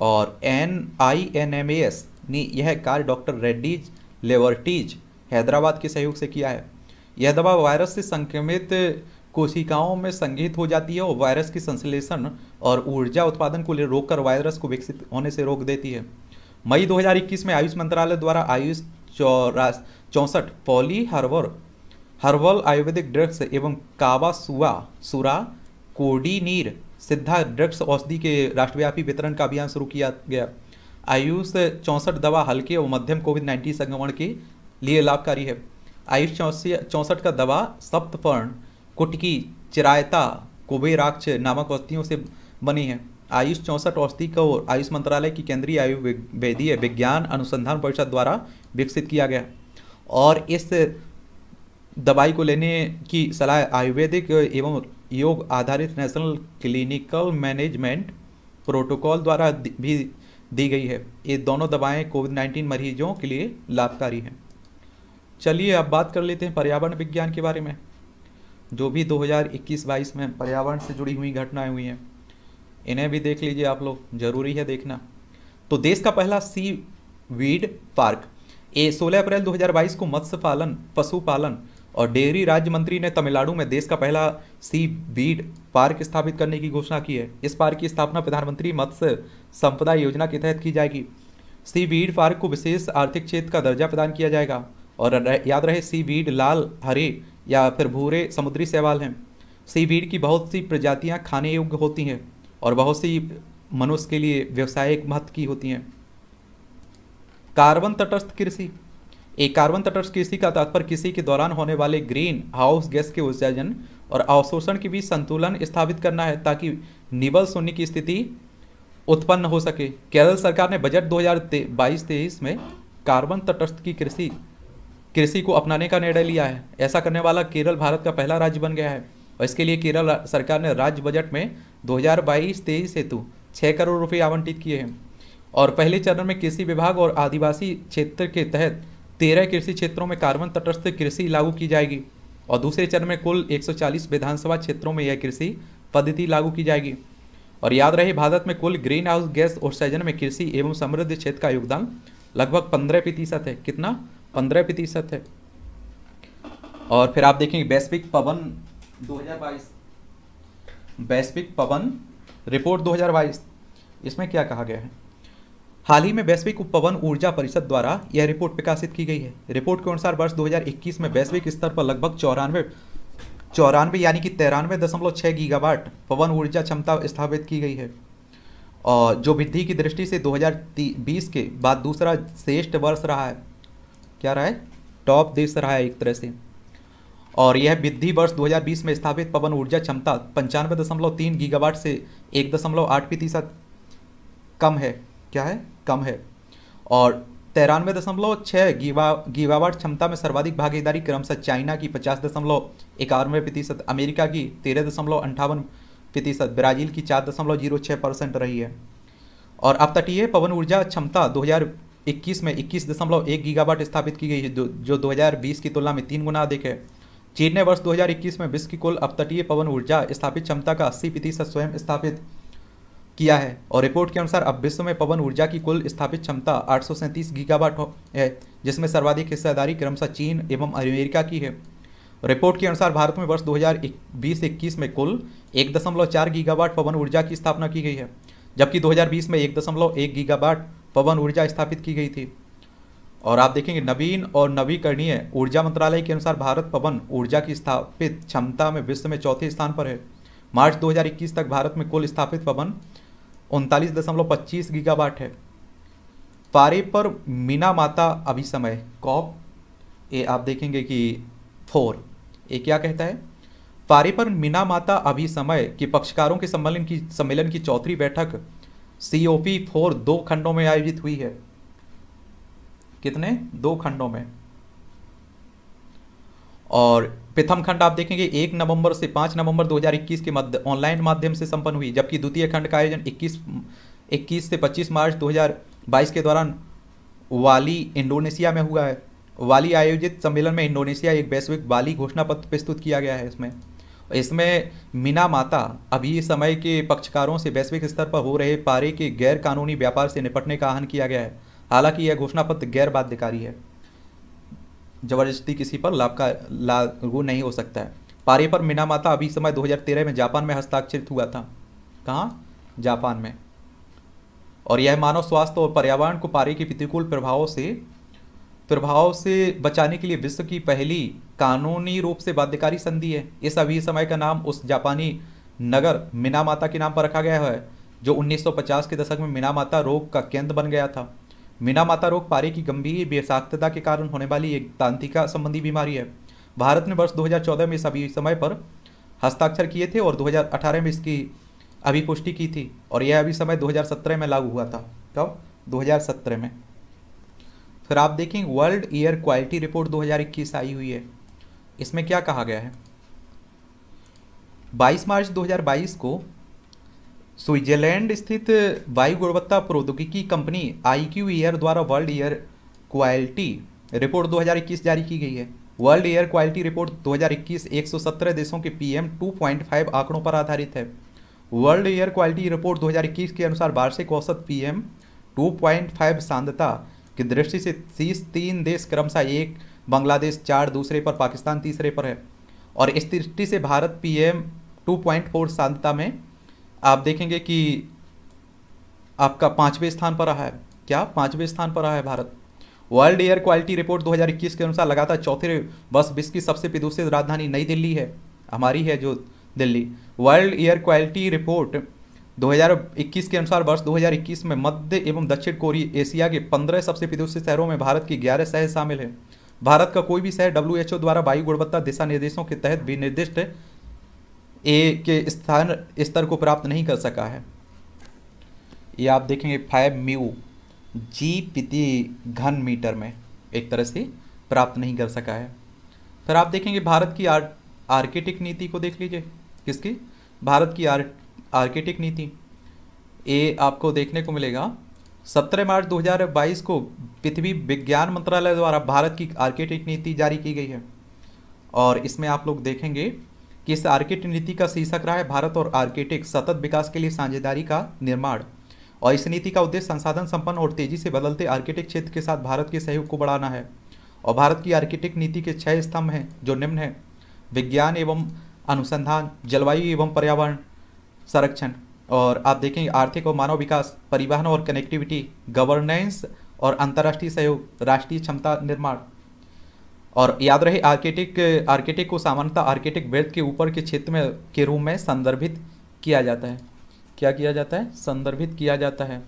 और N I N M S ने यह कार्य डॉक्टर रेड्डीज लेबोरेटरीज हैदराबाद के सहयोग से किया है। यह दवा वायरस से संक्रमित कोशिकाओं में संघनित हो जाती है और वायरस की संश्लेषण और ऊर्जा उत्पादन को रोककर वायरस को विकसित होने से रोक देती है। मई दो हज़ार इक्कीस में आयुष मंत्रालय द्वारा आयुष चौसठ poly herbal herbal Ayurvedic drugs एवं कावा सुआ सुरा कोडीनीर सिद्धा ड्रग्स औषधि के राष्ट्रव्यापी वितरण का अभियान शुरू किया गया। आयुष चौंसठ दवा हल्के और मध्यम कोविड नाइन्टीन संक्रमण के लिए लाभकारी है। आयुष चौंसठ का दवा सप्तपर्ण कुटकी चिरायता कुबेराक्ष नामक औषधियों से बनी है। आयुष चौंसठ औषधि को आयुष मंत्रालय की केंद्रीय आयुर्वेदीय विज्ञान अनुसंधान परिषद द्वारा विकसित किया गया और इस दवाई को लेने की सलाह आयुर्वेदिक एवं योग आधारित नेशनल क्लिनिकल मैनेजमेंट प्रोटोकॉल द्वारा भी दी गई है। ये दोनों दवाएं कोविड नाइन्टीन मरीजों के लिए लाभकारी हैं। चलिए अब बात कर लेते हैं पर्यावरण विज्ञान के बारे में, जो भी दो हज़ार इक्कीस बाईस में पर्यावरण से जुड़ी हुई घटनाएं हुई हैं, इन्हें भी देख लीजिए आप लोग, जरूरी है देखना। तो देश का पहला सी वीड पार्क ये सोलह अप्रैल दो हज़ार बाईस को मत्स्य पालन, पशुपालन और डेयरी राज्य मंत्री ने तमिलनाडु में देश का पहला सी वीड पार्क स्थापित करने की घोषणा की है। इस पार्क की स्थापना प्रधानमंत्री मत्स्य संपदा योजना के तहत की जाएगी। सी वीड पार्क को विशेष आर्थिक क्षेत्र का दर्जा प्रदान किया जाएगा और याद रहे सी वीड लाल, हरे या फिर भूरे समुद्री शैवाल हैं। सी वीड की बहुत सी प्रजातियां खाने योग्य होती हैं और बहुत सी मनुष्य के लिए व्यवसायिक महत्व की होती हैं। कार्बन तटस्थ कृषि एक कार्बन तटस्थ कृषि का तात्पर्य कृषि के दौरान होने वाले ग्रीन हाउस गैस के उत्सर्जन और अवशोषण के बीच संतुलन स्थापित करना है ताकि निबल शून्य की स्थिति उत्पन्न हो सके। केरल सरकार ने बजट दो हजार बाईस तेईस में कार्बन तटस्थ की कृषि कृषि को अपनाने का निर्णय लिया है। ऐसा करने वाला केरल भारत का पहला राज्य बन गया है और इसके लिए केरल सरकार ने राज्य बजट में दो हज़ार बाईस तेईस हेतु छः करोड़ रुपए आवंटित किए हैं और पहले चरण में कृषि विभाग और आदिवासी क्षेत्र के तहत तेरह कृषि क्षेत्रों में कार्बन तटस्थ कृषि लागू की जाएगी और दूसरे चरण में कुल एक सौ चालीस विधानसभा क्षेत्रों में यह कृषि पद्धति लागू की जाएगी। और याद रहे भारत में कुल ग्रीन हाउस गैस उत्सर्जन में कृषि एवं समृद्ध क्षेत्र का योगदान लगभग पंद्रह प्रतिशत है। कितना? पंद्रह प्रतिशत है। और फिर आप देखेंगे वैश्विक पवन दो हज़ार बाईस वैश्विक पवन रिपोर्ट दो हज़ार बाईस, इसमें क्या कहा गया है? हाल ही में वैश्विक पवन ऊर्जा परिषद द्वारा यह रिपोर्ट प्रकाशित की गई है। रिपोर्ट के अनुसार वर्ष दो हज़ार इक्कीस में वैश्विक स्तर पर लगभग चौरानवे चौरानवे यानी कि तिरानवे दशमलव छः गीगावाट पवन ऊर्जा क्षमता स्थापित की गई है और जो वृद्धि की दृष्टि से दो हज़ार बीस के बाद दूसरा श्रेष्ठ वर्ष रहा है। क्या रहा है? टॉप देश रहा है एक तरह से। और यह वृद्धि वर्ष दो हज़ार बीस में स्थापित पवन ऊर्जा क्षमता पंचानवे दशमलव तीन गीगावाट से एक दशमलव आठ प्रतिशत कम है। क्या है? कम है। और तिरानवे दशमलव छः गीगावाट क्षमता में सर्वाधिक भागीदारी क्रमशः चाइना की पचास दशमलव इक्यानवे प्रतिशत, अमेरिका की तेरह दशमलव अंठावन प्रतिशत, ब्राज़ील की चार दशमलव जीरो छः परसेंट रही है। और अब तटीय पवन ऊर्जा क्षमता दो हज़ार इक्कीस में इक्कीस दशमलव एक गीगावाट स्थापित की गई है जो दो हज़ार बीस की तुलना में तीन गुना अधिक है। चीन ने वर्ष दो हज़ार इक्कीस में विश्व की कुल अपतटीय पवन ऊर्जा स्थापित क्षमता का अस्सी प्रतिशत स्वयं स्थापित किया है और रिपोर्ट के अनुसार अब विश्व में पवन ऊर्जा की कुल स्थापित क्षमता आठ सौ सैंतीस गीगावाट है जिसमें सर्वाधिक हिस्सेदारी क्रमशः चीन एवं अमेरिका की है। रिपोर्ट के अनुसार भारत में वर्ष दो हज़ार बीस इक्कीस में कुल एक दशमलव चार गीगावाट पवन ऊर्जा की स्थापना की गई है जबकि दो हज़ार बीस में एक दशमलव एक गीगावाट पवन ऊर्जा स्थापित की गई थी। और आप देखेंगे नवीन और नवीकरणीय ऊर्जा मंत्रालय के अनुसार भारत पवन ऊर्जा की स्थापित क्षमता में विश्व में चौथे स्थान पर है। मार्च दो हज़ार इक्कीस तक भारत में कुल स्थापित पवन उनतालीस दशमलव पच्चीस गीगावाट है। पारे पर मीना माता अभिसमय कॉप ये आप देखेंगे कि फोर ये क्या कहता है? पारे पर मीना माता अभिसमय के पक्षकारों के सम्मेलन की सम्मेलन की चौथी बैठक सी ओ पी फोर दो खंडों में आयोजित हुई है। कितने? दो खंडों में। और प्रथम खंड आप देखेंगे एक नवंबर से पाँच नवंबर दो हज़ार इक्कीस के मध्य ऑनलाइन माध्यम से संपन्न हुई जबकि द्वितीय खंड का आयोजन इक्कीस इक्कीस से पच्चीस मार्च दो हज़ार बाईस के दौरान वाली, इंडोनेशिया में हुआ है। वाली आयोजित सम्मेलन में इंडोनेशिया एक वैश्विक बाली घोषणा पत्र प्रस्तुत किया गया है इसमें। इसमें मीना माता अभी इस समय के पक्षकारों से वैश्विक स्तर पर हो रहे पारे के गैर कानूनी व्यापार से निपटने का आह्वान किया गया है। हालांकि यह घोषणा पत्र गैर बाध्यकारी है, जबरदस्ती किसी पर लाभ का लागू नहीं हो सकता है। पारे पर मीना माता अभी समय दो हज़ार तेरह में जापान में हस्ताक्षरित हुआ था। कहाँ? जापान में। और यह मानव स्वास्थ्य और पर्यावरण को पारे के प्रतिकूल प्रभावों से प्रभाव से बचाने के लिए विश्व की पहली कानूनी रूप से बाध्यकारी संधि है। इस अभी समय का नाम उस जापानी नगर मीना माता के नाम पर रखा गया है जो उन्नीस सौ पचास के दशक में मीना माता रोग का केंद्र बन गया था। मीना माता रोग पारे की गंभीर विषाक्तता के कारण होने वाली एक तांत्रिका संबंधी बीमारी है। भारत ने वर्ष दो हज़ार चौदह में इस अभी समय पर हस्ताक्षर किए थे और दो हज़ार अठारह में इसकी अभिपुष्टि की थी और यह अभी समय दो हज़ार सत्रह में लागू हुआ था। कब? दो हज़ार सत्रह में। फिर आप देखें वर्ल्ड एयर क्वालिटी रिपोर्ट दो हज़ार इक्कीस आई हुई है। इसमें क्या कहा गया है? बाईस मार्च दो हज़ार बाईस को स्विट्जरलैंड स्थित वायु गुणवत्ता प्रौद्योगिकी कंपनी आई क्यू एयर द्वारा वर्ल्ड एयर क्वालिटी रिपोर्ट दो हज़ार इक्कीस जारी की गई है। वर्ल्ड एयर क्वालिटी रिपोर्ट दो हज़ार इक्कीस एक सौ सत्रह देशों के पीएम दो पॉइंट पाँच आंकड़ों पर आधारित है। वर्ल्ड एयर क्वालिटी रिपोर्ट दो हज़ार इक्कीस के अनुसार वार्षिक औसत पीएम दो पॉइंट पाँच सांद्रता की दृष्टि से तीस तीन देश क्रमशः एक, बांग्लादेश चार, दूसरे पर पाकिस्तान, तीसरे पर है। और इस दृष्टि से भारत पीएम दो पॉइंट चार सांद्रता में आप देखेंगे कि आपका पाँचवें स्थान पर रहा है। क्या? पाँचवें स्थान पर रहा है Bharat. World air quality report दो हज़ार इक्कीस के अनुसार लगातार चौथे वर्ष विश्व की सबसे प्रदूषित राजधानी नई दिल्ली है, हमारी है जो Delhi. World air quality report दो हज़ार इक्कीस के अनुसार वर्ष दो हज़ार इक्कीस में मध्य एवं दक्षिण कोरिया एशिया के पंद्रह सबसे प्रदूषित शहरों में भारत की ग्यारह शहर शामिल हैं। भारत का कोई भी शहर डब्ल्यू एच ओ द्वारा वायु गुणवत्ता दिशा निर्देशों के तहत विनिर्दिष्ट ए के स्थान स्तर को प्राप्त नहीं कर सका है। ये आप देखेंगे फाइव म्यू जी प्रति घन मीटर में एक तरह से प्राप्त नहीं कर सका है। फिर आप देखेंगे भारत की आर आर्किटिक नीति को देख लीजिए। किसकी? भारत की आर आर्किटिक नीति। ये आपको देखने को मिलेगा सत्रह मार्च दो हज़ार बाईस को पृथ्वी विज्ञान मंत्रालय द्वारा भारत की आर्किटिक नीति जारी की गई है। और इसमें आप लोग देखेंगे कि इस आर्किटिक नीति का शीर्षक रहा है भारत और आर्किटिक सतत विकास के लिए साझेदारी का निर्माण। और इस नीति का उद्देश्य संसाधन संपन्न और तेजी से बदलते आर्किटिक क्षेत्र के साथ भारत के सहयोग को बढ़ाना है। और भारत की आर्किटिक नीति के छह स्तंभ हैं जो निम्न हैं: विज्ञान एवं अनुसंधान, जलवायु एवं पर्यावरण संरक्षण, और आप देखेंगे आर्थिक और मानव विकास, परिवहन और कनेक्टिविटी, गवर्नेंस और अंतर्राष्ट्रीय सहयोग, राष्ट्रीय क्षमता निर्माण। और याद रहे आर्किटिक आर्किटिक को सामान्यतः आर्किटिक वृत्त के ऊपर के क्षेत्र में के रूप में संदर्भित किया जाता है। क्या किया जाता है? संदर्भित किया जाता है।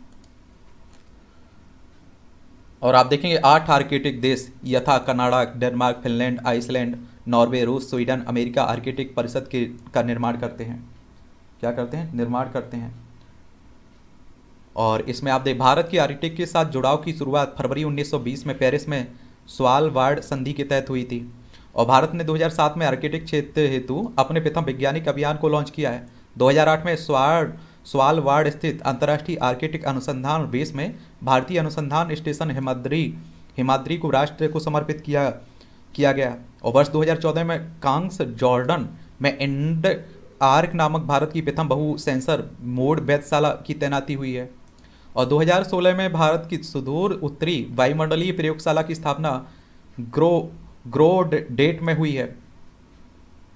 और आप देखेंगे आठ आर्किटिक देश यथा Canada, Denmark, Finland, Iceland, Norway, रूस, स्वीडन, अमेरिका आर्किटिक परिषद के का निर्माण करते हैं। क्या करते हैं? निर्माण करते हैं। और इसमें आप देख भारत की आर्किटिक के साथ जुड़ाव की शुरुआत फरवरी उन्नीस सौ बीस में पेरिस में स्वालबार्ड संधि के तहत हुई थी। और भारत ने दो हज़ार सात में आर्किटिक क्षेत्र हेतु अपने प्रथम वैज्ञानिक अभियान को लॉन्च किया है। दो हज़ार आठ में स्वाल स्वालबार्ड स्थित अंतर्राष्ट्रीय आर्किटिक अनुसंधान बेस में भारतीय अनुसंधान स्टेशन हिमाद्री हिमाद्री को राष्ट्र को समर्पित किया किया गया। और वर्ष दो हज़ार चौदह में कांग्स जॉर्डन में एंड आर्क नामक भारत की प्रथम बहु सेंसर मोड वैधशाला की तैनाती हुई है। और दो हज़ार सोलह में भारत की सुदूर उत्तरी वायुमंडलीय प्रयोगशाला की स्थापना ग्रो ग्रो डेट में हुई है।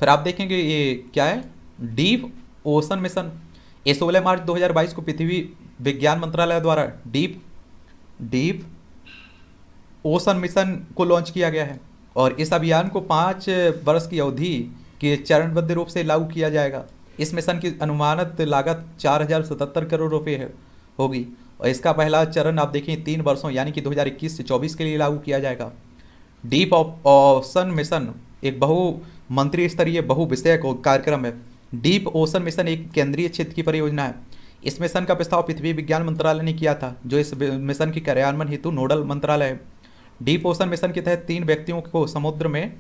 फिर आप देखेंगे ये क्या है? Deep ocean mission. ये सोलह मार्च दो हज़ार बाईस को पृथ्वी विज्ञान मंत्रालय द्वारा डीप डीप ओशन मिशन को लॉन्च किया गया है। और इस अभियान को पाँच वर्ष की अवधि के चरणबद्ध रूप से लागू किया जाएगा। इस मिशन की अनुमानित लागत चार हज़ार सतहत्तर करोड़ रुपये है होगी। और इसका पहला चरण आप देखें तीन वर्षों यानी कि दो हज़ार इक्कीस से चौबीस के लिए लागू किया जाएगा। डीप ओशन मिशन एक बहु मंत्री स्तरीय बहु विषयक कार्यक्रम है। डीप ओशन मिशन एक केंद्रीय क्षेत्र की परियोजना है। इस मिशन का प्रस्ताव पृथ्वी विज्ञान मंत्रालय ने किया था जो इस मिशन के कार्यान्वयन हेतु नोडल मंत्रालय है। डीप ओशन मिशन के तहत तीन व्यक्तियों को समुद्र में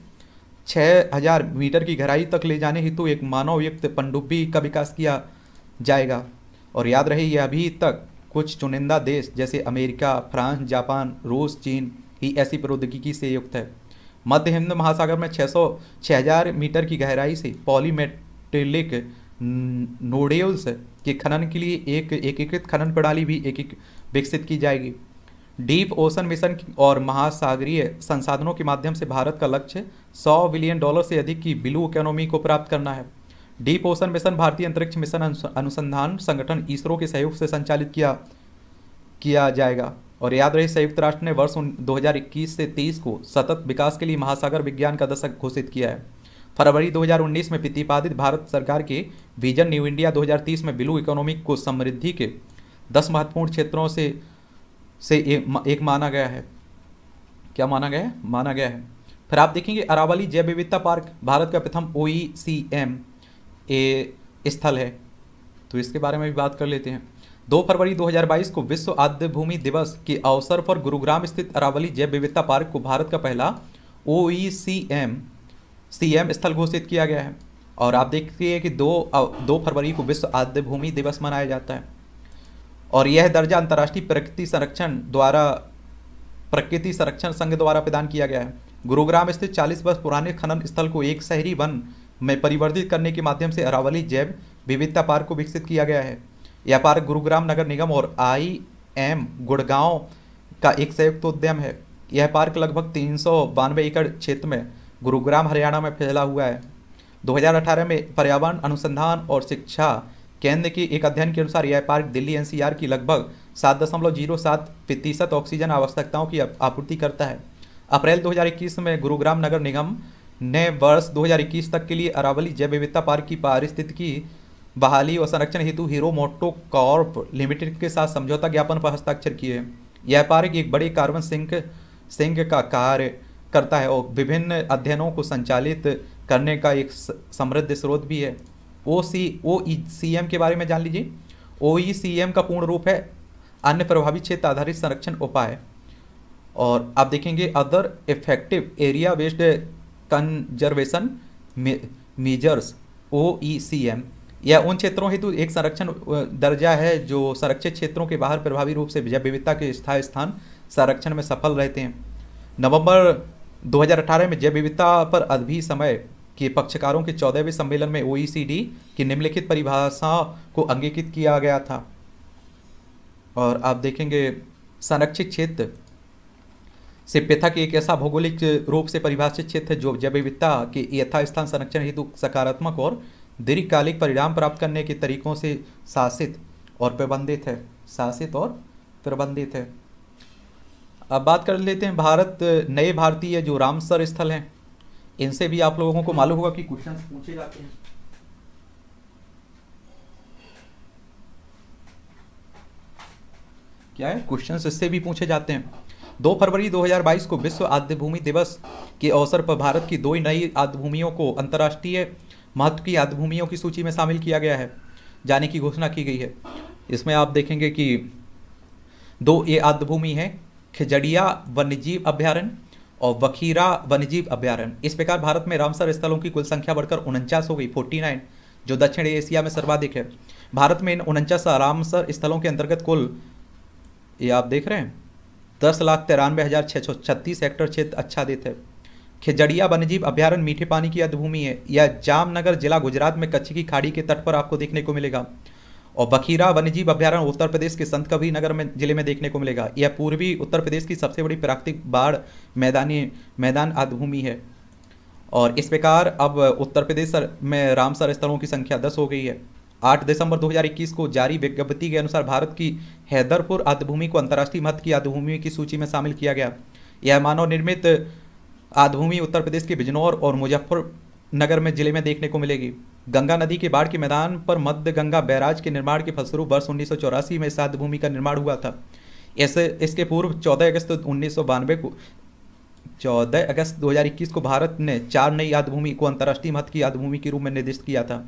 छः हज़ार मीटर की गहराई तक ले जाने हेतु एक मानवयुक्त पनडुब्बी का विकास किया जाएगा। और याद रहे यह अभी तक कुछ चुनिंदा देश जैसे अमेरिका, फ्रांस, जापान, रूस, चीन ही ऐसी प्रौद्योगिकी से युक्त है। मध्य हिंद महासागर में छः सौ छः हज़ार मीटर की गहराई से पॉलीमेट टेलिक नोडेल्स के खनन के लिए एक एकीकृत खनन प्रणाली भी एक विकसित की जाएगी। डीप ओशन मिशन और महासागरीय संसाधनों के माध्यम से भारत का लक्ष्य सौ बिलियन डॉलर से अधिक की ब्लू इकोनॉमी को प्राप्त करना है। डीप ओशन मिशन भारतीय अंतरिक्ष मिशन अनुसंधान संगठन इसरो के सहयोग से संचालित किया किया जाएगा। और याद रहे, संयुक्त राष्ट्र ने वर्ष दो हज़ार इक्कीस से तेईस को सतत विकास के लिए महासागर विज्ञान का दशक घोषित किया है। फरवरी दो हज़ार उन्नीस में प्रतिपादित भारत सरकार के विजन न्यू इंडिया दो हज़ार तीस में ब्लू इकोनॉमी को समृद्धि के दस महत्वपूर्ण क्षेत्रों से से एक माना गया है। क्या माना गया है? माना गया है। फिर आप देखेंगे अरावली जैव विविधता पार्क भारत का प्रथम ओ ई सी एम ए स्थल है, तो इसके बारे में भी बात कर लेते हैं। दो फरवरी दो हज़ार बाईस को विश्व आद्य भूमि दिवस के अवसर पर गुरुग्राम स्थित अरावली जैव विविधता पार्क को भारत का पहला ओ ई सी एम स्थल घोषित किया गया है। और आप देखते हैं कि दो दो फरवरी को विश्व आद्य भूमि दिवस मनाया जाता है। और यह दर्जा अंतर्राष्ट्रीय प्रकृति संरक्षण द्वारा प्रकृति संरक्षण संघ द्वारा प्रदान किया गया है। गुरुग्राम स्थित चालीस वर्ष पुराने खनन स्थल को एक शहरी वन में परिवर्तित करने के माध्यम से अरावली जैव विविधता पार्क को विकसित किया गया है। यह पार्क गुरुग्राम नगर निगम और आई एम गुड़गांव का एक संयुक्त उद्यम है। यह पार्क लगभग तीन सौ बानवे एकड़ क्षेत्र में गुरुग्राम हरियाणा में फैला हुआ है। दो हज़ार अठारह में पर्यावरण अनुसंधान और शिक्षा केंद्र की एक अध्ययन के अनुसार यह park Delhi N C R की लगभग सात दशमलव जीरो सात प्रतिशत ऑक्सीजन आवश्यकताओं की आपूर्ति करता है। अप्रैल दो हज़ार इक्कीस में गुरुग्राम नगर निगम ने वर्ष दो हज़ार इक्कीस तक के लिए अरावली जैव विविधता पार्क की पारिस्थितिकी बहाली और संरक्षण हेतु हीरो मोटो कॉर्प लिमिटेड के साथ समझौता ज्ञापन पर हस्ताक्षर किए। यह पार्क एक बड़े कार्बन सिंक सिंक का कार्य करता है और विभिन्न अध्ययनों को संचालित करने का एक समृद्ध स्रोत भी है। ओ ई सी एम के बारे में जान लीजिए। ओ ई सी एम का पूर्ण रूप है अन्य प्रभावी क्षेत्र आधारित संरक्षण उपाय। और आप देखेंगे other effective area based conservation measures O E C M. यह उन क्षेत्रों हेतु एक संरक्षण दर्जा है जो संरक्षित क्षेत्रों के बाहर प्रभावी रूप से जैव विविधता के स्थायी स्थान संरक्षण में सफल रहते हैं। नवंबर दो हज़ार अठारह में जैव विविधता पर अभी समय के पक्षकारों के चौदहवें सम्मेलन में ओ ई सी डी की निम्नलिखित परिभाषा को अंगीकृत किया गया था। और आप देखेंगे संरक्षित क्षेत्र से पृथक एक ऐसा भौगोलिक रूप से परिभाषित क्षेत्र है जो जैव विविधता के यथास्थान संरक्षण हेतु सकारात्मक और दीर्घकालिक परिणाम प्राप्त करने के तरीकों से शासित और प्रबंधित है। शासित और प्रबंधित है। अब बात कर लेते हैं भारत नए भारतीय जो रामसर स्थल हैं, इनसे भी आप लोगों को मालूम होगा कि क्वेश्चन पूछे जाते हैं। क्या है? क्वेश्चन इससे भी पूछे जाते हैं। दो फरवरी दो हज़ार बाईस को विश्व आद्य भूमि दिवस के अवसर पर भारत की दो नई आद्य भूमियों को अंतर्राष्ट्रीय महत्व की आद्य भूमियों की सूची में शामिल किया गया है, जाने की घोषणा की गई है। इसमें आप देखेंगे कि दो ये आद्य भूमि है, खिजड़िया वन्यजीव अभ्यारण्य और बखीरा वन्यजीव अभ्यारण्य। इस प्रकार भारत में रामसर स्थलों की कुल संख्या बढ़कर उनचास हो गई, उनचास, जो दक्षिण एशिया में सर्वाधिक है। भारत में इन उनचास रामसर स्थलों के अंतर्गत कुल, ये आप देख रहे हैं, दस लाख तिरानवे हज़ार छः सौ छत्तीस हेक्टर क्षेत्र आच्छादित है। खिजड़िया वन्यजीव अभ्यारण्य मीठे पानी की आद्यभूमि है। यह जामनगर जिला गुजरात में कच्छ की खाड़ी के तट पर आपको देखने को मिलेगा। और बखीरा वन्यजीव अभ्यारण्य उत्तर प्रदेश के संत कबीर नगर में जिले में देखने को मिलेगा। यह पूर्वी उत्तर प्रदेश की सबसे बड़ी प्राकृतिक बाढ़ मैदानी मैदान आद्यभूमि है। और इस प्रकार अब उत्तर प्रदेश में रामसर स्थलों की संख्या दस हो गई है। आठ दिसंबर दो हज़ार इक्कीस को जारी विज्ञप्ति के अनुसार भारत की हैदरपुर आद्यभूमि को अंतर्राष्ट्रीय महत्व की आद्यभूमि की सूची में शामिल किया गया। यह मानव निर्मित आद्यभूमि उत्तर प्रदेश के बिजनौर और मुजफ्फरनगर में जिले में देखने को मिलेगी। गंगा नदी के बाढ़ के मैदान पर मध्य गंगा बैराज के निर्माण के फलस्वरूप वर्ष उन्नीस सौ चौरासी में इस आद्यभूमि का निर्माण हुआ था। ऐसे इसके पूर्व चौदह अगस्त उन्नीस सौ बानवे को चौदह अगस्त दो हज़ार इक्कीस को भारत ने चार नई आद्यभूमि को अंतर्राष्ट्रीय महत्व की आद्यभूमि के रूप में निर्दिष्ट किया था।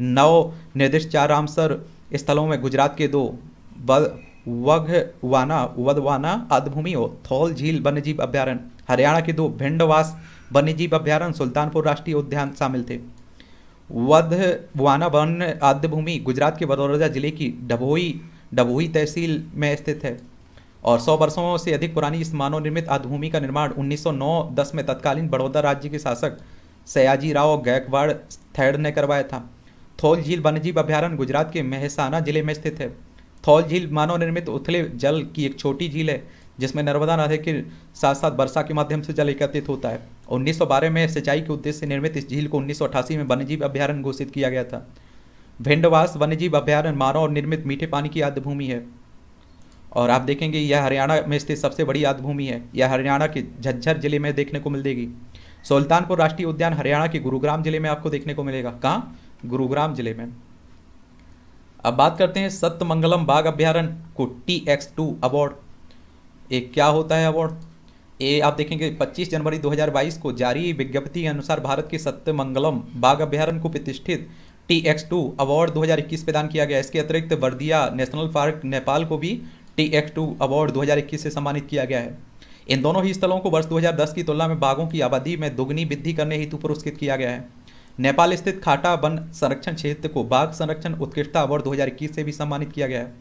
नौ निर्दिष्ट चार रामसर स्थलों में गुजरात के दो वघवाना वधवाना आद्यभूमि और थौल झील वन्यजीव अभ्यारण्य, हरियाणा के दो भिंडवास वन्यजीव अभ्यारण्य, सुल्तानपुर राष्ट्रीय उद्यान शामिल थे। वधवाना वन आद्यभूमि गुजरात के वडोदरा जिले की डभोई डभोई तहसील में स्थित है। और सौ वर्षों से अधिक पुरानी इस मानव निर्मित आद्यभूमि का निर्माण उन्नीस सौ नौ दस में तत्कालीन बड़ौदा राज्य के शासक सयाजी राव गायकवाड़ थर्ड ने करवाया था। थौल झील वन्यजीव अभ्यारण्य गुजरात के मेहसाणा जिले में स्थित है। थौल झील मानव निर्मित उथले जल की एक छोटी झील है जिसमें नर्मदा नदी के साथ साथ वर्षा के माध्यम से जल एकत्रित होता है। उन्नीस सौ बारह में सिंचाई के उद्देश्य से निर्मित इस झील को उन्नीस सौ अठासी में वन्यजीव अभ्यारण्य घोषित किया गया था। भिंडवास वन्यजीव अभ्यारण्य मानव और निर्मित मीठे पानी की आद्यभूमि है और आप देखेंगे यह हरियाणा में स्थित सबसे बड़ी आद्यभूमि है। यह हरियाणा के झज्जर जिले में देखने को मिलेगी। सुल्तानपुर राष्ट्रीय उद्यान हरियाणा के गुरुग्राम जिले में आपको देखने को मिलेगा। कहाँ? गुरुग्राम जिले में। अब बात करते हैं सत्यमंगलम बाघ अभ्यारण्य को टी एक्स टू अवार्ड। एक क्या होता है अवार्ड? ये आप देखेंगे पच्चीस जनवरी दो हज़ार बाईस को जारी विज्ञप्ति के अनुसार भारत के सत्यमंगलम बाघ अभ्यारण्य को प्रतिष्ठित टी एक्स टू अवार्ड दो हज़ार इक्कीस प्रदान किया गया। इसके अतिरिक्त बर्दिया नेशनल पार्क नेपाल को भी टी एक्स टू अवार्ड दो हज़ार इक्कीस से सम्मानित किया गया है। इन दोनों ही स्थलों को वर्ष दो हज़ार दस की तुलना में बाघों की आबादी में दोगुनी वृद्धि करने हेतु पुरस्कृत किया गया है। नेपाल स्थित खाटा वन संरक्षण क्षेत्र को बाघ संरक्षण उत्कृष्टता अवार्ड दो हज़ार इक्कीस से भी सम्मानित किया गया है।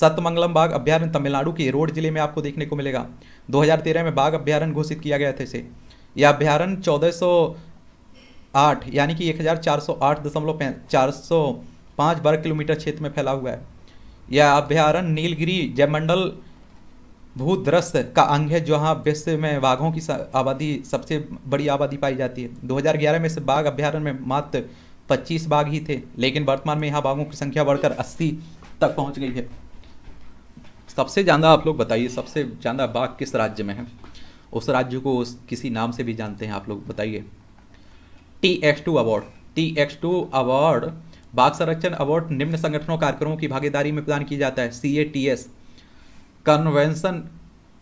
सत्यमंगलम बाघ अभ्यारण्य तमिलनाडु के एरोड जिले में आपको देखने को मिलेगा। दो हज़ार तेरह में बाघ अभ्यारण्य घोषित किया गया था इसे। यह अभ्यारण्य चौदह सौ आठ यानी कि एक हज़ार चार सौ आठ दशमलव चार सौ पाँच वर्ग किलोमीटर क्षेत्र में फैला हुआ है। यह अभ्यारण्य नीलगिरी जयमंडल भूदृश्य का अंग है जहाँ विश्व में बाघों की आबादी सबसे बड़ी आबादी पाई जाती है। दो हज़ार ग्यारह में इस बाघ अभ्यारण्य में मात्र पच्चीस बाघ ही थे, लेकिन वर्तमान में यहाँ बाघों की संख्या बढ़कर अस्सी तक पहुँच गई है। सबसे ज़्यादा आप लोग बताइए, सबसे ज़्यादा बाघ किस राज्य में है? उस राज्य को उस किसी नाम से भी जानते हैं आप लोग, बताइए। T X two award T X two award बाघ संरक्षण अवार्ड निम्न संगठनों कार्यक्रमों की भागीदारी में प्रदान किया जाता है। C A T S convention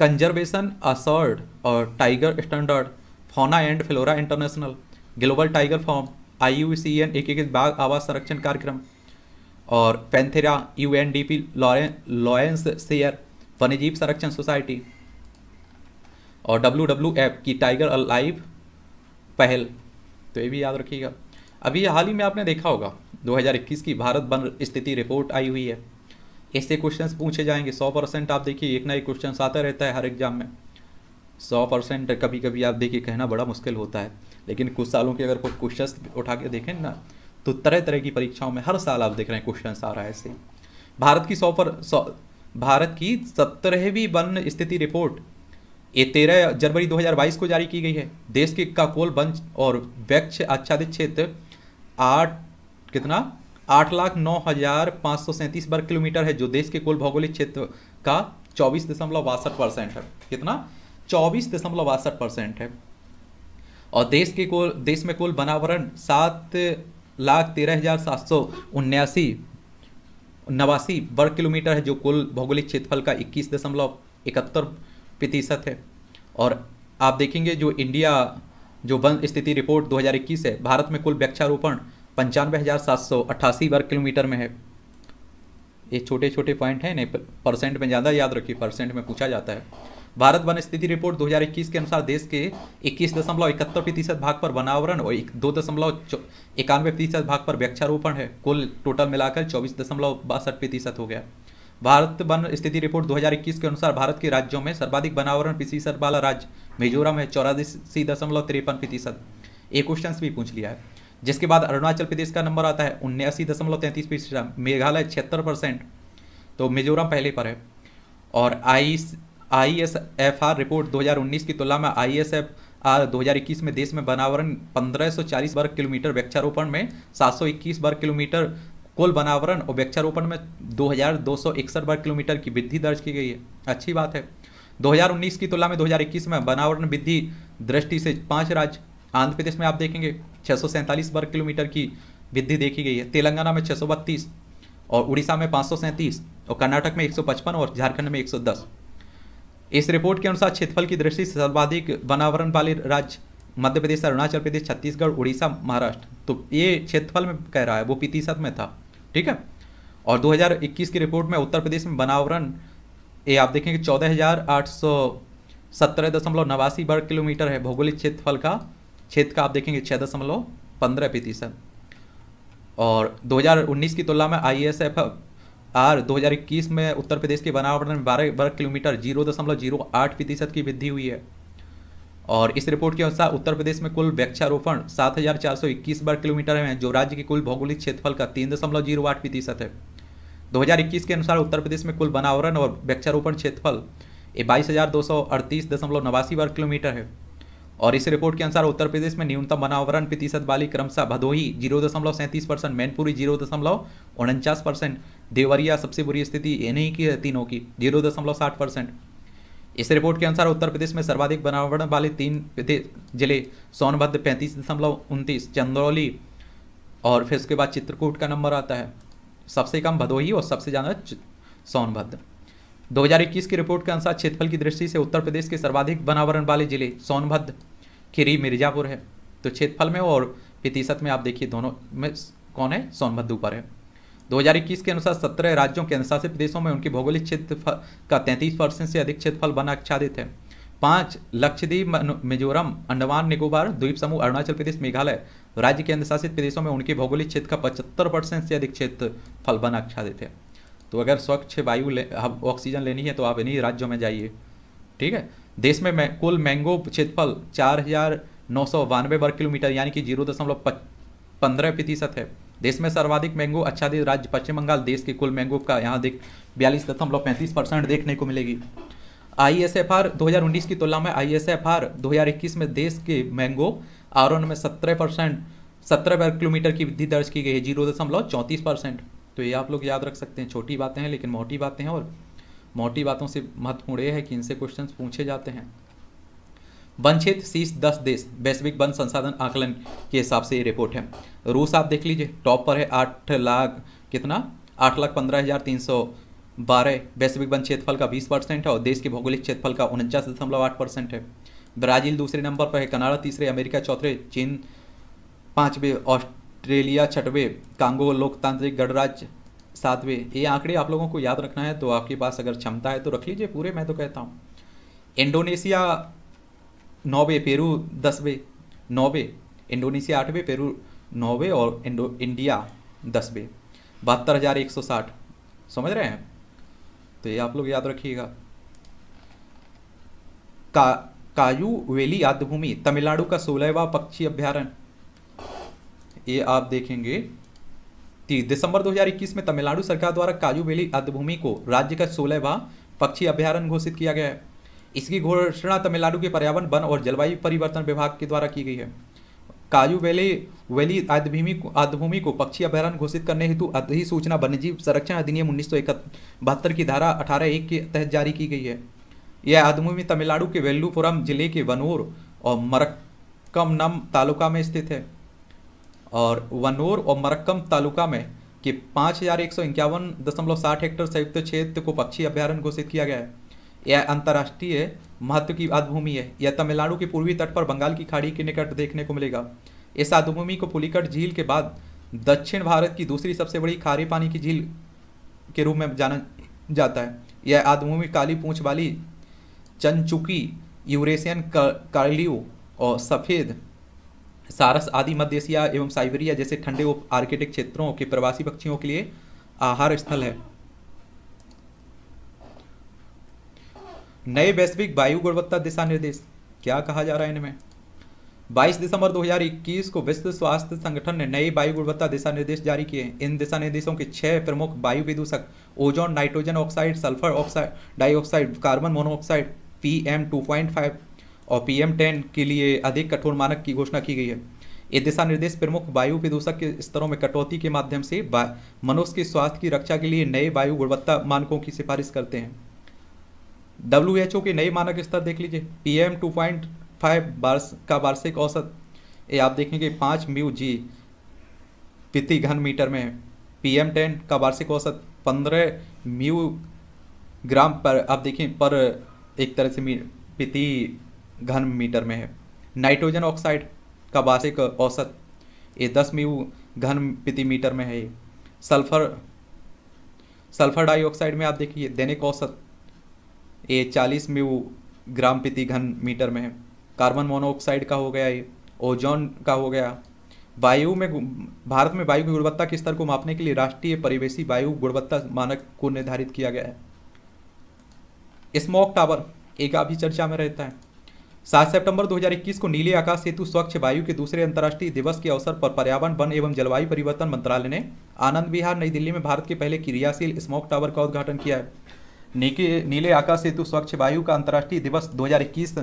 conservation assured और tiger standard fauna and flora international global tiger forum I U C N एक एक बाघ आवास संरक्षण कार्यक्रम और panthera U N D P लॉरेंस शेयर वन्यजीव संरक्षण सोसाइटी और डब्ल्यू डब्ल्यू एफ की टाइगर अलाइव पहल। तो ये भी याद रखिएगा। अभी हाल ही में आपने देखा होगा दो हज़ार इक्कीस की भारत बंद स्थिति रिपोर्ट आई हुई है। ऐसे क्वेश्चंस पूछे जाएंगे सौ परसेंट। आप देखिए एक ना एक क्वेश्चन आता रहता है हर एग्जाम में सौ परसेंट। कभी कभी आप देखिए कहना बड़ा मुश्किल होता है, लेकिन कुछ सालों के अगर कुछ क्वेश्चन उठा के देखें ना तो तरह तरह की परीक्षाओं में हर साल आप देख रहे हैं क्वेश्चन आ रहा है ऐसे। भारत की सौ पर सौ भारत की सत्रहवीं वन स्थिति रिपोर्ट ये तेरह जनवरी दो हज़ार बाईस को जारी की गई है। देश के काकोल वन और वृक्ष आच्छादित क्षेत्र आठ कितना आठ लाख नौ हज़ार पाँच सौ सैंतीस वर्ग किलोमीटर है, जो देश के कुल भौगोलिक क्षेत्र का चौबीस दशमलव बासठ परसेंट है। कितना? चौबीस दशमलव बासठ परसेंट है। और देश के कुल देश में कुल वनावरण सात लाख तेरह हज़ार सात सौ उन्यासी नवासी वर्ग किलोमीटर है, जो कुल भौगोलिक क्षेत्रफल का इक्कीस दशमलव इकहत्तर प्रतिशत है। और आप देखेंगे जो इंडिया जो वन स्थिति रिपोर्ट दो हज़ार इक्कीस है, भारत में कुल वृक्षारोपण पंचानवे हज़ार सात सौ अट्ठासी वर्ग किलोमीटर में है। ये छोटे छोटे पॉइंट हैं, नहीं परसेंट में ज़्यादा याद रखिए, परसेंट में पूछा जाता है। भारत वन स्थिति रिपोर्ट दो हज़ार इक्कीस के अनुसार देश के इक्कीस दशमलव इकहत्तर प्रतिशत भाग पर वनावरण और दो दशमलव इक्यानवे प्रतिशत भाग पर वृक्षारोपण है। कुल टोटल मिलाकर चौबीस दशमलव बासठ प्रतिशत हो गया। भारत वन स्थिति रिपोर्ट दो हज़ार इक्कीस के अनुसार भारत के राज्यों में सर्वाधिक वनावरण प्रतिशत वाला राज्य मिजोरम है, चौरासी दशमलव तिरपन प्रतिशत। ये क्वेश्चन भी पूछ लिया है। जिसके बाद अरुणाचल प्रदेश का नंबर आता है उन्यासी दशमलव तैंतीस प्रतिशत, मेघालय छिहत्तर परसेंट, तो मिजोरम पहले पर है। और I I S F R report दो हज़ार उन्नीस की तुलना में आई एस एफ आर दो हज़ार इक्कीस में देश में वनावरण पंद्रह सौ चालीस वर्ग किलोमीटर, वृक्षारोपण में सात सौ इक्कीस वर्ग किलोमीटर, कुल वनावरण और वृक्षारोपण में दो हज़ार दो सौ इकसठ वर्ग किलोमीटर की वृद्धि दर्ज की गई है। अच्छी बात है। दो हज़ार उन्नीस की तुलना में दो हज़ार इक्कीस में वनावरण वृद्धि दृष्टि से पाँच राज्य आंध्र प्रदेश में आप देखेंगे छः सौ सैंतालीस वर्ग किलोमीटर की वृद्धि देखी गई है, तेलंगाना में छः सौ बत्तीस और उड़ीसा में पाँच सौ सैंतीस और कर्नाटक में एक सौ पचपन और झारखंड में एक सौ दस। इस रिपोर्ट के अनुसार क्षेत्रफल की दृष्टि से सर्वाधिक वनावरण वाले राज्य मध्य प्रदेश, अरुणाचल प्रदेश, छत्तीसगढ़, उड़ीसा, महाराष्ट्र। तो ये क्षेत्रफल में कह रहा है, वो प्रतिशत में था, ठीक है। और दो हज़ार इक्कीस की रिपोर्ट में उत्तर प्रदेश में वनावरण ये आप देखेंगे चौदह हज़ार आठ सौ सत्रह दशमलव नवासी वर्ग किलोमीटर है, भौगोलिक क्षेत्रफल का क्षेत्र का आप देखेंगे छः दशमलव पंद्रह प्रतिशत। और दो हज़ार उन्नीस की तुलना में आई एस एफ आर दो हज़ार इक्कीस में उत्तर प्रदेश के वनावरण में बारह वर्ग किलोमीटर जीरो दशमलव जीरो आठ प्रतिशत की वृद्धि हुई है। और इस रिपोर्ट के अनुसार उत्तर प्रदेश में कुल वृक्षारोपण सात हजार चार सौ इक्कीस वर्ग किलोमीटर है, जो राज्य के कुल भौगोलिक क्षेत्रफल का तीन दशमलव जीरो आठ प्रतिशत है। दो हजार इक्कीस के अनुसार उत्तर प्रदेश में कुल वनावरण और वृक्षारोपण क्षेत्रफल बाईस हजार दो सौ अड़तीस दशमलव नवासी वर्ग किलोमीटर है। और इस रिपोर्ट के अनुसार उत्तर प्रदेश में न्यूनतम वनावरण प्रतिशत वाली क्रमशः भदोही जीरो दशमलव सैंतीस परसेंट मैनपुरी जीरो दशमलव उनचास परसेंट देवरिया सबसे बुरी स्थिति इन्हीं की है तीनों की जीरो दशमलव साठ परसेंट। इस रिपोर्ट के अनुसार उत्तर प्रदेश में सर्वाधिक वनावरण वाले तीन जिले सोनभद्र पैंतीस दशमलव उनतीस चंदौली और फिर उसके बाद चित्रकूट का नंबर आता है, सबसे कम भदोही और सबसे ज़्यादा सोनभद्र। दो हजार इक्कीस की रिपोर्ट के अनुसार क्षेत्रफल की दृष्टि से उत्तर प्रदेश के सर्वाधिक वनावरण वाले जिले सोनभद्र खीरी मिर्जापुर है। तो क्षेत्रफल में और प्रतिशत में आप देखिए दोनों में कौन है, सोनभद्र ऊपर है। दो हजार इक्कीस के अनुसार सत्रह राज्यों के केंद्रशासित प्रदेशों में उनकी भौगोलिक क्षेत्रफल का तैंतीस परसेंट से अधिक क्षेत्रफल वना आच्छादित है। पाँच लक्षद्वीप मिजोरम अंडमान निकोबार द्वीप समूह अरुणाचल प्रदेश मेघालय राज्य के केंद्रशासित प्रदेशों में उनके भौगोलिक क्षेत्र का पचहत्तर परसेंट से अधिक क्षेत्रफल वन आच्छादित है। तो अगर स्वच्छ वायु ले ऑक्सीजन लेनी है तो आप इन्हीं राज्यों में जाइए, ठीक है। देश में मैं, कुल मैंगो क्षेत्रफल चार हजार नौ सौ बानवे वर्ग किलोमीटर यानी कि जीरो दशमलव पंद्रह प्रतिशत है। देश में सर्वाधिक मैंगो आच्छादित राज्य पश्चिम बंगाल, देश के कुल मैंगो का यहाँ देख बयालीस दशमलव पैंतीस परसेंट देखने को मिलेगी। आई एस एफ आर दो हजार उन्नीस की तुलना में आई एस एफ आर दो हजार इक्कीस में देश के मैंगो आवरण में सत्रह परसेंट सत्रह वर्ग किलोमीटर की वृद्धि दर्ज की गई है, जीरो दशमलव चौंतीस परसेंट। तो ये आप लोग याद रख सकते हैं, छोटी बातें हैं लेकिन मोटी बातें हैं, और मोटी बातों से महत्वपूर्ण ये है कि इनसे क्वेश्चन पूछे जाते हैं। वन क्षेत्र शीर्ष दस देश वैश्विक वन संसाधन आकलन के हिसाब से ये रिपोर्ट है। रूस आप देख लीजिए टॉप पर है, आठ लाख कितना आठ लाख पंद्रह हज़ार तीन सौ बारह वैश्विक वन क्षेत्रफल का बीस परसेंट है और देश के भौगोलिक क्षेत्रफल का उनचास दशमलव आठ परसेंट है। ब्राज़ील दूसरे नंबर पर है, कनाडा तीसरे, अमेरिका चौथे, चीन पाँचवें, ऑस्ट्रेलिया ऑस्ट्रेलिया छठवें, कांगो लोकतांत्रिक गणराज्य सातवें। ये आंकड़े आप लोगों को याद रखना है, तो आपके पास अगर क्षमता है तो रख लीजिए पूरे, मैं तो कहता हूँ। इंडोनेशिया नौवे, पेरू दसवें नौवे, इंडोनेशिया आठवें, पेरू नौवे और इंडो इंडिया दसवें, बहत्तर हज़ार एक सौ साठ, समझ रहे हैं। तो ये आप लोग याद रखिएगा। का कायू वेली आद्भूमि तमिलनाडु का सोलहवां पक्षी अभ्यारण्य, ये आप देखेंगे तीस दिसंबर दो हजार इक्कीस में तमिलनाडु सरकार द्वारा काजूवेली आद्भूमि को राज्य का सोलहवां पक्षी अभ्यारण्य घोषित किया गया है। इसकी घोषणा तमिलनाडु के पर्यावरण वन और जलवायु परिवर्तन विभाग के द्वारा की गई है। काजूवेली वेली आद्भूमि को आद्भूमि को पक्षी अभ्यारण्य घोषित करने हेतु अधिसूचना वन्यजीव संरक्षण अधिनियम उन्नीस सौ बहत्तर की धारा अठारह एक के तहत जारी की गई है। यह आद्भूमि तमिलनाडु के वेल्लूपुरम जिले के वनूर और मरक्कमनम तालुका में स्थित है और वनोर और मरक्कम तालुका में के पाँच हज़ार एक सौ इक्यावन दशमलव साठ हेक्टर संयुक्त क्षेत्र को पक्षी अभ्यारण्य घोषित किया गया है। यह अंतर्राष्ट्रीय महत्व की आद्भूमि है। यह तमिलनाडु के पूर्वी तट पर बंगाल की खाड़ी के निकट देखने को मिलेगा। इस आद्भूमि को पुलिकट झील के बाद दक्षिण भारत की दूसरी सबसे बड़ी खारे पानी की झील के रूप में जाना जाता है। यह आद्भूमि काली पूँछ वाली चनचुकी यूरेशियन करलियो और सफ़ेद सारस आदि मध्य एशिया एवं साइबेरिया जैसे ठंडे उप आर्कटिक क्षेत्रों के प्रवासी पक्षियों के लिए आहार स्थल है। नए वैश्विक वायु गुणवत्ता दिशा निर्देश क्या कहा जा रहा है इनमें। बाईस दिसंबर दो हजार इक्कीस को विश्व स्वास्थ्य संगठन ने नए वायु गुणवत्ता दिशा निर्देश जारी किए। इन दिशा निर्देशों के छह प्रमुख वायु विदूषक ozone, nitrogen oxide, sulphur oxide dioxide, carbon monoxide, P M two point five और पी एम टेन के लिए अधिक कठोर मानक की घोषणा की गई है। ये दिशा निर्देश प्रमुख वायु प्रदूषक के स्तरों में कटौती के माध्यम से मनुष्य के स्वास्थ्य की रक्षा के लिए नए वायु गुणवत्ता मानकों की सिफारिश करते हैं। डब्ल्यू एच ओ के नए मानक स्तर देख लीजिए, P M two point five का वार्षिक औसत ये आप देखेंगे पाँच म्यू जी प्रति घन मीटर में है। पी एम टेन का वार्षिक औसत पंद्रह म्यू ग्राम पर आप देखें पर एक तरह से प्रति घन मीटर में है। नाइट्रोजन ऑक्साइड का वार्षिक औसत ये दस म्यू घन प्रति मीटर में है। सल्फर सल्फर डाइऑक्साइड में आप देखिए दैनिक औसत ये चालीस म्यू ग्राम प्रति घन मीटर में है। कार्बन मोनोऑक्साइड का हो गया, ये ओजोन का हो गया। वायु में भारत में वायु की गुणवत्ता के स्तर को मापने के लिए राष्ट्रीय परिवेशी वायु गुणवत्ता मानक को निर्धारित किया गया है। स्मॉग टावर एक आप ही चर्चा में रहता है। सात सितंबर दो हज़ार इक्कीस को नीले आकाश हेतु स्वच्छ वायु के दूसरे अंतर्राष्ट्रीय दिवस के अवसर पर पर्यावरण वन एवं जलवायु परिवर्तन मंत्रालय ने आनंद विहार नई दिल्ली में भारत के पहले क्रियाशील स्मॉग टावर का उद्घाटन किया है। नीले आकाश हेतु स्वच्छ वायु का अंतर्राष्ट्रीय दिवस दो हज़ार इक्कीस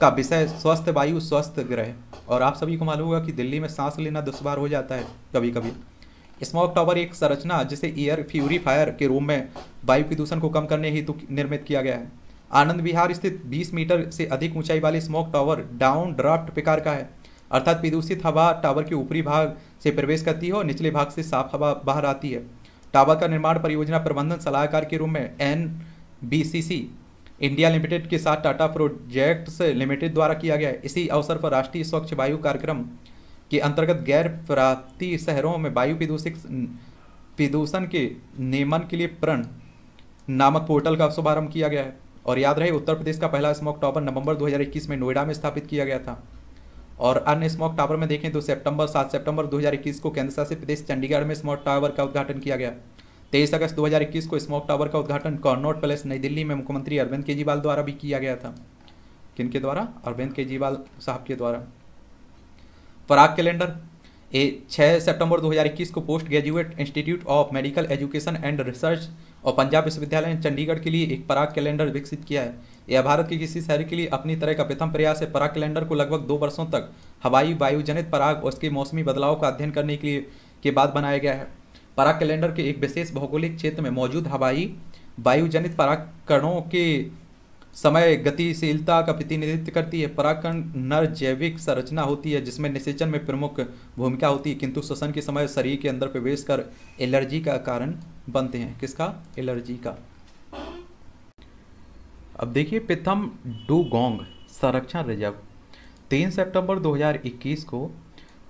का विषय स्वस्थ वायु स्वस्थ ग्रह। और आप सभी को मालूम होगा कि दिल्ली में सांस लेना दुश्वार हो जाता है कभी कभी। स्मॉग टावर एक संरचना जिसे एयर प्यूरीफायर के रूप में वायु प्रदूषण को कम करने हेतु निर्मित किया गया है। आनंद विहार स्थित बीस मीटर से अधिक ऊंचाई वाले स्मॉग टावर डाउन ड्राफ्ट प्रकार का है, अर्थात प्रदूषित हवा टावर के ऊपरी भाग से प्रवेश करती है और निचले भाग से साफ हवा बाहर आती है। टावर का निर्माण परियोजना प्रबंधन सलाहकार के रूप में N B C C India limited के साथ टाटा प्रोजेक्ट्स लिमिटेड द्वारा किया गया है। इसी अवसर पर राष्ट्रीय स्वच्छ वायु कार्यक्रम के अंतर्गत गैर प्रांतीय शहरों में वायु प्रदूषित प्रदूषण के नियमन के लिए प्रण नामक पोर्टल का शुभारंभ किया गया है। और याद रहे, उत्तर प्रदेश का पहला स्मॉग टावर नवंबर दो हज़ार इक्कीस में नोएडा में स्थापित किया गया था। और अन्य स्मॉग टावर में देखें तो सितंबर सात सितंबर दो हज़ार इक्कीस को केंद्र शासित प्रदेश चंडीगढ़ में स्मॉग टावर का उद्घाटन किया गया। तेईस अगस्त दो हज़ार इक्कीस को स्मॉग टावर का उद्घाटन कॉर्नॉट पैलेस नई दिल्ली में मुख्यमंत्री अरविंद केजरीवाल द्वारा भी किया गया था। किन के द्वारा? अरविंद केजरीवाल साहब के द्वारा। पराग कैलेंडर ए छः सितंबर दो हज़ार इक्कीस को post graduate institute of medical education and research और पंजाब विश्वविद्यालय ने चंडीगढ़ के लिए एक पराग कैलेंडर विकसित किया है। यह भारत के किसी शहर के लिए अपनी तरह का प्रथम प्रयास है। पराग कैलेंडर को लगभग दो वर्षों तक हवाई वायुजनित पराग और उसके मौसमी बदलाव का अध्ययन करने के लिए के बाद बनाया गया है। पराग कैलेंडर के एक विशेष भौगोलिक क्षेत्र में मौजूद हवाई वायुजनित पराग कणों के समय गतिशीलता का प्रतिनिधित्व करती है। परागकण नर जैविक संरचना होती है जिसमें निषेचन में प्रमुख भूमिका होती है, किंतु श्वसन के समय शरीर के अंदर प्रवेश कर एलर्जी का कारण बनते हैं। किसका? एलर्जी का। अब देखिए प्रथम डूगोंग संरक्षण रिजर्व। तीन सितंबर दो हज़ार इक्कीस को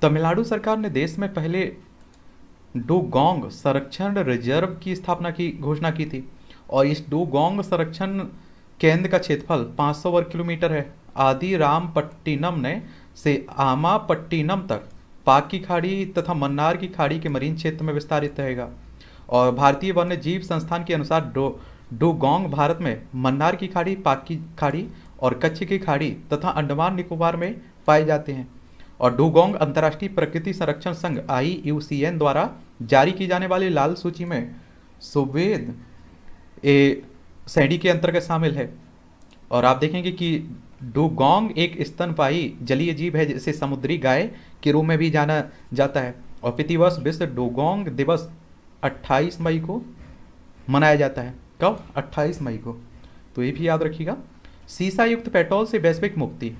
तमिलनाडु सरकार ने देश में पहले डूगोंग संरक्षण रिजर्व की स्थापना की घोषणा की थी। और इस डूगोंग संरक्षण केंद्र का क्षेत्रफल पाँच सौ वर्ग किलोमीटर है। आदि रामपट्टिनम ने से आमापट्टिनम तक पाक की खाड़ी तथा मन्नार की खाड़ी के मरीन क्षेत्र में विस्तारित रहेगा। और भारतीय वन्य जीव संस्थान के अनुसार डो डूगोंग भारत में मन्नार की खाड़ी, पाक की खाड़ी और कच्छ की खाड़ी तथा अंडमान निकोबार में पाए जाते हैं। और डूगोंग अंतर्राष्ट्रीय प्रकृति संरक्षण संघ आई यू सी एन द्वारा जारी की जाने वाली लाल सूची में सुवेद ए सैडी के अंतर्गत शामिल है। और आप देखेंगे कि डूगोंग एक स्तनपायी जलीय जीव है जिसे समुद्री गाय के रूप में भी जाना जाता है। और प्रतिवर्ष विश्व डूगोंग दिवस अट्ठाईस मई को मनाया जाता है। कब? अट्ठाईस मई को। तो ये भी याद रखिएगा। सीसा युक्त पेट्रोल से वैश्विक मुक्ति,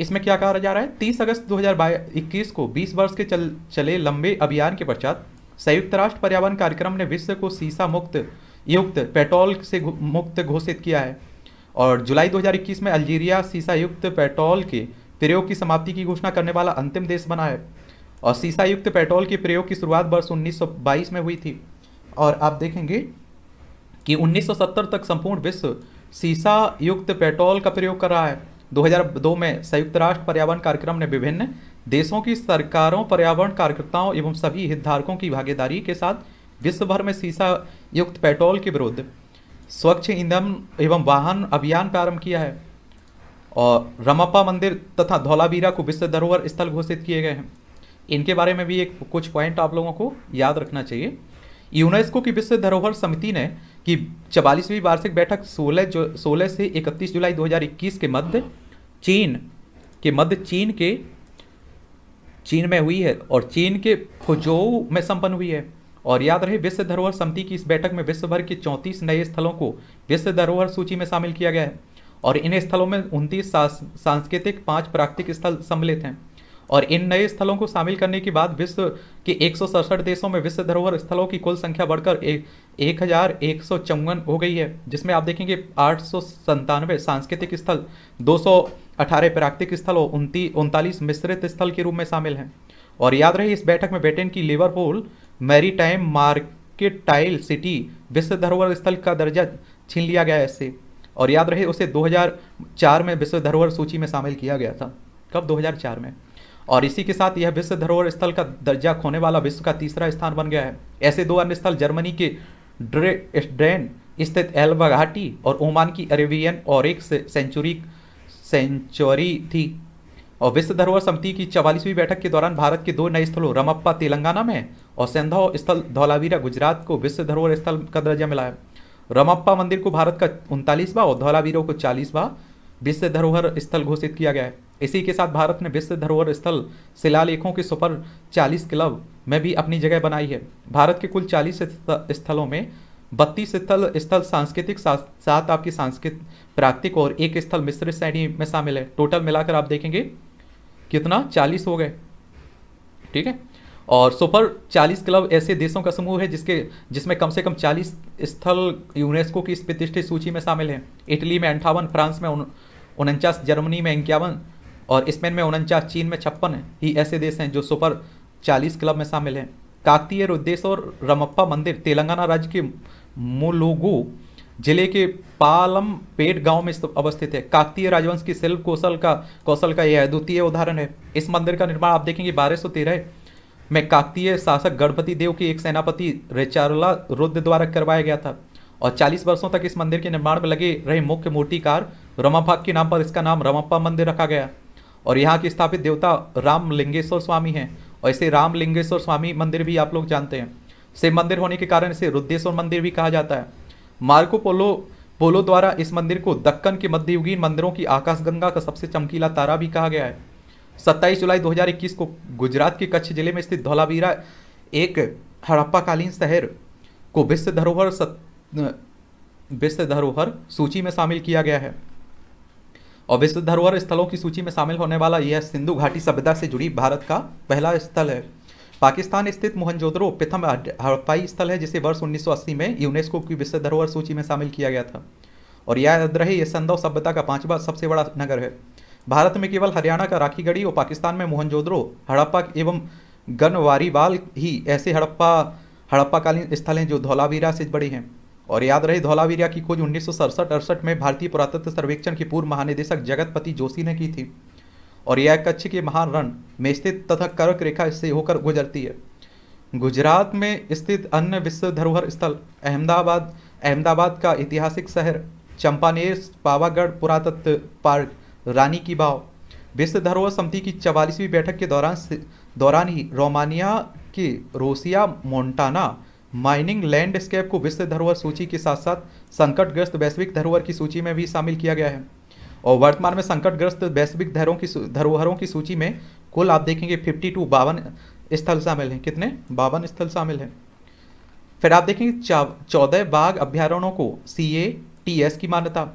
इसमें क्या कहा जा रहा है? तीस अगस्त दो हज़ार इक्कीस को बीस वर्ष के चल चले लंबे अभियान के पश्चात संयुक्त राष्ट्र पर्यावरण कार्यक्रम ने विश्व को सीसा मुक्त युक्त पेट्रोल से मुक्त घोषित किया है। और जुलाई दो हज़ार इक्कीस में अल्जीरिया सीसा युक्त पेट्रोल के प्रयोग की समाप्ति की घोषणा करने वाला अंतिम देश बना है। और सीसा युक्त पेट्रोल के प्रयोग की शुरुआत वर्ष उन्नीस सौ बाईस में हुई थी। और आप देखेंगे कि उन्नीस सौ सत्तर तक संपूर्ण विश्व सीसा युक्त पेट्रोल का प्रयोग कर रहा है। दो हज़ार दो में संयुक्त राष्ट्र पर्यावरण कार्यक्रम ने विभिन्न देशों की सरकारों, पर्यावरण कार्यकर्ताओं एवं सभी हितधारकों की भागीदारी के साथ विश्व भर में सीसा युक्त पेट्रोल के विरुद्ध स्वच्छ ईंधन एवं वाहन अभियान प्रारंभ किया है। और रमप्पा मंदिर तथा धौलावीरा को विश्व धरोहर स्थल घोषित किए गए हैं। इनके बारे में भी एक कुछ पॉइंट आप लोगों को याद रखना चाहिए। यूनेस्को की विश्व धरोहर समिति ने की चवालीसवीं वार्षिक बैठक सोलह से इकतीस जुलाई दो हज़ार इक्कीस के मध्य चीन के मध्य चीन के चीन में हुई है और चीन के फुझोऊ में संपन्न हुई है। और याद रहे, विश्व धरोहर समिति की इस बैठक में विश्व भर के चौंतीस नए स्थलों को विश्व धरोहर सूची में शामिल किया गया है। और इन स्थलों में उनतीस सांस्कृतिक, पाँच प्राकृतिक स्थल सम्मिलित हैं। और इन नए स्थलों को शामिल करने के बाद विश्व के एक सौ सड़सठ देशों में विश्व धरोहर स्थलों की कुल संख्या बढ़कर एक हज़ार एक सौ चौवन हो गई है, जिसमें आप देखेंगे आठ सौ संतानवे सांस्कृतिक स्थल, दो सौ अठारह प्राकृतिक स्थल और उनती उनतालीस मिश्रित स्थल के रूप में शामिल हैं। और याद रहे, इस बैठक में ब्रिटेन की लिवरपूल मैरीटाइम मार्केटाइल सिटी विश्व धरोहर स्थल का दर्जा छीन लिया गया है इससे। और याद रहे, उसे दो हज़ार चार में विश्व धरोहर सूची में शामिल किया गया था। कब? दो हज़ार चार में। और इसी के साथ यह विश्व धरोहर स्थल का दर्जा खोने वाला विश्व का तीसरा स्थान बन गया है। ऐसे दो अन्य स्थल जर्मनी के ड्रेस्डेन स्थित एल्बा घाटी और ओमान की अरेबियन और एक सेंचुरी सेंचुरी थी। और विश्व धरोहर समिति की चवालीसवीं बैठक के दौरान भारत के दो नए स्थलों रमप्पा तेलंगाना में और सेंधव स्थल धौलावीरा गुजरात को विश्व धरोहर स्थल का दर्जा मिला है। रमप्पा मंदिर को भारत का उनतालीसवां और धौलावीरा को चालीसवां विश्व धरोहर स्थल घोषित किया गया है। इसी के साथ भारत ने विश्व धरोहर स्थल शिलालेखों के सुपर चालीस क्लब में भी अपनी जगह बनाई है। भारत के कुल चालीस स्थलों में बत्तीस स्थल स्थल सांस्कृतिक, सात आपकी सांस्कृतिक प्राकृतिक और एक स्थल मिश्रित श्रेणी में शामिल है। टोटल मिलाकर आप देखेंगे कितना चालीस हो गए, ठीक है। और सुपर चालीस क्लब ऐसे देशों का समूह है जिसके जिसमें कम से कम चालीस स्थल यूनेस्को की प्रतिष्ठित सूची में शामिल हैं। इटली में अंठावन, फ्रांस में उनचास, जर्मनी में इक्यावन और स्पेन में उनचास, चीन में छप्पन ही ऐसे देश हैं जो सुपर चालीस क्लब में शामिल हैं। काकतीय रुद्रेश्वर और रमप्पा मंदिर तेलंगाना राज्य के मुलुगु जिले के पालमपेट गांव में अवस्थित है। काकतीय राजवंश की शिल्प कौशल का कौशल का यह अद्वितीय उदाहरण है। इस मंदिर का निर्माण आप देखेंगे बारह सौ तेरह में काकतीय शासक गणपति देव के एक सेनापति रेचारला रुद्र द्वारा करवाया गया था और चालीस वर्षों तक इस मंदिर के निर्माण में लगे रहे मुख्य मूर्तिकार रमाभा के नाम पर इसका नाम रमप्पा मंदिर रखा गया। और यहाँ के स्थापित देवता रामलिंगेश्वर स्वामी हैं और इसे रामलिंगेश्वर स्वामी मंदिर भी आप लोग जानते हैं। शिव मंदिर होने के कारण इसे रुद्रेश्वर मंदिर भी कहा जाता है। मार्को पोलो पोलो द्वारा इस मंदिर को दक्कन के मध्ययुगीन मंदिरों की आकाशगंगा का सबसे चमकीला तारा भी कहा गया है। सत्ताईस जुलाई दो हज़ार इक्कीस को गुजरात के कच्छ जिले में स्थित धौलावीरा एक हड़प्पाकालीन शहर को विश्व धरोहर विश्व धरोहर सूची में शामिल किया गया है। और विश्व धरोहर स्थलों की सूची में शामिल होने वाला यह सिंधु घाटी सभ्यता से जुड़ी भारत का पहला स्थल है। पाकिस्तान स्थित मोहनजोदड़ो प्रथम हड़प्पाई स्थल है जिसे वर्ष उन्नीस सौ अस्सी में यूनेस्को की विश्व धरोहर सूची में शामिल किया गया था। और याद रहे यह सिंधु सभ्यता का पांचवा सबसे बड़ा नगर है। भारत में केवल हरियाणा का राखीगढ़ी और पाकिस्तान में मोहनजोदड़ो, हड़प्पा एवं गनवारीवाल ही ऐसे हड़प्पा हड़प्पाकालीन स्थल हैं जो धौलावीरा से बड़े हैं। और याद रहे धौलावीरा की खोज उन्नीस सौ सड़सठ अड़सठ में भारतीय पुरातत्व सर्वेक्षण के पूर्व महानिदेशक जगतपति जोशी ने की थी। और यह कच्छ के महान रण में स्थित तथा कर्क रेखा से होकर गुजरती है। गुजरात में स्थित अन्य विश्व धरोहर स्थल अहमदाबाद अहमदाबाद का ऐतिहासिक शहर, चंपानेर, पावागढ़ पुरातत्व पार्क, रानी की बाव। विश्व धरोहर समिति की चवालीसवीं बैठक के दौरान दौरान ही रोमानिया के रोसिया मोन्टाना माइनिंग लैंडस्केप को विश्व धरोहर सूची के साथ साथ संकटग्रस्त वैश्विक धरोहर की सूची में भी शामिल किया गया है। और वर्तमान में संकटग्रस्त वैश्विक धरोहरों की धरोहरों की सूची में कुल आप देखेंगे बावन बावन स्थल शामिल हैं। कितने? बावन स्थल शामिल हैं। फिर आप देखेंगे चौदह बाघ अभ्यारण्यों को सी ए टी एस की मान्यता।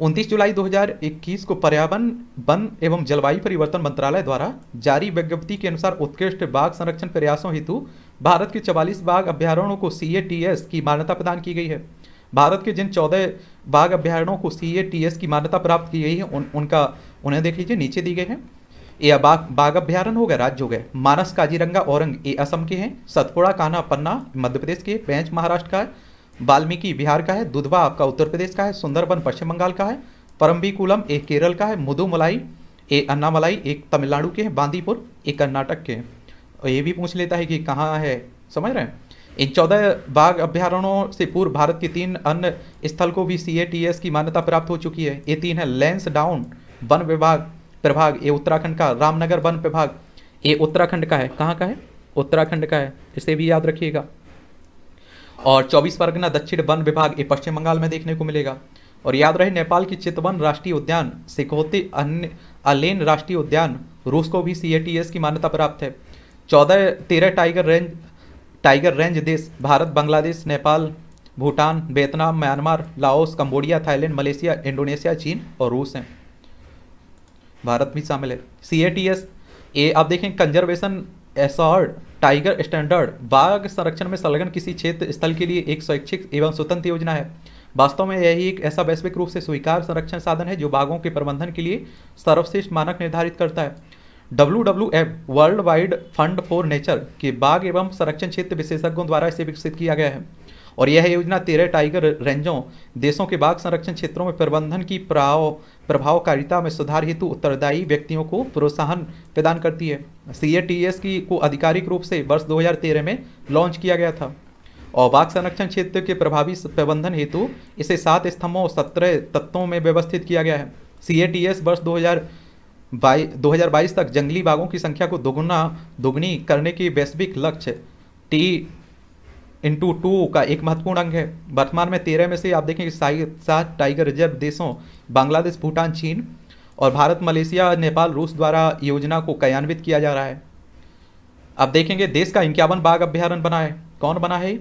उनतीस जुलाई दो हज़ार इक्कीस को पर्यावरण, वन एवं जलवायु परिवर्तन मंत्रालय द्वारा जारी विज्ञप्ति के अनुसार उत्कृष्ट बाघ संरक्षण प्रयासों हेतु भारत के चवालीस बाघ अभ्यारण्यों को सी ए टी एस की मान्यता प्रदान की गई है। भारत के जिन चौदह बाघ अभ्यारण्यों को सी ए टी एस की मान्यता प्राप्त की गई है उन, उनका उन्हें देख लीजिए, नीचे दी गए हैं। ये बाघ बाघ अभ्यारण्य हो गए राज्य हो गए मानस, काजीरंगा, औरंग ये असम के हैं। सतपुड़ा, कान्हा, पन्ना मध्य प्रदेश के, पेंच महाराष्ट्र का है, वाल्मीकि बिहार का है, दुधवा आपका उत्तर प्रदेश का है, सुंदरबन पश्चिम बंगाल का है, परम्बिकुलम एक केरल का है, मुदुमलाई ए अन्नामलाई एक तमिलनाडु के हैं, बांदीपुर एक कर्नाटक के हैं। और ये भी पूछ लेता है कि कहाँ है, समझ रहे हैं। इन चौदह बाघ अभ्यारण्यों से पूर्व भारत के तीन अन्य स्थल को भी सी ए टी एस की मान्यता प्राप्त हो चुकी है। ये तीन है लेंस डाउन वन विभाग प्रभाग, ये उत्तराखंड का, रामनगर वन विभाग ये उत्तराखंड का है। कहाँ का है? उत्तराखंड का है, इसे भी याद रखिएगा। और चौबीस परगना दक्षिण वन विभाग ये पश्चिम बंगाल में देखने को मिलेगा। और याद रहे नेपाल की चितवन राष्ट्रीय उद्यान, सिकोती अन्य अलेन राष्ट्रीय उद्यान रूस को भी सी ए टी एस की मान्यता प्राप्त है। चौदह तेरह टाइगर रेंज टाइगर रेंज देश Bharat, Bangladesh, Nepal, Bhutan, Vietnam, Myanmar, Laos, Cambodia, Thailand, Malaysia, Indonesia, चीन और रूस हैं। भारत भी शामिल है। C A T S A आप देखें कंजर्वेशन एसॉर्ड टाइगर स्टैंडर्ड बाघ संरक्षण में संलग्न किसी क्षेत्र स्थल के लिए एक स्वैच्छिक एवं स्वतंत्र योजना है। वास्तव में यही एक ऐसा वैश्विक रूप से स्वीकार संरक्षण साधन है जो बाघों के प्रबंधन के लिए सर्वश्रेष्ठ मानक निर्धारित करता है। W W F world wide fund for nature के बाघ एवं संरक्षण क्षेत्र विशेषज्ञों द्वारा इसे विकसित किया गया है। और यह योजना तेरह टाइगर रेंजों देशों के बाघ संरक्षण क्षेत्रों में प्रबंधन की प्रभावकारिता में सुधार हेतु उत्तरदायी व्यक्तियों को प्रोत्साहन प्रदान करती है। सी ए टी एस की को आधिकारिक रूप से वर्ष दो हज़ार तेरह में लॉन्च किया गया था। और बाघ संरक्षण क्षेत्र के प्रभावी प्रबंधन हेतु इसे सात स्तंभों और सत्रह तत्वों में व्यवस्थित किया गया है। सीएटीएस वर्ष दो हज़ार बाईस तक जंगली बाघों की संख्या को दोगुना दोगुनी करने की वैश्विक लक्ष्य टी इंटू टू का एक महत्वपूर्ण अंग है। वर्तमान में तेरह में से आप देखें सात टाइगर रिजर्व देशों बांग्लादेश, भूटान, चीन और भारत, मलेशिया, नेपाल, रूस द्वारा योजना को क्रियान्वित किया जा रहा है। अब देखेंगे देश का इक्यावन बाघ अभ्यारण्य बना है। कौन बना है?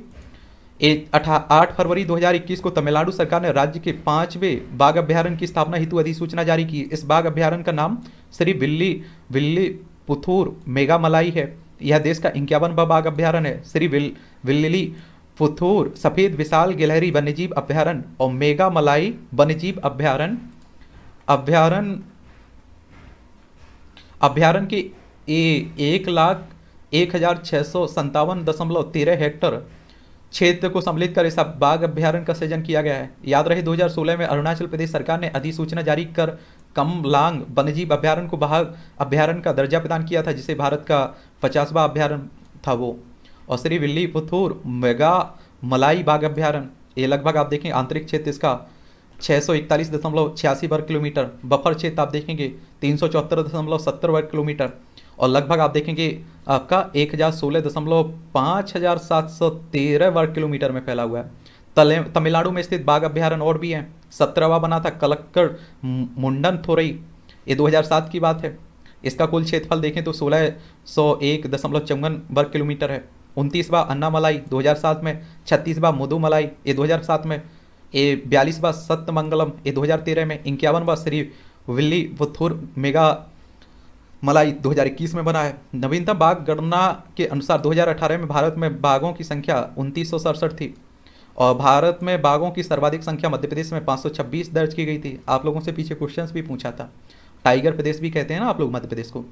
आठ फरवरी दो हज़ार इक्कीस को तमिलनाडु सरकार ने राज्य के पांचवें बाघ अभ्यारण्य की स्थापना हेतु अधिसूचना जारी की। इस बाघ अभ्यारण्य का नाम श्री विल्ली विल्ली पुथूर मेघामलाई है। यह देश का इक्यावनवां बाघ अभ्यारण्य है। श्री विल, विल्ली पुथूर सफेद विशाल गिलहरी वन्यजीव अभ्यारण्य और मेघामलाई वन्यजीव अभ्यारण्य अभ्यारण्य अभ्यारण्य के एक लाख एक हजार छः सौ संतावन दशमलव तेरह हेक्टर क्षेत्र को सम्मिलित कर इस बाघ अभ्यारण्य का सृजन किया गया है। याद रहे दो हज़ार सोलह में अरुणाचल प्रदेश सरकार ने अधिसूचना जारी कर कमलांग वन्यजीव अभ्यारण्य को बाघ अभ्यारण्य का दर्जा प्रदान किया था, जिसे भारत का पचासवां अभ्यारण्य था वो। और श्री विल्ली पुथूर मेगा मलाई बाघ अभ्यारण्य ये लगभग आप देखें आंतरिक क्षेत्र इसका छः सौ इकतालीस दशमलव छियासी वर्ग किलोमीटर, बफर क्षेत्र आप देखेंगे तीन सौ चौहत्तर दशमलव सत्तर वर्ग किलोमीटर और लगभग आप देखेंगे आपका एक हज़ार सोलह दशमलव पाँच हज़ार सात सौ तेरह वर्ग किलोमीटर में फैला हुआ है। तमिलनाडु में स्थित बाघ अभ्यारण्य और भी हैं। सत्रहवा बना था कलक्कड़ मुंडन थोरई, ये दो हज़ार सात की बात है। इसका कुल क्षेत्रफल देखें तो सोलह सौ एक दशमलव चौवन वर्ग किलोमीटर है। उनतीसवा अन्नामलाई दो हज़ार सात में, छत्तीसवा मुदुमलाई ये दो हज़ार सात में, ये बयालीसवा सत्यमंगलम ये दो हज़ार तेरह में, इक्यावनवा Srivilliputhur Megamalai दो हज़ार इक्कीस में बना है। नवीनतम बाघ गणना के अनुसार दो हज़ार अठारह में भारत में बाघों की संख्या उनतीस सौ सड़सठ थी और भारत में बाघों की सर्वाधिक संख्या मध्य प्रदेश में पाँच सौ छब्बीस दर्ज की गई थी। आप लोगों से पीछे क्वेश्चंस भी पूछा था, टाइगर प्रदेश भी कहते हैं ना आप लोग मध्य प्रदेश को।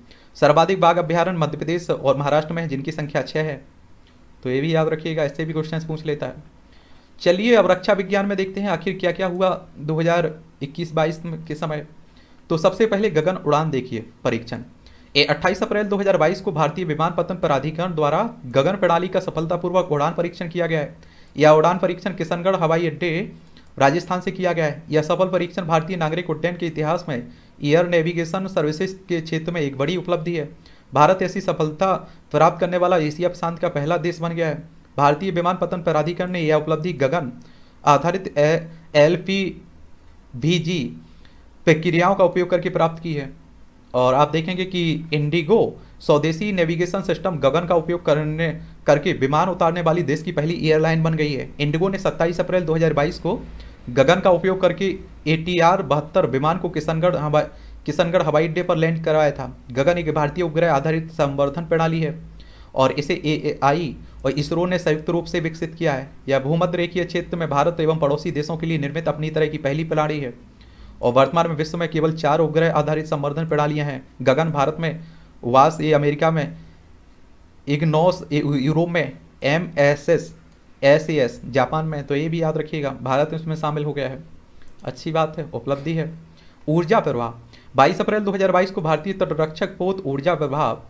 सर्वाधिक बाघ अभ्यारण्य मध्य प्रदेश और महाराष्ट्र में है, जिनकी संख्या छः है। तो ये भी याद रखिएगा, इससे भी क्वेश्चन पूछ लेता है। चलिए अब रक्षा विज्ञान में देखते हैं आखिर क्या क्या हुआ दो हज़ार इक्कीस बाईस के समय। तो सबसे पहले गगन उड़ान देखिए परीक्षण। ये अट्ठाईस अप्रैल दो हज़ार बाईस को भारतीय विमानपत्तन प्राधिकरण द्वारा गगन प्रणाली का सफलतापूर्वक उड़ान परीक्षण किया गया है। यह उड़ान परीक्षण किशनगढ़ हवाई अड्डे राजस्थान से किया गया है। यह सफल परीक्षण भारतीय नागरिक उड्डयन के इतिहास में एयर नेविगेशन सर्विसेज के क्षेत्र में एक बड़ी उपलब्धि है। भारत ऐसी सफलता प्राप्त करने वाला एशिया प्रशांत का पहला देश बन गया है। भारतीय विमानपत्तन प्राधिकरण ने यह उपलब्धि गगन आधारित एल पी वी जी प्रक्रियाओं का उपयोग करके प्राप्त की है। और आप देखेंगे कि इंडिगो स्वदेशी नेविगेशन सिस्टम गगन का उपयोग करने करके विमान उतारने वाली देश की पहली एयरलाइन बन गई है। इंडिगो ने सत्ताईस अप्रैल दो हज़ार बाईस को गगन का उपयोग करके ए टी आर बहत्तर विमान को किशनगढ़ हवा किशनगढ़ हवाई अड्डे पर लैंड करवाया था। गगन एक भारतीय उपग्रह आधारित संवर्धन प्रणाली है और इसे एएआई और इसरो ने संयुक्त रूप से विकसित किया है। यह भूमध्य रेखीय क्षेत्र में भारत एवं पड़ोसी देशों के लिए निर्मित अपनी तरह की पहली प्रणाली है और वर्तमान में विश्व में केवल चार उपग्रह आधारित संवर्धन प्रणालियां हैं। गगन भारत में वास ए अमेरिका में, इग्नोस ए यूरोप में, M S S S S Japan में। तो ये भी याद रखिएगा, भारत इसमें शामिल हो गया है। अच्छी बात है, उपलब्धि है। ऊर्जा प्रभाव बाईस अप्रैल दो हज़ार बाईस को भारतीय तटरक्षक पोत ऊर्जा प्रभाव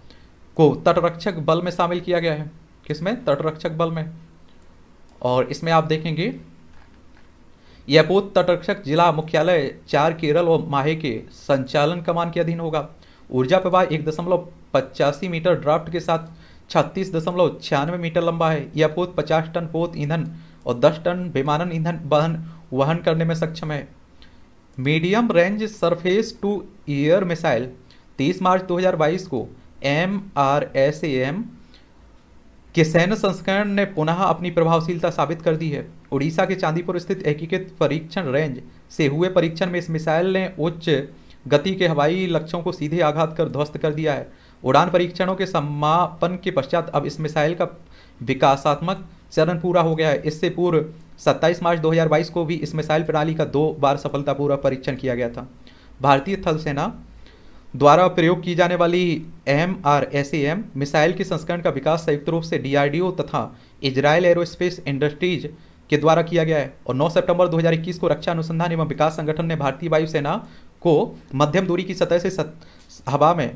को तटरक्षक बल में शामिल किया गया है। किसमें? तटरक्षक बल में। और इसमें आप देखेंगे यह पोत तटरक्षक जिला मुख्यालय चार केरल और माहे के संचालन कमान के अधीन होगा। ऊर्जा प्रवाह एक दशमलव पचासी मीटर ड्राफ्ट के साथ छत्तीस दशमलव छियानवे मीटर लंबा है। यह पोत पचास टन पोत ईंधन और दस टन विमानन ईंधन वहन वहन करने में सक्षम है। Medium range surface to air missile तीस मार्च दो हज़ार बाईस को एम आर एस एम के सैन्य संस्करण ने पुनः अपनी प्रभावशीलता साबित कर दी है। उड़ीसा के चांदीपुर स्थित एकीकृत परीक्षण रेंज से हुए परीक्षण में इस मिसाइल ने उच्च गति के हवाई लक्ष्यों को सीधे आघात कर ध्वस्त कर दिया है। उड़ान परीक्षणों के समापन के पश्चात अब इस मिसाइल का विकासात्मक चरण पूरा हो गया है। इससे पूर्व सत्ताईस मार्च दो हज़ार बाईस को भी इस मिसाइल प्रणाली का दो बार सफलतापूर्वक परीक्षण किया गया था। भारतीय थल सेना द्वारा प्रयोग की जाने वाली M R S M missile के संस्करण का विकास संयुक्त रूप से डीआरडीओ तथा इजराइल एरोस्पेस इंडस्ट्रीज के द्वारा किया गया है। और नौ सितंबर दो हज़ार इक्कीस को रक्षा अनुसंधान एवं विकास संगठन ने भारतीय वायुसेना को मध्यम दूरी की सतह से सत, हवा में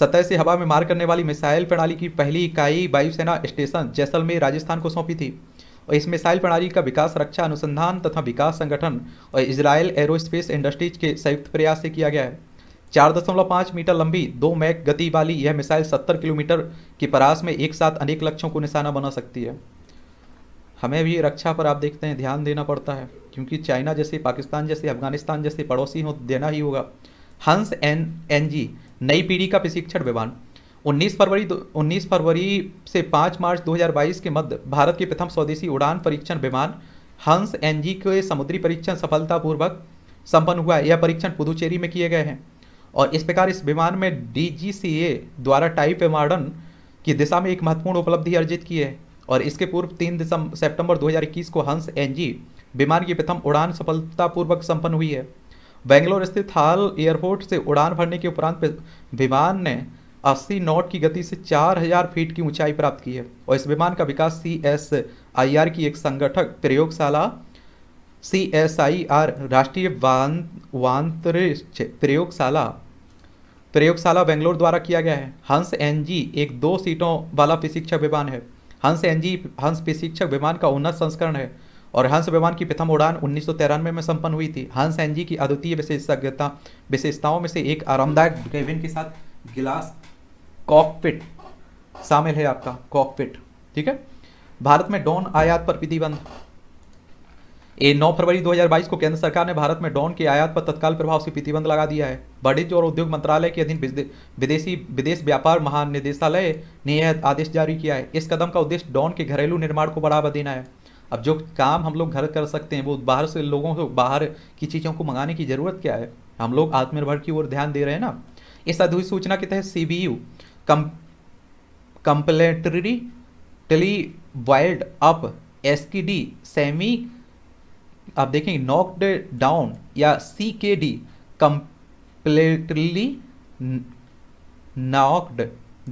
सतह से हवा में मार करने वाली मिसाइल प्रणाली की पहली इकाई वायुसेना स्टेशन जैसलमेर राजस्थान को सौंपी थी। और इस मिसाइल प्रणाली का विकास रक्षा अनुसंधान तथा विकास संगठन और इजराइल एरोस्पेस इंडस्ट्रीज के संयुक्त प्रयास से किया गया है। चार दशमलव पाँच मीटर लंबी दो मैक गति वाली यह मिसाइल सत्तर किलोमीटर की परास में एक साथ अनेक लक्ष्यों को निशाना बना सकती है। हमें भी रक्षा पर आप देखते हैं ध्यान देना पड़ता है, क्योंकि चाइना जैसे, पाकिस्तान जैसे, अफगानिस्तान जैसे पड़ोसी हों, देना ही होगा। हंस एन एन जी नई पीढ़ी का प्रशिक्षण विमान उन्नीस फरवरी उन्नीस फरवरी से पाँच मार्च दो हज़ार बाईस के मध्य भारत के प्रथम स्वदेशी उड़ान परीक्षण विमान हंस एन जी के समुद्री परीक्षण सफलतापूर्वक संपन्न हुआ है। यह परीक्षण पुदुचेरी में किए गए हैं और इस प्रकार इस विमान में डीजीसीए द्वारा टाइप मॉडर्न की दिशा में एक महत्वपूर्ण उपलब्धि अर्जित की है। और इसके पूर्व तीन दिसंबर सितंबर दो हज़ार इक्कीस को हंस एनजी विमान की प्रथम उड़ान सफलतापूर्वक संपन्न हुई है। बेंगलोर स्थित हाल एयरपोर्ट से उड़ान भरने के उपरांत विमान ने अस्सी नॉट की गति से चार हज़ार फीट की ऊंचाई प्राप्त की है। और इस विमान का विकास सी एस आई आर की एक संगठक प्रयोगशाला सी एस आई आर राष्ट्रीय वांतरिक्ष प्रयोगशाला प्रयोगशाला बेंगलोर द्वारा किया गया है। हंस एनजी एक दो सीटों वाला प्रशिक्षक विमान है। हंस एनजी हंस प्रशिक्षक विमान का उन्नत संस्करण है और हंस विमान की प्रथम उड़ान उन्नीस सौ तिरानवे में संपन्न हुई थी। हंस एनजी की अद्वितीय विशेषज्ञता विशेषताओं में से एक आरामदायक केबिन के साथ गिलास कॉकपिट शामिल है। आपका कॉकपिट ठीक है। भारत में डॉन आयात पर प्रतिबंध। ए नौ फरवरी दो हज़ार बाईस को केंद्र सरकार ने भारत में डॉन के आयात पर तत्काल प्रभाव से प्रतिबंध लगा दिया है। वाणिज्य और उद्योग मंत्रालय के अधीन विदेशी विदेश व्यापार महानिदेशालय ने यह आदेश जारी किया है। इस कदम का उद्देश्य डॉन के घरेलू निर्माण को बढ़ावा देना है। अब जो काम हम लोग घर कर सकते हैं वो बाहर से लोगों को बाहर की चीज़ों को मंगाने की जरूरत क्या है। हम लोग आत्मनिर्भर की ओर ध्यान दे रहे हैं ना। इस अधिसूचना के तहत सी बी यू कंप्लेटरी टेली built up S K D semi आप देखेंगे नॉक्ड डाउन या सी के डी कंप्लीटली नॉक्ड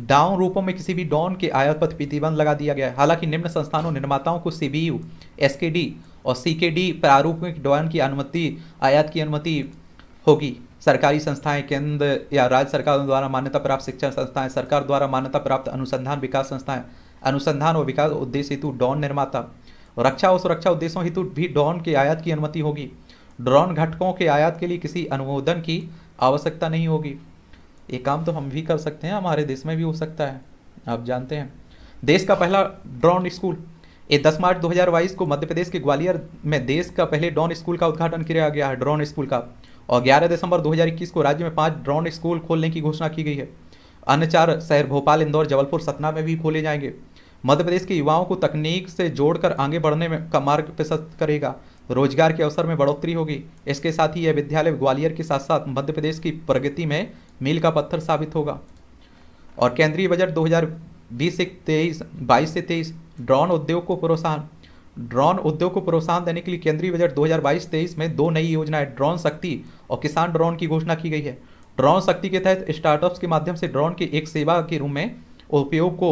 डाउन रूपों में किसी भी डॉन के आयात पर प्रतिबंध लगा दिया गया है। हालांकि निम्न संस्थानों निर्माताओं को C B U S K D और सी के डी प्रारूप में डॉन की अनुमति आयात की अनुमति होगी। सरकारी संस्थाएं, केंद्र या राज्य सरकार द्वारा मान्यता प्राप्त शिक्षण संस्थाएं, सरकार द्वारा मान्यता प्राप्त अनुसंधान विकास संस्थाएं, अनुसंधान और विकास उद्देश्य हेतु डॉन निर्माता, रक्षा और सुरक्षा उद्देश्यों हेतु भी ड्रोन के आयात की अनुमति होगी। ड्रोन घटकों के आयात के लिए किसी अनुमोदन की आवश्यकता नहीं होगी। ये काम तो हम भी कर सकते हैं, हमारे देश में भी हो सकता है। आप जानते हैं देश का पहला ड्रोन स्कूल। ये दस मार्च दो हज़ार बाईस को मध्य प्रदेश के ग्वालियर में देश का पहले ड्रोन स्कूल का उद्घाटन किया गया है, ड्रोन स्कूल का। और ग्यारह दिसंबर दो हज़ार इक्कीस को राज्य में पाँच ड्रोन स्कूल खोलने की घोषणा की गई है। अन्य चार शहर भोपाल, इंदौर, जबलपुर, सतना में भी खोले जाएंगे। मध्य प्रदेश के युवाओं को तकनीक से जोड़कर आगे बढ़ने में का मार्ग प्रशस्त करेगा। रोजगार के अवसर में बढ़ोतरी होगी। इसके साथ ही यह विद्यालय ग्वालियर के साथ साथ मध्य प्रदेश की प्रगति में मील का पत्थर साबित होगा। और केंद्रीय बजट दो हज़ार बीस से तेईस बाईस से तेईस ड्रोन उद्योग को प्रोत्साहन। ड्रोन उद्योग को प्रोत्साहन देने के लिए केंद्रीय बजट दो हज़ार बाईस तेईस में दो नई योजनाएं ड्रोन शक्ति और किसान ड्रोन की घोषणा की गई है। ड्रोन शक्ति के तहत स्टार्टअप्स के माध्यम से ड्रोन के एक सेवा के रूप में उपयोग को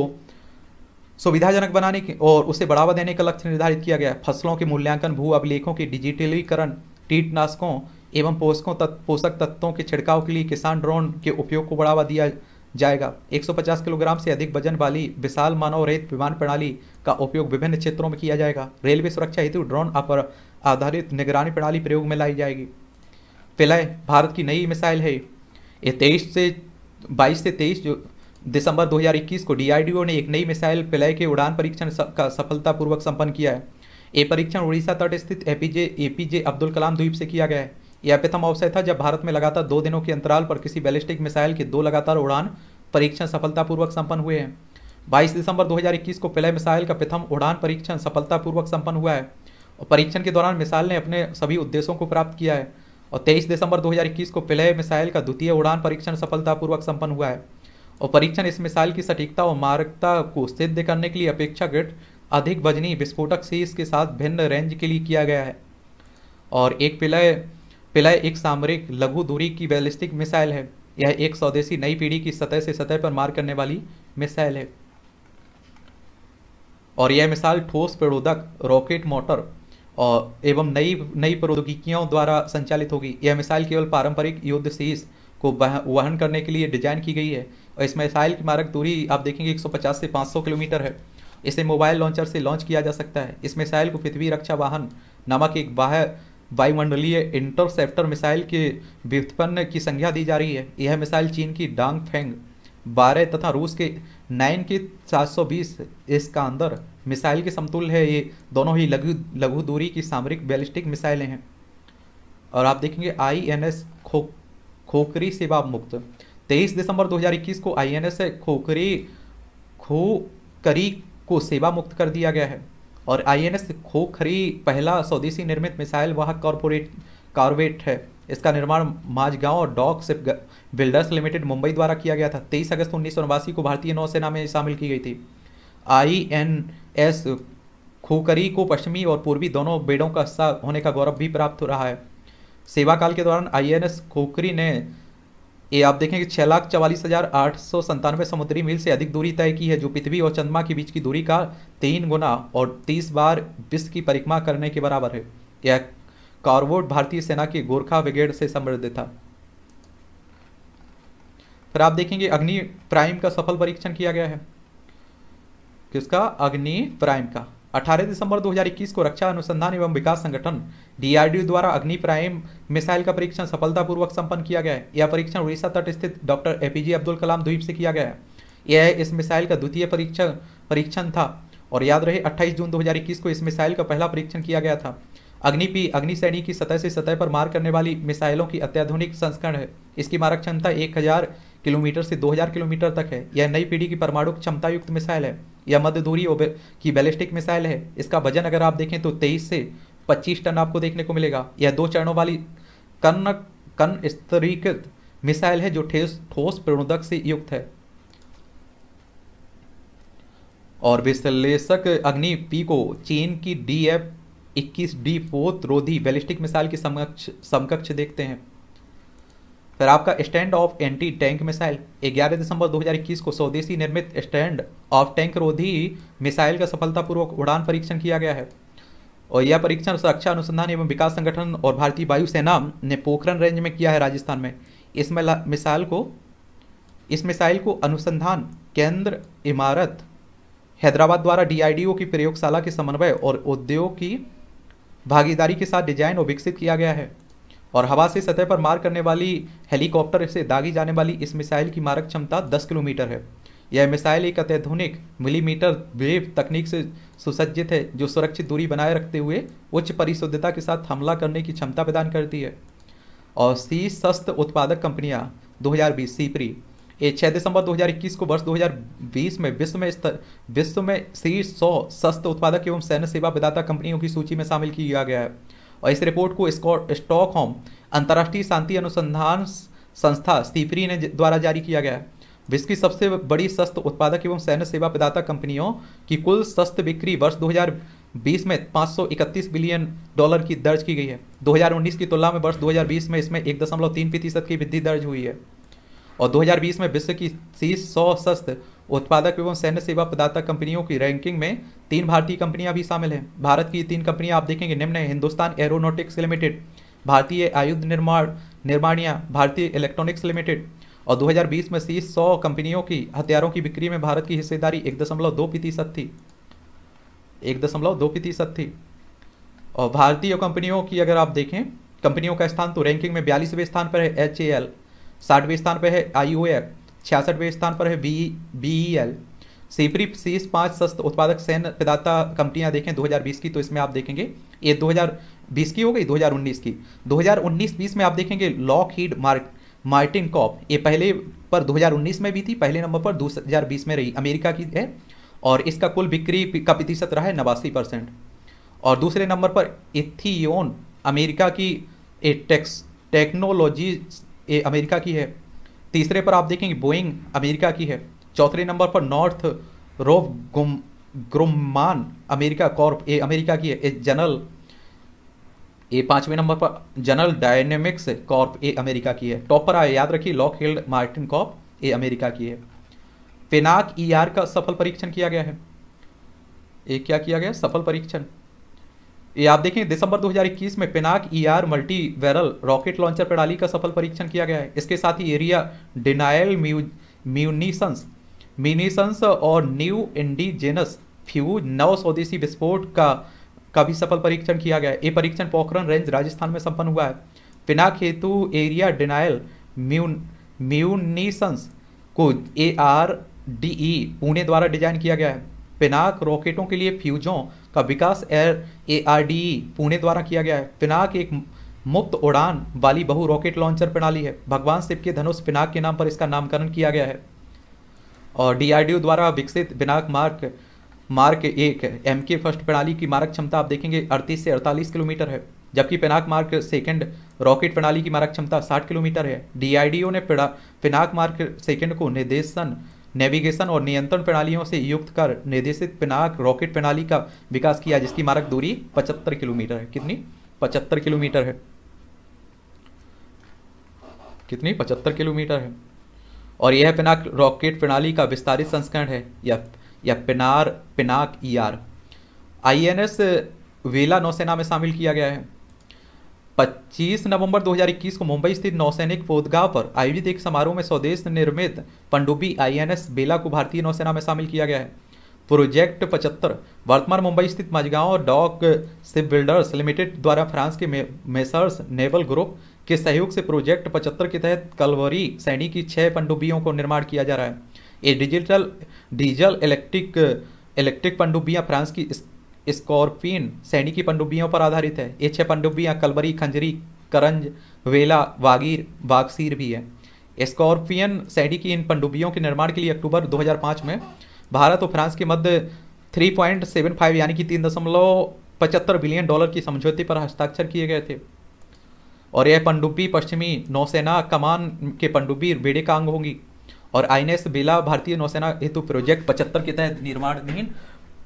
सुविधाजनक बनाने के और उसे बढ़ावा देने का लक्ष्य निर्धारित किया गया है। फसलों के मूल्यांकन, भू अभिलेखों के डिजिटलीकरण, कीटनाशकों एवं पोषकों तत्व पोषक तत्वों के छिड़काव के लिए किसान ड्रोन के उपयोग को बढ़ावा दिया जाएगा। एक सौ पचास किलोग्राम से अधिक वजन वाली विशाल मानव रहित विमान प्रणाली का उपयोग विभिन्न क्षेत्रों में किया जाएगा। रेलवे सुरक्षा हेतु ड्रोन पर आधारित निगरानी प्रणाली प्रयोग में लाई जाएगी। पिलय भारत की नई मिसाइल है। ये तेईस से बाईस से तेईस दिसंबर दो हज़ार इक्कीस को डीआरडीओ ने एक नई मिसाइल पिलय के उड़ान परीक्षण का सफलतापूर्वक संपन्न किया है। ये परीक्षण उड़ीसा तट स्थित एपीजे एपीजे अब्दुल कलाम द्वीप से किया गया है। यह प्रथम अवसर था जब भारत में लगातार दो दिनों के अंतराल पर किसी बैलिस्टिक मिसाइल के दो लगातार उड़ान परीक्षण सफलतापूर्वक संपन्न हुए हैं। बाईस दिसंबर दो हज़ार इक्कीस को पिलय मिसाइल का प्रथम उड़ान परीक्षण सफलतापूर्वक संपन्न हुआ है और परीक्षण के दौरान मिसाइल ने अपने सभी उद्देश्यों को प्राप्त किया है। और तेईस दिसंबर दो हज़ार इक्कीस को पिलय मिसाइल का द्वितीय उड़ान परीक्षण सफलतापूर्वक संपन्न हुआ है। और परीक्षण इस मिसाइल की सटीकता और मारकता को सिद्ध करने के लिए अपेक्षाकृत अधिक वजनी विस्फोटक शीश के साथ भिन्न रेंज के लिए किया गया है। और एक पिलय पिलय एक सामरिक लघु दूरी की बैलिस्टिक मिसाइल है। यह एक स्वदेशी नई पीढ़ी की सतह से सतह पर मार करने वाली मिसाइल है। और यह मिसाइल ठोस प्रोधक, रॉकेट मोटर और एवं नई नई प्रौद्योगिकियों द्वारा संचालित होगी। यह मिसाइल केवल पारंपरिक युद्ध शीश को वहन करने के लिए डिजाइन की गई है। और इस मिसाइल की मारक दूरी आप देखेंगे एक सौ पचास से पाँच सौ किलोमीटर है। इसे मोबाइल लॉन्चर से लॉन्च किया जा सकता है। इस मिसाइल को पृथ्वी रक्षा वाहन नामक एक बाह्य वायुमंडलीय इंटरसेप्टर मिसाइल के व्युत्पन्न की संज्ञा दी जा रही है। यह मिसाइल चीन की डांग फेंग बारह तथा रूस के नाइन के सात सौ बीस इस्कांदर मिसाइल के समतुल्य है। ये दोनों ही लघु लघु दूरी की सामरिक बैलिस्टिक मिसाइलें हैं। और आप देखेंगे आईएनएस खो खोखरी सेवा मुक्त तेईस दिसंबर दो हज़ार इक्कीस को आईएनएस खोखरी खोखरी को सेवा मुक्त कर दिया गया है। और आईएनएस खोखरी पहला स्वदेशी निर्मित मिसाइल वाहक कॉरपोरेट कार्वेट है। इसका निर्माण Mazagon dock ship builders limited Mumbai द्वारा किया गया था। तेईस अगस्त उन्नीस सौ उनासी को भारतीय नौसेना में शामिल की गई थी। आईएनएस खोखरी को पश्चिमी और पूर्वी दोनों बेड़ों का हिस्सा होने का गौरव भी प्राप्त हो रहा है। सेवाकाल के दौरान आईएनएस खोखरी ने ये आप देखेंगे छः लाख चवालीस हज़ार आठ सौ संतानवे समुद्री मील से अधिक दूरी तय की है, जो पृथ्वी और चंद्रमा के बीच की दूरी का तीन गुना और तीस बार विश्व की परिक्रमा करने के बराबर है। यह कार्वोट भारतीय सेना के गोरखा ब्रिगेड से समृद्ध था। फिर आप देखेंगे अग्नि प्राइम का सफल परीक्षण किया गया है। किसका? अग्नि प्राइम का। अठारह दिसंबर दो हज़ार इक्कीस को रक्षा अनुसंधान एवं विकास संगठन डीआरडीओ द्वारा अग्नि प्राइम मिसाइल का परीक्षण सफलतापूर्वक संपन्न किया गया है। यह परीक्षण उड़ीसा तट स्थित डॉक्टर एपीजे अब्दुल कलाम द्वीप से किया गया है। यह इस मिसाइल का द्वितीय परीक्षण परीक्षण था। और याद रहे अट्ठाईस जून दो हज़ार इक्कीस को इस मिसाइल का पहला परीक्षण किया गया था। अग्निपी अग्निसैनी की सतह से सतह पर मार करने वाली मिसाइलों की अत्याधुनिक संस्करण है। इसकी मारक क्षमता एक हज़ार किलोमीटर से दो हज़ार किलोमीटर तक है। यह नई पीढ़ी की परमाणु क्षमता युक्त मिसाइल है। यह मध्य दूरी की बैलिस्टिक मिसाइल है। इसका वजन अगर आप देखें तो तेईस से पच्चीस टन आपको देखने को मिलेगा। यह दो चरणों वाली कन कन स्तरीकृत मिसाइल है जो ठेस ठोस प्रणोदक से युक्त है। और विश्लेषक अग्नि पी को चीन की डी एफ इक्कीस डी फोर्थ रोधी बैलिस्टिक मिसाइल के समकक्ष समकक्ष देखते हैं। फिर आपका stand off anti tank missile ग्यारह दिसंबर दो हज़ार इक्कीस को स्वदेशी निर्मित स्टैंड ऑफ टैंक रोधी मिसाइल का सफलतापूर्वक उड़ान परीक्षण किया गया है। और यह परीक्षण रक्षा अनुसंधान एवं विकास संगठन और भारतीय वायुसेना ने पोखरण रेंज में किया है, राजस्थान में। इस मिसाइल को इस मिसाइल को अनुसंधान केंद्र इमारत हैदराबाद द्वारा डीआरडीओ की प्रयोगशाला के समन्वय और उद्योग की भागीदारी के साथ डिजाइन और विकसित किया गया है। और हवा से सतह पर मार करने वाली हेलीकॉप्टर से दागी जाने वाली इस मिसाइल की मारक क्षमता दस किलोमीटर है। यह मिसाइल एक अत्याधुनिक मिलीमीटर वेव तकनीक से सुसज्जित है, जो सुरक्षित दूरी बनाए रखते हुए उच्च परिशुद्धता के साथ हमला करने की क्षमता प्रदान करती है। और सी शस्त्र उत्पादक कंपनियां दो हज़ार बीस सीप्री ये छह दिसंबर दो हज़ार इक्कीस को वर्ष दो हज़ार बीस में विश्व में विश्व में शीर्ष सौ शस्त्र उत्पादक एवं सैन्य सेवा प्रदाता कंपनियों की सूची में शामिल किया गया है। और इस रिपोर्ट को स्टॉकहोम अंतर्राष्ट्रीय शांति अनुसंधान संस्था सीप्री ने द्वारा जारी किया गया है। विश्व की सबसे बड़ी शस्त्र उत्पादक एवं सैन्य सेवा प्रदाता कंपनियों की कुल शस्त्र बिक्री वर्ष दो हज़ार बीस में पाँच सौ इकतीस बिलियन डॉलर की दर्ज की गई है। दो हज़ार उन्नीस की तुलना में वर्ष दो हज़ार बीस में इसमें एक दशमलव तीन प्रतिशत की वृद्धि दर्ज हुई है। और दो हज़ार बीस में विश्व की शीर्ष सौ शस्त्र उत्पादक एवं सैन्य सेवा प्रदाता कंपनियों की रैंकिंग में तीन भारतीय कंपनियां भी शामिल हैं। भारत की तीन कंपनियां आप देखेंगे निम्न है। हिंदुस्तान एरोनॉटिक्स लिमिटेड, भारतीय आयुध निर्माण निर्माणियां, भारतीय इलेक्ट्रॉनिक्स लिमिटेड। और दो हज़ार बीस में शीर्ष सौ कंपनियों की हथियारों की बिक्री में भारत की हिस्सेदारी एक दशमलव दो प्रतिशत थी एक दशमलव दो प्रतिशत थी। और भारतीय कंपनियों की अगर आप देखें कंपनियों का स्थान तो रैंकिंग में बयालीसवें स्थान पर है एच ए एल, साठवें स्थान पर है आई ओ एफ, छियासठवें स्थान पर है बी ई एल। सीप्री शीर्ष पाँच शस्त्र उत्पादक सैन्य प्रदाता कंपनियां देखें दो हज़ार बीस की, तो इसमें आप देखेंगे ये दो हज़ार बीस की हो गई दो हज़ार उन्नीस की। दो हज़ार उन्नीस बीस में आप देखेंगे लॉक हीड मार्टिन कॉप, ये पहले पर दो हज़ार उन्नीस में भी थी, पहले नंबर पर दो हज़ार बीस में रही, अमेरिका की है। और इसका कुल बिक्री का प्रतिशत रहा है नवासी परसेंट। और दूसरे नंबर पर इथियोन अमेरिका की टेक्स टेक्नोलॉजी ये अमेरिका की है। तीसरे पर आप देखेंगे बोइंग अमेरिका की है। चौथे नंबर पर नॉर्थ रोव गुम ग्रुमान अमेरिका कॉर्प ये अमेरिका की है। ए जनरल ये पाँचवें नंबर पर जनरल डायनेमिक्स कॉर्प ये अमेरिका की है। टॉप पर आए याद रखिए लॉक हिल्ड मार्टिन कॉर्प ये अमेरिका की है। पिनाक ई आर का सफल परीक्षण किया गया है। ये क्या किया गया? सफल परीक्षण। ये आप देखें दिसंबर दो हज़ार इक्कीस में Pinaka ER multi barrel rocket launcher प्रणाली का सफल परीक्षण किया गया है। इसके साथ ही एरिया डिनायल म्यूनिशंस म्यूनिशंस और न्यू इंडिजेनस फ्यूज नौ स्वदेशी विस्फोट का का भी सफल परीक्षण किया गया। ये परीक्षण पोखरण रेंज राजस्थान में संपन्न हुआ है। पिनाखेतु एरिया डिनायल म्यून म्यूनिशंस को A R D E Pune द्वारा डिजाइन किया गया है। पिनाक रॉकेटों के लिए फ्यूजों का विकास air A R D E Pune द्वारा किया गया है। पिनाक एक मुक्त उड़ान वाली बहु रॉकेट लॉन्चर प्रणाली है। भगवान शिव के धनुष पिनाक के नाम पर इसका नामकरण किया गया है। और डीआरडीओ द्वारा विकसित पिनाक मार्क मार्क एक एम के फर्स्ट प्रणाली की मारक क्षमता आप देखेंगे अड़तीस से अड़तालीस किलोमीटर है, जबकि पिनाक मार्क सेकंड रॉकेट प्रणाली की मारक क्षमता साठ किलोमीटर है। डीआरडीओ ने पिनाक मार्क सेकंड को निर्देशन, नेविगेशन और नियंत्रण प्रणालियों से युक्त कर निर्देशित पिनाक रॉकेट प्रणाली का विकास किया, जिसकी मारक दूरी पचहत्तर किलोमीटर है। कितनी? पचहत्तर किलोमीटर है। कितनी? पचहत्तर किलोमीटर है। और यह पिनाक रॉकेट प्रणाली का विस्तारित संस्करण है या या पिनार Pinaka E R. I N S Vela नौसेना में शामिल किया गया है। पच्चीस नवंबर दो हज़ार इक्कीस को मुंबई स्थित नौसैनिक पोतगाह पर आयोजित एक समारोह में स्वदेश निर्मित पनडुब्बी आई एन एस बेला को भारतीय नौसेना में शामिल किया गया है। प्रोजेक्ट पचहत्तर वर्तमान मुंबई स्थित Mazagon dock ship builders limited द्वारा फ्रांस के मेसर्स नेवल ग्रुप के सहयोग से प्रोजेक्ट पचहत्तर के तहत कलवरी सैनी की छह पनडुब्बियों को निर्माण किया जा रहा है। ये डिजिटल डीजल इलेक्ट्रिक इलेक्ट्रिक पनडुब्बियाँ फ्रांस की स्कॉर्पिन सैनी की पनडुब्बियों पर आधारित है। ये छह पनडुब्बियाँ कलवरी, खंजरी, करंज, वेला, वागीर, वागसीर भी है। स्कॉर्पियन सैनी की इन पनडुब्बियों के निर्माण के लिए अक्टूबर दो हज़ार पाँच में भारत और फ्रांस के मध्य थ्री पॉइंट सेवन फाइव यानी कि तीन दशमलव पचहत्तर बिलियन डॉलर की समझौते पर हस्ताक्षर किए गए थे। और यह पनडुब्बी पश्चिमी नौसेना कमान के पनडुब्बी बेड़े का अंग होंगी। और आई एन एस बेला भारतीय नौसेना हेतु प्रोजेक्ट पचहत्तर के तहत निर्माणाधीन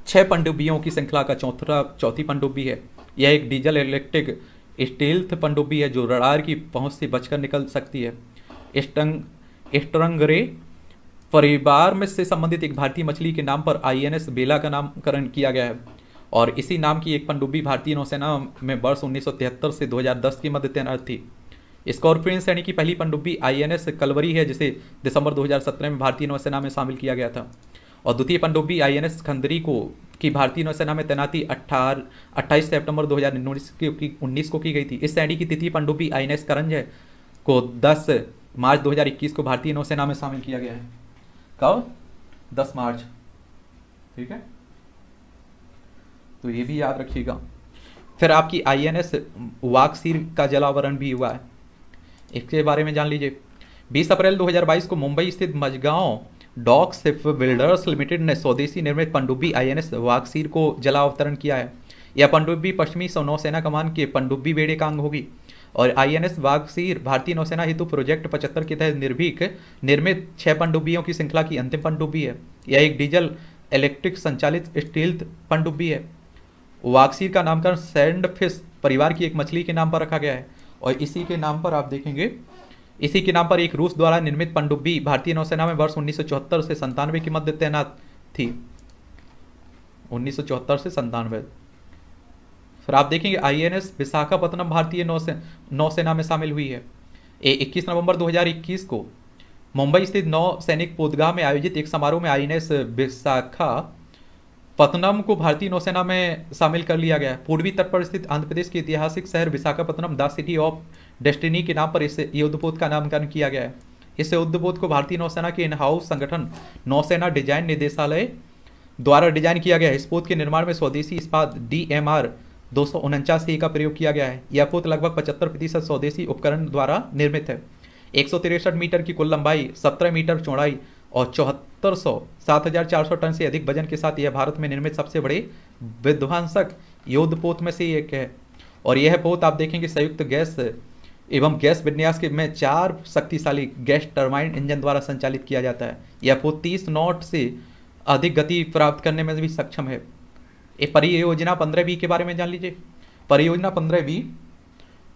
छह पनडुब्बियों की श्रृंखला का चौथा चौथी पनडुब्बी है। यह एक डीजल इलेक्ट्रिक स्टील्थ पनडुब्बी है जो रडार की पहुंच से बचकर निकल सकती है। स्टंग स्ट्रंगरे परिवार में से संबंधित एक भारतीय मछली के नाम पर आई एन एस बेला का नामकरण किया गया है। और इसी नाम की एक पनडुब्बी भारतीय नौसेना में वर्ष उन्नीस सौ तिहत्तर से दो हज़ार दस के मध्य तैनात थी। स्कॉर्पियन श्रेणी की पहली पनडुब्बी आईएनएस कलवरी है, जिसे दिसंबर दो हज़ार सत्रह में भारतीय नौसेना में शामिल किया गया था। और द्वितीय पनडुब्बी आईएनएस खंदरी को की भारतीय नौसेना में तैनाती अट्ठारह अट्ठाईस सेप्टेम्बर दो हज़ार उन्नीस को की गई थी। इस श्रेणी की तृतीय पनडुब्बी आईएनएस करंज है को दस मार्च दो हज़ार इक्कीस को भारतीय नौसेना में शामिल किया गया है। कब? दस मार्च। ठीक है, तो ये भी याद रखिएगा। फिर आपकी आईएनएस वाकसीर का जलावरण भी हुआ है, इसके बारे में जान लीजिए। बीस अप्रैल दो हज़ार बाईस को मुंबई स्थित Mazagon dock ship builders limited ने स्वदेशी निर्मित पनडुब्बी आईएनएस वाकसीर को जलावतरण किया है। यह पनडुब्बी पश्चिमी नौसेना कमान के पनडुब्बी बेड़े का अंग होगी। और आईएनएस वाकसीर भारतीय नौसेना हेतु प्रोजेक्ट पचहत्तर के तहत निर्भीक निर्मित छह पनडुब्बियों की श्रृंखला की अंतिम पनडुब्बी है। यह एक डीजल इलेक्ट्रिक संचालित स्टील्थ पनडुब्बी है। वाकसीर का नामकरण सैंडफिश परिवार की एक मछली के नाम पर रखा गया है। और इसी के नाम पर आप देखेंगे, इसी के नाम पर एक रूस द्वारा निर्मित पनडुब्बी भारतीय नौसेना में वर्ष उन्नीस सौ चौहत्तर से संतानवे के मध्य तैनात थी। उन्नीस सौ चौहत्तर से संतानवे। फिर आप देखेंगे आईएनएस विशाखापत्तनम भारतीय नौसेना में शामिल हुई है। ये इक्कीस नवम्बर दो हजार इक्कीस को मुंबई स्थित नौ सैनिक पोतगाह में आयोजित एक समारोह में आईएनएस विशाखा पत्तनम को भारतीय नौसेना में शामिल कर लिया गया है। पूर्वी तट पर स्थित आंध्र प्रदेश के ऐतिहासिक शहर Visakhapatnam the city of destiny के नाम पर इस युद्धपोत का नामकरण किया गया है। इस युद्धपोत को भारतीय नौसेना के इन हाउस संगठन नौसेना डिजाइन निदेशालय द्वारा डिजाइन किया गया है। इस पोत के निर्माण में स्वदेशी इस्पात डी एम आर दो सौ उनचास ए का प्रयोग किया गया है। यह पोत लगभग पचहत्तर प्रतिशत स्वदेशी उपकरण द्वारा निर्मित है। एक सौ तिरसठ मीटर की कुल लंबाई, सत्रह मीटर चौड़ाई और चौहत्तर सौ सात हजार चार सौ टन से अधिक वजन के साथ यह भारत में निर्मित सबसे बड़े विध्वंसक युद्धपोत में से एक है। और यह पोत आप देखेंगे संयुक्त गैस एवं गैस विन्यास के में चार शक्तिशाली गैस टरबाइन इंजन द्वारा संचालित किया जाता है। यह पोत तीस नॉट से अधिक गति प्राप्त करने में भी सक्षम है। एक परियोजना पंद्रह बी के बारे में जान लीजिए। परियोजना पंद्रह बी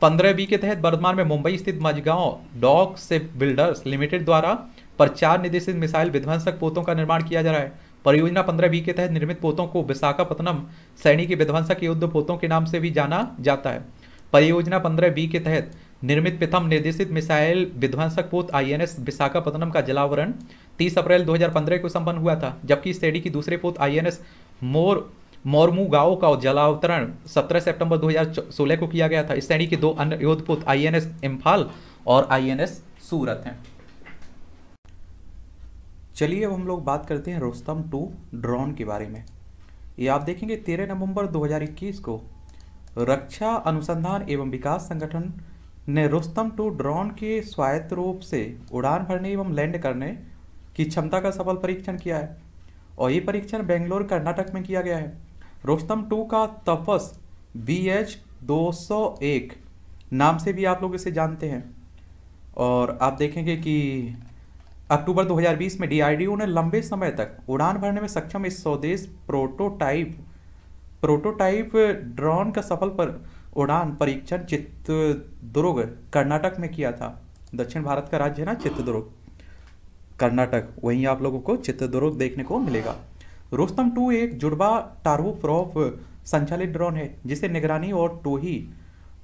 पंद्रह बी के तहत वर्तमान में मुंबई स्थित Mazagon dock ship builders limited द्वारा पर चार निर्देशित मिसाइल विध्वंसक पोतों का निर्माण किया जा रहा है। परियोजना पंद्रह बी के तहत निर्मित पोतों को विशाखापत्तनम सैनिक के विध्वंसक युद्ध पोतों के नाम से भी जाना जाता है। परियोजना पंद्रह बी के तहत निर्मित प्रथम निर्देशित मिसाइल विध्वंसक पोत आईएनएस विशाखापत्तनम का जलावरण तीस अप्रैल दो हज़ार पंद्रह को संपन्न हुआ था, जबकि इस श्रेणी की दूसरे पोत आईएनएस मोर मोरमुगाओ का जलावतरण सत्रह सितंबर दो हज़ार सोलह को किया गया था। इस श्रेणी के दो अन्य योद्धपुत आईएनएस इम्फाल और आईएनएस सूरत हैं। चलिए अब हम लोग बात करते हैं रोस्तम टू ड्रोन के बारे में। ये आप देखेंगे तेरह नवंबर दो हज़ार इक्कीस को रक्षा अनुसंधान एवं विकास संगठन ने रोस्तम टू ड्रोन के स्वायत्त रूप से उड़ान भरने एवं लैंड करने की क्षमता का सफल परीक्षण किया है और ये परीक्षण बेंगलोर कर्नाटक में किया गया है। रोस्तम टू का तपस बी एच दो सौ एक नाम से भी आप लोग इसे जानते हैं। और आप देखेंगे कि अक्टूबर दो हज़ार बीस में डीआरडीओ ने लंबे समय तक उड़ान भरने में सक्षम इस स्वदेश प्रोटोटाइप प्रोटोटाइप ड्रोन का सफल पर उड़ान परीक्षण चित्रदुर्ग कर्नाटक में किया था। दक्षिण भारत का राज्य है ना चित्रदुर्ग कर्नाटक, वहीं आप लोगों को चित्रदुर्ग देखने को मिलेगा। रोस्तम टू एक जुड़वा टार्बोप्रॉप संचालित ड्रोन है जिसे निगरानी और टोही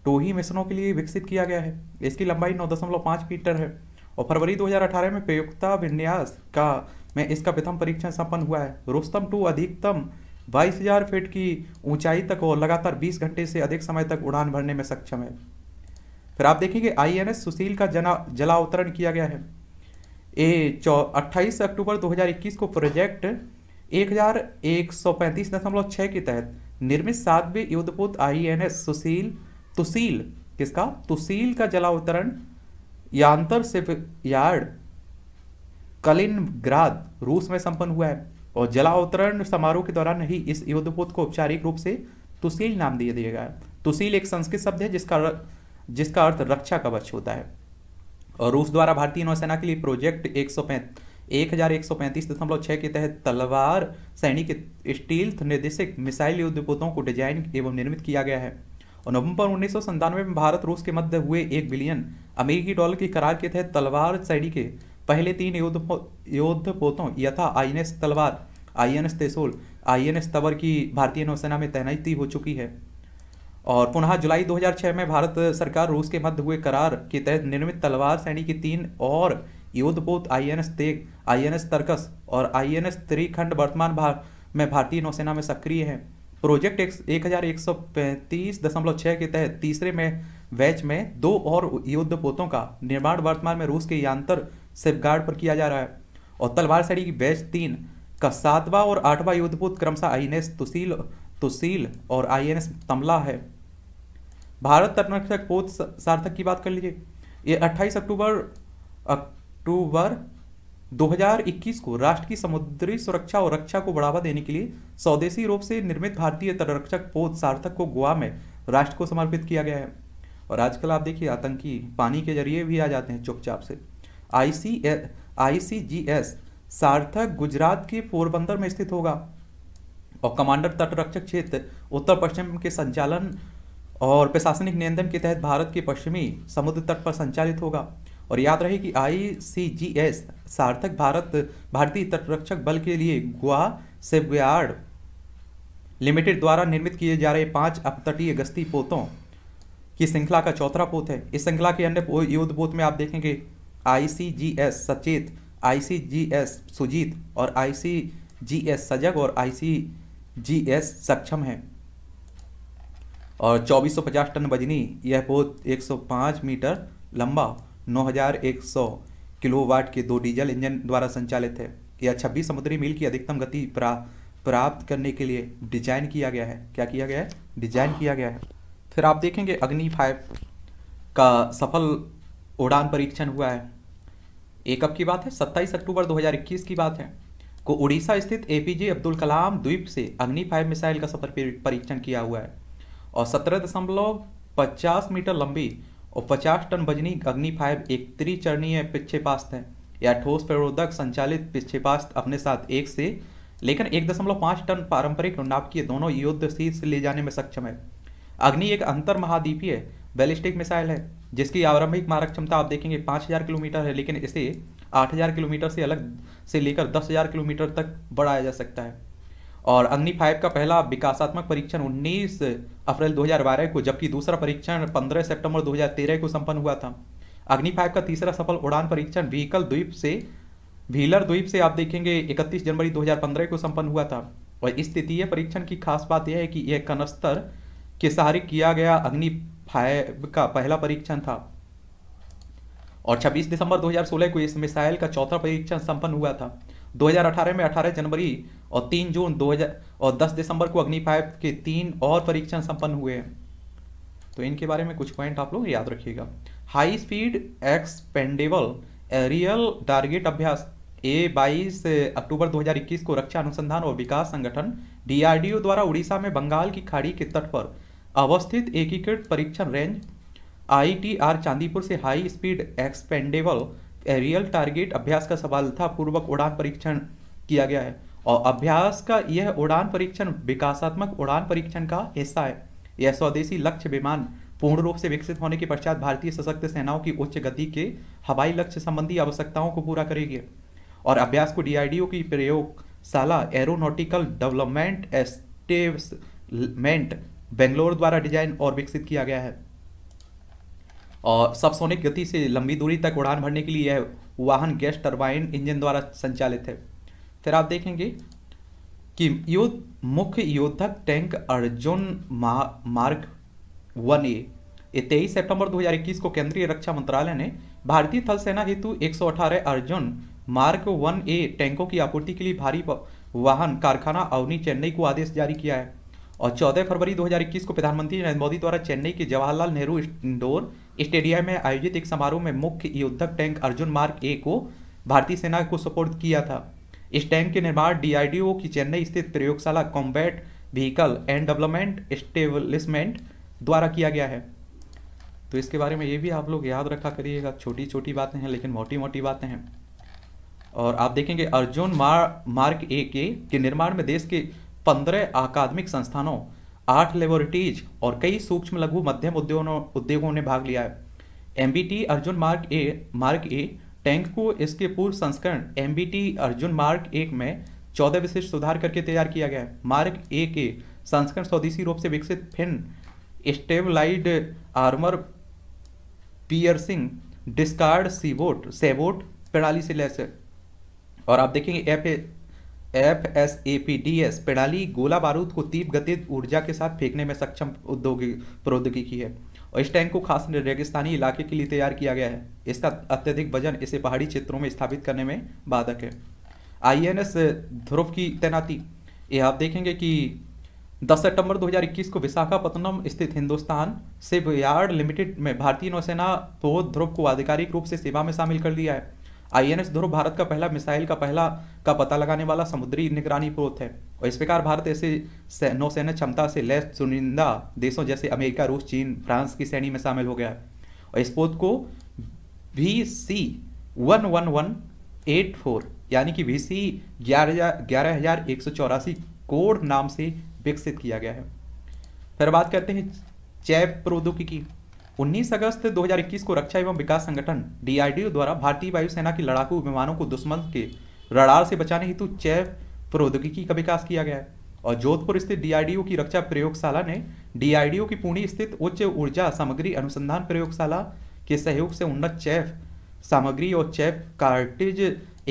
टोही मिशनों के लिए विकसित किया गया है। इसकी लंबाई नौ दशमलव पाँच मीटर है और फरवरी दो हज़ार अठारह में प्रयोक्ता विन्यास का में इसका प्रथम परीक्षण संपन्न हुआ है। रोस्तम टू अधिकतम बाईस हज़ार फीट की ऊंचाई तक और लगातार बीस घंटे से अधिक समय तक उड़ान भरने में सक्षम है। फिर आप देखेंगे आईएनएस सुशील का जना जलावतरण किया गया है। ए अट्ठाईस अक्टूबर दो हज़ार इक्कीस को प्रोजेक्ट एक हज़ार एक सौ पैंतीस दशमलव छह के तहत निर्मित सातवें युद्धपोत आईएनएस सुशील तुसील किसका तुसील का जलावतरण यांतर शिपयार्ड कलिनग्राद रूस में संपन्न हुआ है और जलावतरण समारोह के दौरान ही इस युद्धपोत को औपचारिक रूप से तुसील नाम दिया दिया गया है। तुसील एक संस्कृत शब्द है जिसका जिसका अर्थ रक्षा कवच होता है। और रूस द्वारा भारतीय नौसेना के लिए प्रोजेक्ट एक हजार एक सौ पैंतीस दशमलव छः के तहत तलवार सैनिक स्टील्थ निर्देशित मिसाइल युद्धपोतों को डिजाइन एवं निर्मित किया गया है। और नवंबर उन्नीस सौ संतानवे में भारत रूस के मध्य हुए एक बिलियन अमेरिकी डॉलर की करार के तहत तलवार सैनिक के पहले तीन युद्धपोतों यथा आई N S Talwar, I N S तेसोल, आई एन एस तबर की भारतीय नौसेना में तैनाती हो चुकी है। और पुनः जुलाई दो हज़ार छह में भारत सरकार रूस के मध्य हुए करार के तहत निर्मित तलवार सैनिक की तीन और युद्धपोत I N S Teg, I N S Tarkash और आई एन एस त्रिखंड वर्तमान भार में भारतीय नौसेना में सक्रिय हैं। प्रोजेक्ट एक हजार एक सौ पैंतीस दशमलव छः के तहत तीसरे में बैच में दो और युद्धपोतों का निर्माण वर्तमान में रूस के यांतर शिपगार्ड पर किया जा रहा है। और तलवार श्रेणी की बैच तीन का सातवां और आठवां युद्धपोत क्रमशः आईएनएस तुसील तुसील और आईएनएस तमला है। भारत तटरक्षक पोत सार्थक की बात कर लीजिए। ये अट्ठाईस अक्टूबर दो हज़ार इक्कीस को राष्ट्र की समुद्री सुरक्षा और रक्षा को बढ़ावा देने के लिए स्वदेशी रूप से निर्मित भारतीय तटरक्षक पोत सार्थक को गोवा में राष्ट्र को समर्पित किया गया है। और आजकल आप देखिए आतंकी पानी के जरिए भी आ जाते हैं चुपचाप से। आई सी जी एस सार्थक गुजरात के पोरबंदर में स्थित होगा और कमांडर तटरक्षक क्षेत्र उत्तर पश्चिम के संचालन और प्रशासनिक नियंत्रण के तहत भारत के पश्चिमी समुद्र तट पर संचालित होगा। और याद रहे कि आई सी जी एस सार्थक भारत भारतीय तटरक्षक बल के लिए गोवा शिपयार्ड लिमिटेड द्वारा निर्मित किए जा रहे पांच अपतटीय गश्ती पोतों की श्रृंखला का चौथा पोत है। इस श्रृंखला के अन्य युद्ध पोत में आप देखेंगे आई सी जी एस सचेत, आई सी जी एस सुजीत और आई सी जी एस सजग और आई सी जी एस सक्षम है। और चौबीस सौ पचास टन वजनी यह पोत एक सौ पाँच मीटर लंबा नौ हज़ार एक सौ किलोवाट के दो डीजल इंजन द्वारा संचालित है। यह छब्बीस समुद्री मील की अधिकतम गति प्रा, प्राप्त करने के लिए डिजाइन किया गया है। क्या किया गया है? डिजाइन किया गया है। फिर आप देखेंगे अग्नि फाइव का सफल उड़ान परीक्षण हुआ है। एक अब की बात है सत्ताईस अक्टूबर दो हज़ार इक्कीस की बात है को उड़ीसा स्थित एपीजे अब्दुल कलाम द्वीप से अग्नि फाइव मिसाइल का सफल परीक्षण किया हुआ है। और सत्रह दशमलव पचास मीटर लंबी और पचास टन वजनी अग्नि फाइव एक त्रिचरणीय पिछेपास्त है या ठोस प्रतिरोधक संचालित पिछेपास्त अपने साथ एक से लेकिन एक दशमलव पाँच टन पारंपरिक और नाभिकीय दोनों युद्ध शीर्ष ले जाने में सक्षम है। अग्नि एक अंतर महाद्वीपीय बैलिस्टिक मिसाइल है जिसकी आरंभिक मारक क्षमता आप देखेंगे पाँच हज़ार किलोमीटर है लेकिन इसे आठ हज़ार किलोमीटर से अलग से लेकर दस हज़ार किलोमीटर तक बढ़ाया जा सकता है। और अग्नि फाइव का पहला विकासात्मक परीक्षण उन्नीस अप्रैल दो हज़ार बारह को जबकि दूसरा परीक्षण पंद्रह सितंबर दो हज़ार तेरह को संपन्न हुआ था। अग्नि फाइव का तीसरा सफल उड़ान परीक्षण व्हीकल द्वीप से व्हीलर द्वीप से आप देखेंगे इकतीस जनवरी दो हज़ार पंद्रह को संपन्न हुआ था। और स्थितीय परीक्षण की खास बात यह है कि यह कनस्तर के सहारे किया गया अग्नि फाइव का पहला परीक्षण था और छब्बीस दिसंबर दो हज़ार सोलह को इस मिसाइल का चौथा परीक्षण संपन्न हुआ था। दो हज़ार अठारह में अठारह जनवरी और तीन जून दो हज़ार और दस दिसंबर को अग्नि फाइव के तीन और परीक्षण संपन्न हुए हैं। तो इनके बारे में कुछ पॉइंट आप लोग याद रखिएगा। High speed expendable aerial target Abhyas ए बाईस अक्टूबर दो हज़ार इक्कीस को रक्षा अनुसंधान और विकास संगठन डीआरडीओ द्वारा उड़ीसा में बंगाल की खाड़ी के तट पर अवस्थित एकीकृत परीक्षण रेंज आईटीआर चांदीपुर से high speed expendable aerial target Abhyas का सफलतापूर्वक उड़ान परीक्षण किया गया है और अभ्यास का यह उड़ान परीक्षण विकासात्मक उड़ान परीक्षण का हिस्सा है। यह स्वदेशी लक्ष्य विमान पूर्ण रूप से विकसित होने के पश्चात भारतीय सशस्त्र सेनाओं की उच्च गति के हवाई लक्ष्य संबंधी आवश्यकताओं को पूरा करेगी और अभ्यास को डीआरडीओ की प्रयोगशाला एरोनॉटिकल डेवलपमेंट एस्टेब्लिशमेंट बेंगलोर द्वारा डिजाइन और विकसित किया गया है और सबसोनिक गति से लंबी दूरी तक उड़ान भरने के लिए यह वाहन गैस टरबाइन इंजन द्वारा संचालित है। फिर आप देखेंगे कि युद्ध मुख्य योद्धक टैंक अर्जुन मार्ग वन ए तेईस सितंबर दो हज़ार इक्कीस को केंद्रीय रक्षा मंत्रालय ने भारतीय थल सेना हेतु एक सौ अठारह अर्जुन मार्ग वन ए टैंकों की आपूर्ति के लिए भारी वाहन कारखाना अवनी चेन्नई को आदेश जारी किया है और चौदह फरवरी दो हज़ार इक्कीस को प्रधानमंत्री नरेंद्र मोदी द्वारा चेन्नई के जवाहरलाल नेहरू इंडोर स्टेडियम में आयोजित एक समारोह में मुख्य युद्धक टैंक अर्जुन मार्क ए को भारतीय सेना को सपोर्ट किया था। इस टैंक के निर्माण डीआरडीओ की चेन्नई स्थित प्रयोगशाला combat vehicle and development establishment द्वारा किया गया है। तो इसके बारे में ये भी आप लोग याद रखा करिएगा। छोटी छोटी बातें हैं लेकिन मोटी मोटी बातें हैं। और आप देखेंगे अर्जुन मार, मार्क ए के, के निर्माण में देश के पंद्रह अकादमिक संस्थानों, आठ लेबोरेटरीज और कई सूक्ष्म लघु मध्यम उद्योगों उद्योगों ने भाग लिया है। MBT Arjun mark A mark A tank को इसके पूर्व संस्करण एमबीटी अर्जुन मार्क एक में चौदह विशिष्ट सुधार करके तैयार किया गया है। मार्क ए के संस्करण स्वदेशी रूप से विकसित fin stabilised armour piercing discard sabot sabot प्रणाली से लैस है और आप देखेंगे F F S A P D S प्रणाली गोला बारूद को तीव्र गतिज ऊर्जा के साथ फेंकने में सक्षम औद्योगिक प्रौद्योगिकी है और इस टैंक को खास रेगिस्तानी इलाके के लिए तैयार किया गया है। इसका अत्यधिक वजन इसे पहाड़ी क्षेत्रों में स्थापित करने में बाधक है। आई एन एस ध्रुव की तैनाती, यह आप देखेंगे कि दस सितंबर दो हज़ार इक्कीस को विशाखापत्तनम स्थित हिंदुस्तान शिपयार्ड लिमिटेड में भारतीय नौसेना पोत ध्रुव को आधिकारिक रूप से सेवा में शामिल कर लिया है। आईएनएस ध्रुव भारत का पहला मिसाइल का पहला का पता लगाने वाला समुद्री निगरानी पोत है और इस प्रकार भारत ऐसे नौसेना क्षमता से लैस चुनिंदा देशों जैसे अमेरिका, रूस, चीन, फ्रांस की श्रेणी में शामिल हो गया है और इस पोत को V C one one one eight four यानी कि वी सी ग्यारह ग्यारह हजार एक सौ चौरासी कोड नाम से विकसित किया गया है। फिर बात करते हैं जैव प्रौद्योगिकी। उन्नीस अगस्त दो हज़ार इक्कीस को रक्षा एवं विकास संगठन डीआरडीओ द्वारा भारतीय वायुसेना के लड़ाकू विमानों को दुश्मन के रडार से बचाने हेतु जैव प्रौद्योगिकी का विकास किया गया है और जोधपुर स्थित डीआरडीओ की रक्षा प्रयोगशाला ने डीआरडीओ की पुणे स्थित उच्च ऊर्जा सामग्री अनुसंधान प्रयोगशाला के सहयोग से उन्नत जैव सामग्री और जैव कार्टिज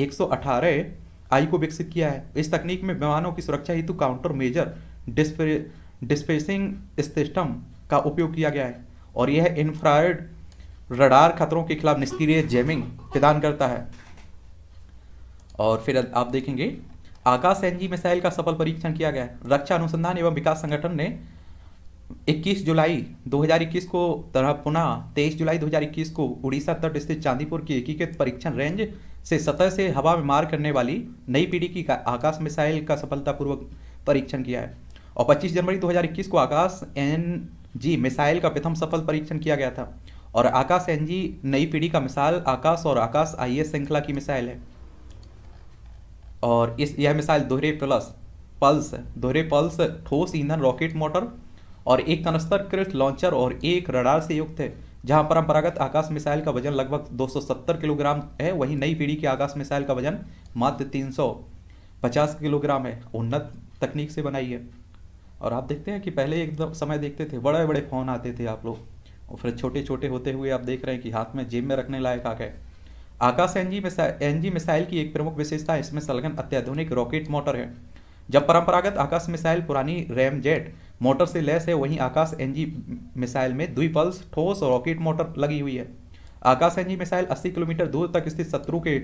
एक सौ अठारह आई को विकसित किया है। इस तकनीक में विमानों की सुरक्षा हेतु काउंटर मेजर डिस्पेसिंग सिस्टम का उपयोग किया गया है और यह इन्फ्रारेड रडार खतरों के खिलाफ निष्क्रिय जैमिंग प्रदान करता है। और फिर आप देखेंगे आकाश एनजी मिसाइल का सफल परीक्षण किया गया है। रक्षा अनुसंधान एवं विकास संगठन ने इक्कीस जुलाई दो हज़ार इक्कीस को तरह पुनः तेईस जुलाई दो हज़ार इक्कीस को उड़ीसा तट स्थित चांदीपुर की एकीकृत परीक्षण रेंज से सतह से हवा में मार करने वाली नई पीढ़ी की आकाश मिसाइल का सफलतापूर्वक परीक्षण किया है और पच्चीस जनवरी दो हज़ार इक्कीस को आकाश एन जी मिसाइल का प्रथम सफल परीक्षण किया गया था और आकाश एनजी नई पीढ़ी का मिसाइल आकाश और आकाश आईएस श्रृंखला की मिसाइल है और इस यह मिसाइल दोहरे प्लस पल्स दोहरे पल्स ठोस ईंधन रॉकेट मोटर और एक कनस्तरकृत लॉन्चर और एक रडार से युक्त है। जहां परंपरागत आकाश मिसाइल का वजन लगभग दो सौ सत्तर किलोग्राम है वहीं नई पीढ़ी की आकाश मिसाइल का वजन मात्र तीन सौ पचास किलोग्राम है। उन्नत तकनीक से बनाई है। और आप देखते हैं कि पहले एकदम समय देखते थे बड़े बड़े फ़ोन आते थे आप लोग और फिर छोटे छोटे होते हुए आप देख रहे हैं कि हाथ में जेब में रखने लायक आ गए। Akash NG missile NG missile की एक प्रमुख विशेषता इसमें संलग्न अत्याधुनिक रॉकेट मोटर है जब परंपरागत आकाश मिसाइल पुरानी रैमजेट मोटर से लैस है, वहीं आकाश एनजी मिसाइल में द्विपल्स ठोस और रॉकेट मोटर लगी हुई है। आकाश एनजी मिसाइल अस्सी किलोमीटर दूर तक स्थित शत्रु के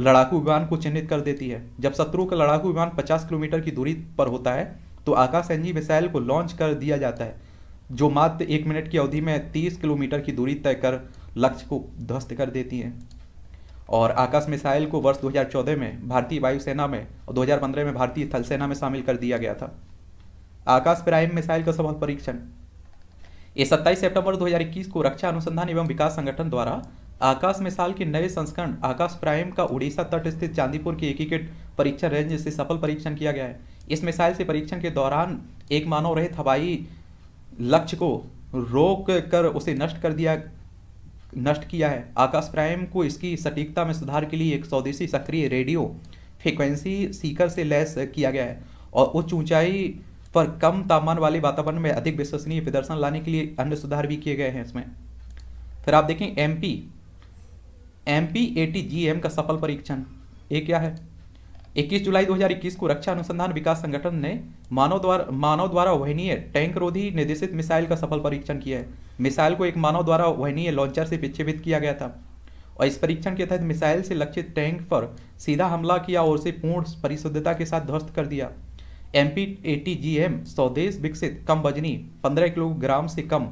लड़ाकू विमान को चिन्हित कर देती है। जब शत्रु का लड़ाकू विमान पचास किलोमीटर की दूरी पर होता है तो आकाश एनजी मिसाइल को लॉन्च कर दिया जाता है, जो मात्र एक मिनट की अवधि में तीस किलोमीटर की दूरी तय कर लक्ष्य को ध्वस्त कर देती है। और आकाश मिसाइल को वर्ष दो हज़ार चौदह में भारतीय वायुसेना में और दो हज़ार पंद्रह में भारतीय थल सेना में शामिल कर दिया गया था। आकाश प्राइम मिसाइल का सफल परीक्षण, ये सत्ताईस सितंबर दो हज़ार इक्कीस को रक्षा अनुसंधान एवं विकास संगठन द्वारा आकाश मिसाइल के नए संस्करण आकाश प्राइम का उड़ीसा तट स्थित चांदीपुर के एकीकृत परीक्षण रेंज से सफल परीक्षण किया गया है। इस मिसाइल से परीक्षण के दौरान एक मानव रहित हवाई लक्ष्य को रोक कर उसे नष्ट कर दिया नष्ट किया है। आकाश प्राइम को इसकी सटीकता में सुधार के लिए एक स्वदेशी सक्रिय रेडियो फ्रिक्वेंसी सीकर से लैस किया गया है और उच्च ऊंचाई पर कम तापमान वाले वातावरण में अधिक विश्वसनीय प्रदर्शन लाने के लिए अन्य सुधार भी किए गए हैं इसमें। फिर आप देखें एमपी एमपी एटीजीएम का सफल परीक्षण, ये क्या है? इक्कीस जुलाई दो हज़ार इक्कीस को रक्षा अनुसंधान विकास संगठन ने मानव द्वारा मानव द्वारा वहनीय टैंक रोधी निर्देशित मिसाइल का सफल परीक्षण किया है। मिसाइल को एक मानव द्वारा वहनीय लॉन्चर से प्रक्षेपित किया गया था और इस परीक्षण के तहत मिसाइल से लक्षित टैंक पर सीधा हमला किया और उसे पूर्ण परिशुद्धता के साथ ध्वस्त कर दिया। एमपी एटीजीएम स्वदेश विकसित कम वजनी पंद्रह किलोग्राम से कम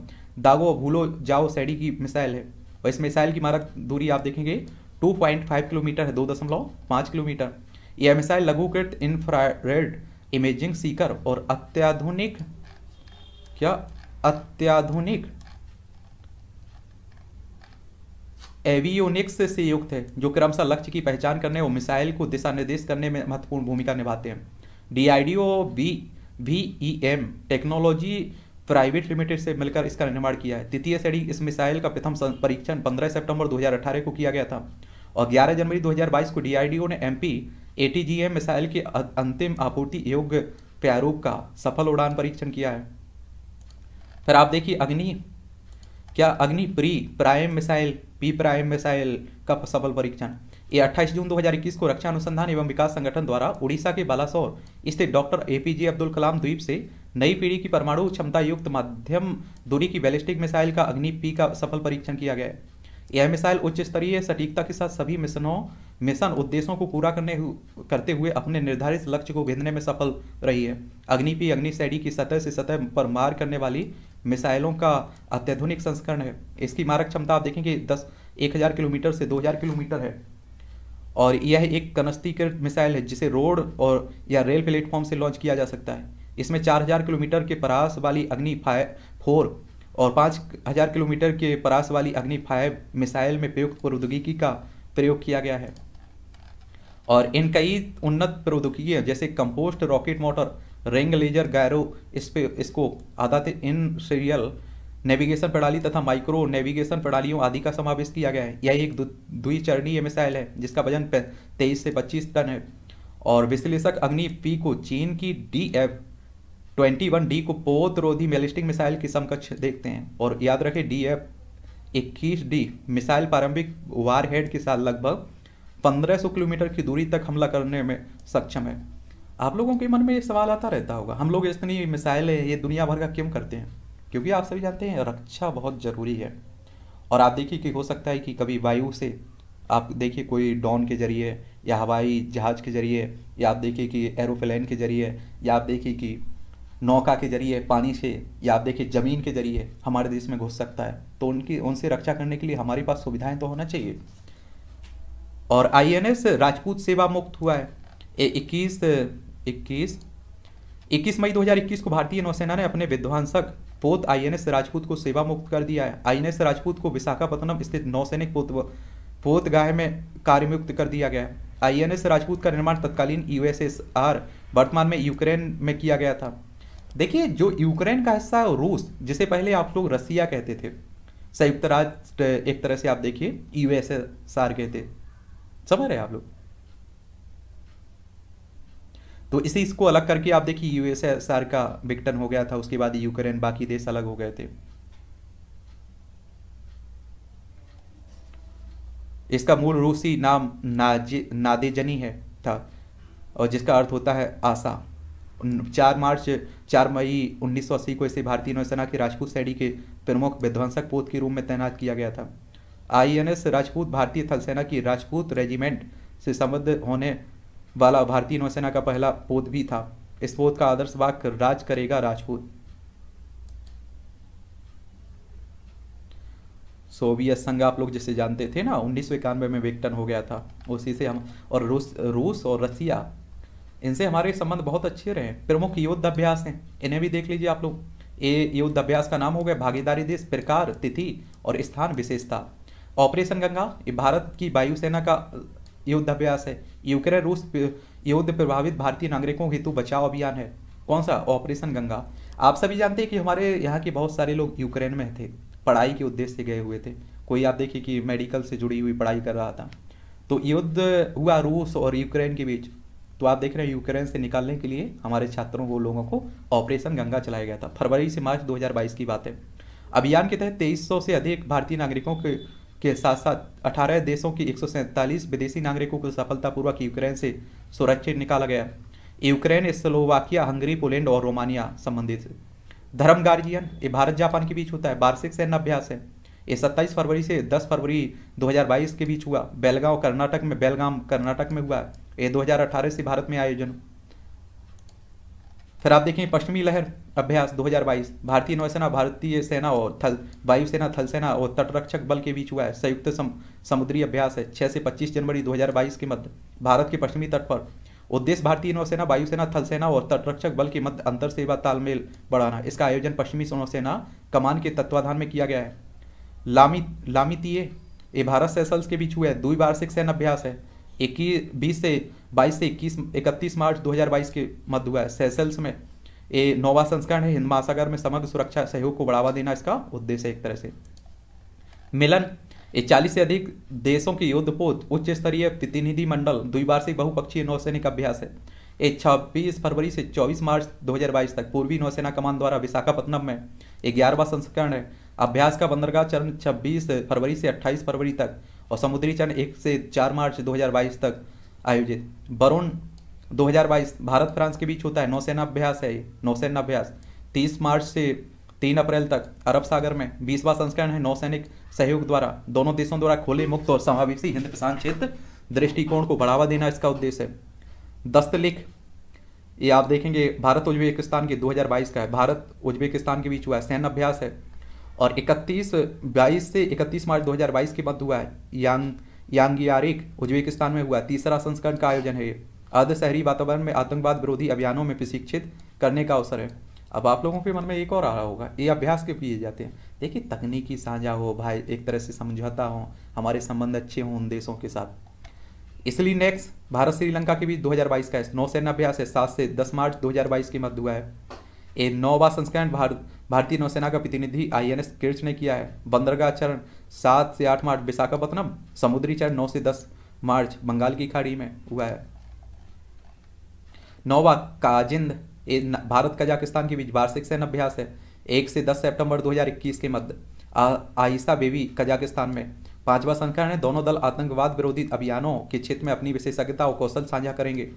दागो भूलो जाओ शैडी की मिसाइल है और इस मिसाइल की मारक दूरी आप देखेंगे टू पॉइंट फाइव किलोमीटर है, दो दशमलव पाँच किलोमीटर। यह मिसाइल लघुकृत इंफ्रारेड इमेजिंग सीकर और अत्याधुनिक क्या अत्याधुनिक एवियोनिक्स से युक्त है, जो क्रमशः लक्ष्य की पहचान करने और मिसाइल को दिशा निर्देश करने में महत्वपूर्ण भूमिका निभाते हैं। डीआईडीओ B V E M technology private limited से मिलकर इसका निर्माण किया है। तृतीय श्रेणी इस मिसाइल का प्रथम परीक्षण पंद्रह सितंबर दो हज़ार अठारह को किया गया था और ग्यारह जनवरी दो हज़ार बाईस को डीआईडीओ ने एमपी एटीजीएम मिसाइल के अंतिम आपूर्ति योग्य प्रारूप का सफल उड़ान परीक्षण किया है। फिर आप देखिए अग्नि क्या Agni pre prime missile P prime missile का सफल परीक्षण, ये अट्ठाईस जून दो हज़ार इक्कीस को रक्षा अनुसंधान एवं विकास संगठन द्वारा उड़ीसा के बालासोर स्थित डॉक्टर एपीजे अब्दुल कलाम द्वीप से नई पीढ़ी की परमाणु क्षमता युक्त मध्यम दूरी की बैलिस्टिक मिसाइल का अग्नि पी का सफल परीक्षण किया गया है। यह मिसाइल उच्च स्तरीय सटीकता के साथ सभी मिशनों मिशन उद्देश्यों को पूरा करने करते हुए अपने निर्धारित लक्ष्य को भेदने में सफल रही है। अग्नि पी अग्नि शैडी की सतह से सतह पर मार करने वाली मिसाइलों का अत्याधुनिक संस्करण है। इसकी मारक क्षमता आप देखेंगे दस एक हज़ार किलोमीटर से दो हज़ार किलोमीटर है और यह एक कनस्तीकृत मिसाइल है जिसे रोड और या रेल प्लेटफॉर्म से लॉन्च किया जा सकता है। इसमें चार हज़ार किलोमीटर के परास वाली अग्नि फोर और पाँच हज़ार किलोमीटर के परास वाली अग्नि फाइव मिसाइल में प्रयुक्त प्रौद्योगिकी का प्रयोग किया गया है और इन कई उन्नत प्रौद्योगिकियाँ जैसे composite rocket motor ring laser gyro इसको आधारित इन सीरियल नेविगेशन प्रणाली तथा माइक्रो नेविगेशन प्रणालियों आदि का समावेश किया गया है। यह एक द्विचरणीय मिसाइल है जिसका वजन तेईस से पच्चीस टन है और विश्लेषक अग्नि पी को चीन की D F twenty one D को पोतरोधी बैलिस्टिक मिसाइल की समकक्ष देखते हैं। और याद रखें डी एफ इक्कीस डी मिसाइल प्रारंभिक वारहेड के साथ लगभग पंद्रह सौ किलोमीटर की दूरी तक हमला करने में सक्षम है। आप लोगों के मन में ये सवाल आता रहता होगा, हम लोग इतनी मिसाइलें ये दुनिया भर का क्यों करते हैं? क्योंकि आप सभी जानते हैं रक्षा बहुत ज़रूरी है। और आप देखिए कि हो सकता है कि कभी वायु से आप देखिए कोई ड्रोन के जरिए या हवाई जहाज़ के जरिए या आप देखिए कि एरोप्लेन के जरिए या आप देखिए कि नौका के जरिए पानी से या आप देखिए ज़मीन के जरिए हमारे देश में घुस सकता है, तो उनकी उनसे रक्षा करने के लिए हमारे पास सुविधाएं तो होना चाहिए। और आईएनएस राजपूत सेवा मुक्त हुआ है। इक्कीस इक्कीस इक्कीस मई दो हज़ार इक्कीस को भारतीय नौसेना ने अपने विध्वंसक पोत आईएनएस राजपूत को सेवा मुक्त कर दिया है। आईएनएस राजपूत को विशाखापत्तनम स्थित नौसैनिक पोत पोतगाह में कार्यमुक्त कर दिया गया। आईएनएस राजपूत का निर्माण तत्कालीन यूएसएसआर वर्तमान में यूक्रेन में किया गया था। देखिए जो यूक्रेन का हिस्सा है रूस, जिसे पहले आप लोग रसिया कहते थे, संयुक्त राज्य एक तरह से आप देखिए यूएसएसआर कहते, समझ रहे आप लोग? तो इसी इसको अलग करके आप देखिए यूएसएसआर का विघटन हो गया था, उसके बाद यूक्रेन बाकी देश अलग हो गए थे। इसका मूल रूसी नाम नादेजनी है था और जिसका अर्थ होता है आशा। चार मार्च चार मई उन्नीस सौ अस्सी को इसे भारतीय नौसेना की राजपूत शैली के प्रमुख विध्वंसक पोत के रूप में तैनात किया गया था। आई एन एस राजपूत भारतीय थलसेना की राजपूत रेजिमेंट से संबद्ध होने वाला भारतीय नौसेना का पहला पोत भी था। इस पोत का आदर्श वाक्य राज करेगा राजपूत। सोवियत संघ आप लोग जिसे जानते थे ना, उन्नीस सौ इक्यानवे में विघटन हो गया था, उसी से हम और रूस रूस और रसिया, इनसे हमारे संबंध बहुत अच्छे रहे। प्रमुख युद्ध अभ्यास हैं, इन्हें भी देख लीजिए आप लोग। ये युद्ध अभ्यास का नाम हो गया भागीदारी देश, प्रकार, तिथि और स्थान विशेषता। ऑपरेशन गंगा ये भारत की वायुसेना का युद्ध अभ्यास है। यूक्रेन रूस युद्ध प्रभावित भारतीय नागरिकों हेतु बचाव अभियान है। कौन सा? ऑपरेशन गंगा। आप सभी जानते हैं कि हमारे यहाँ के बहुत सारे लोग यूक्रेन में थे, पढ़ाई के उद्देश्य से गए हुए थे। कोई आप देखिए कि मेडिकल से जुड़ी हुई पढ़ाई कर रहा था। तो युद्ध हुआ रूस और यूक्रेन के बीच, तो आप देख रहे हैं यूक्रेन से निकालने के लिए हमारे छात्रों को लोगों को ऑपरेशन गंगा चलाया गया था। फरवरी से मार्च दो हज़ार बाईस की बात है। अभियान के तहत तेईस सौ से अधिक भारतीय नागरिकों के के साथ साथ अठारह देशों की एक सौ सैंतालीस विदेशी नागरिकों को सफलतापूर्वक यूक्रेन से सुरक्षित निकाला गया। यूक्रेन, स्लोवाकिया, हंगरी, पोलैंड और रोमानिया संबंधित। धर्म गार्जियन ये भारत जापान के बीच होता है, वार्षिक सैन्य अभ्यास है। ये सत्ताईस फरवरी से दस फरवरी दो हज़ार बाईस के बीच हुआ। बेलगांव कर्नाटक में बेलगाम कर्नाटक में हुआ। ये दो हज़ार अठारह से भारत में आयोजन। फिर आप देखें पश्चिमी लहर अभ्यास दो हज़ार बाईस, भारतीय नौसेना, भारतीय सेना और थल वायुसेना, थलसेना और तटरक्षक बल के बीच हुआ है। संयुक्त सम, समुद्री अभ्यास है। छः से पच्चीस जनवरी दो हज़ार बाईस के मध्य भारत के पश्चिमी तट पर। उद्देश्य भारतीय नौसेना, वायुसेना, थलसेना और तटरक्षक बल के मध्य अंतर सेवा तालमेल बढ़ाना। इसका आयोजन पश्चिमी नौसेना कमान के तत्वाधान में किया गया है। लामी लामितीय ये भारत सेशल्स के बीच हुआ है। द्विवार्षिक सैन्य अभ्यास है। इक्कीस बीस से बाईस से इक्कीस इकतीस मार्च दो हज़ार बाईस के मध्य हुआ है। सेशल्स में ये नौवा संस्करण है। हिंद महासागर में समग्र सुरक्षा सहयोग को बढ़ावा देना इसका उद्देश्य है एक तरह से। मिलन ये चालीस से अधिक देशों के युद्धपोत, उच्च स्तरीय प्रतिनिधि मंडल, द्विवार्षिक बहुपक्षीय नौसैनिक अभ्यास है। ये छब्बीस फरवरी से चौबीस मार्च दो हज़ार बाईस तक पूर्वी नौसेना कमान द्वारा विशाखापट्टनम में ग्यारहवां संस्करण है। अभ्यास का बंदरगाह चरण छब्बीस फरवरी से अट्ठाईस फरवरी तक और समुद्री चरण एक से चार मार्च दो हज़ार बाईस तक आयोजित। बरुण दो हज़ार बाईस भारत फ्रांस के बीच होता है। नौसेना अभ्यास है। नौसेना अभ्यास तीस मार्च से तीन अप्रैल तक अरब सागर में बीसवां संस्करण है। नौसैनिक सहयोग द्वारा दोनों देशों द्वारा खुले, मुक्त और समावेशी हिंद प्रशांत क्षेत्र दृष्टिकोण को बढ़ावा देना इसका उद्देश्य है। दस्तलेख ये आप देखेंगे भारत उज्बेकिस्तान के दो हज़ार बाईस का है। भारत उज्बेकिस्तान के बीच हुआ है। सैन्य अभ्यास है और इकतीस बाईस से इकतीस मार्च दो हज़ार बाईस के मध्य हुआ है। यांग यांगियारिक उज्बेकिस्तान में हुआ। तीसरा संस्करण का आयोजन है। अर्ध शहरी वातावरण में आतंकवाद विरोधी अभियानों में प्रशिक्षित करने का अवसर है। अब आप लोगों के मन में एक और आ रहा होगा, ये अभ्यास क्यों किए जाते हैं? देखिए, तकनीकी साझा हो भाई, एक तरह से समझौता हो, हमारे संबंध अच्छे हों उन देशों के साथ, इसलिए। नेक्स्ट भारत श्रीलंका के बीच दो हज़ार बाईस का नौसेना अभ्यास है। सात से दस मार्च दो हज़ार बाईस के मध्य हुआ है। ये नौवा संस्करण भारत भारतीय नौसेना का प्रतिनिधि आई एन एस किर्च ने किया है। बंदरगाह चरण सात से आठ मार्च विशाखापट्टनम, समुद्री चरण नौ से दस मार्च बंगाल की खाड़ी में हुआ है। नौवा काजिंद भारत कजाकिस्तान के बीच वार्षिक सैन्य अभ्यास है। एक से दस सितंबर दो हज़ार इक्कीस के मध्य आइसा बेबी कजाकिस्तान में पांचवा संस्करण है। दोनों दल आतंकवाद विरोधी अभियानों के क्षेत्र में अपनी विशेषज्ञता और कौशल साझा करेंगे।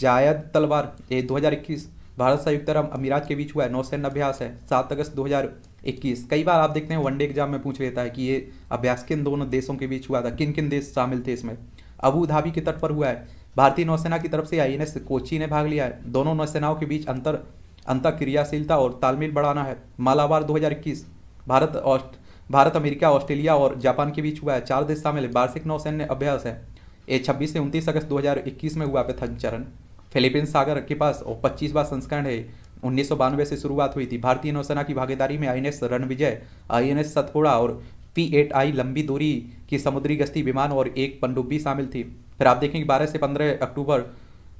जायद तलवार ये दो हज़ार इक्कीस भारत संयुक्त अरब अमीरात के बीच हुआ है। नौसैन्य अभ्यास है। सात अगस्त दो हज़ार इक्कीस। कई बार आप देखते हैं वनडे एग्जाम में पूछ लेता है कि ये अभ्यास किन दोनों देशों के बीच हुआ था, किन किन देश शामिल थे इसमें। अबू धाबी के तट पर हुआ है। भारतीय नौसेना की तरफ से आई एन एस कोची ने भाग लिया है। दोनों नौसेनाओं के बीच अंतर अंतर क्रियाशीलता और तालमेल बढ़ाना है। मालाबार दो हज़ार इक्कीस भारत और भारत अमेरिका, ऑस्ट्रेलिया और जापान के बीच हुआ है। चार देश शामिल है। वार्षिक नौसैन्य अभ्यास है। ये छब्बीस से उनतीस अगस्त दो हज़ार इक्कीस में हुआ। प्रथम चरण फिलीपीन सागर के पास और पच्चीसवां संस्करण है। उन्नीस सौ बानवे से शुरुआत हुई थी। भारतीय नौसेना की भागीदारी में I N S Ranvijay, I N S Satpura और पी एट आई लंबी दूरी की समुद्री गश्ती विमान और एक पनडुब्बी शामिल थी। फिर आप देखेंगे बारह से पंद्रह अक्टूबर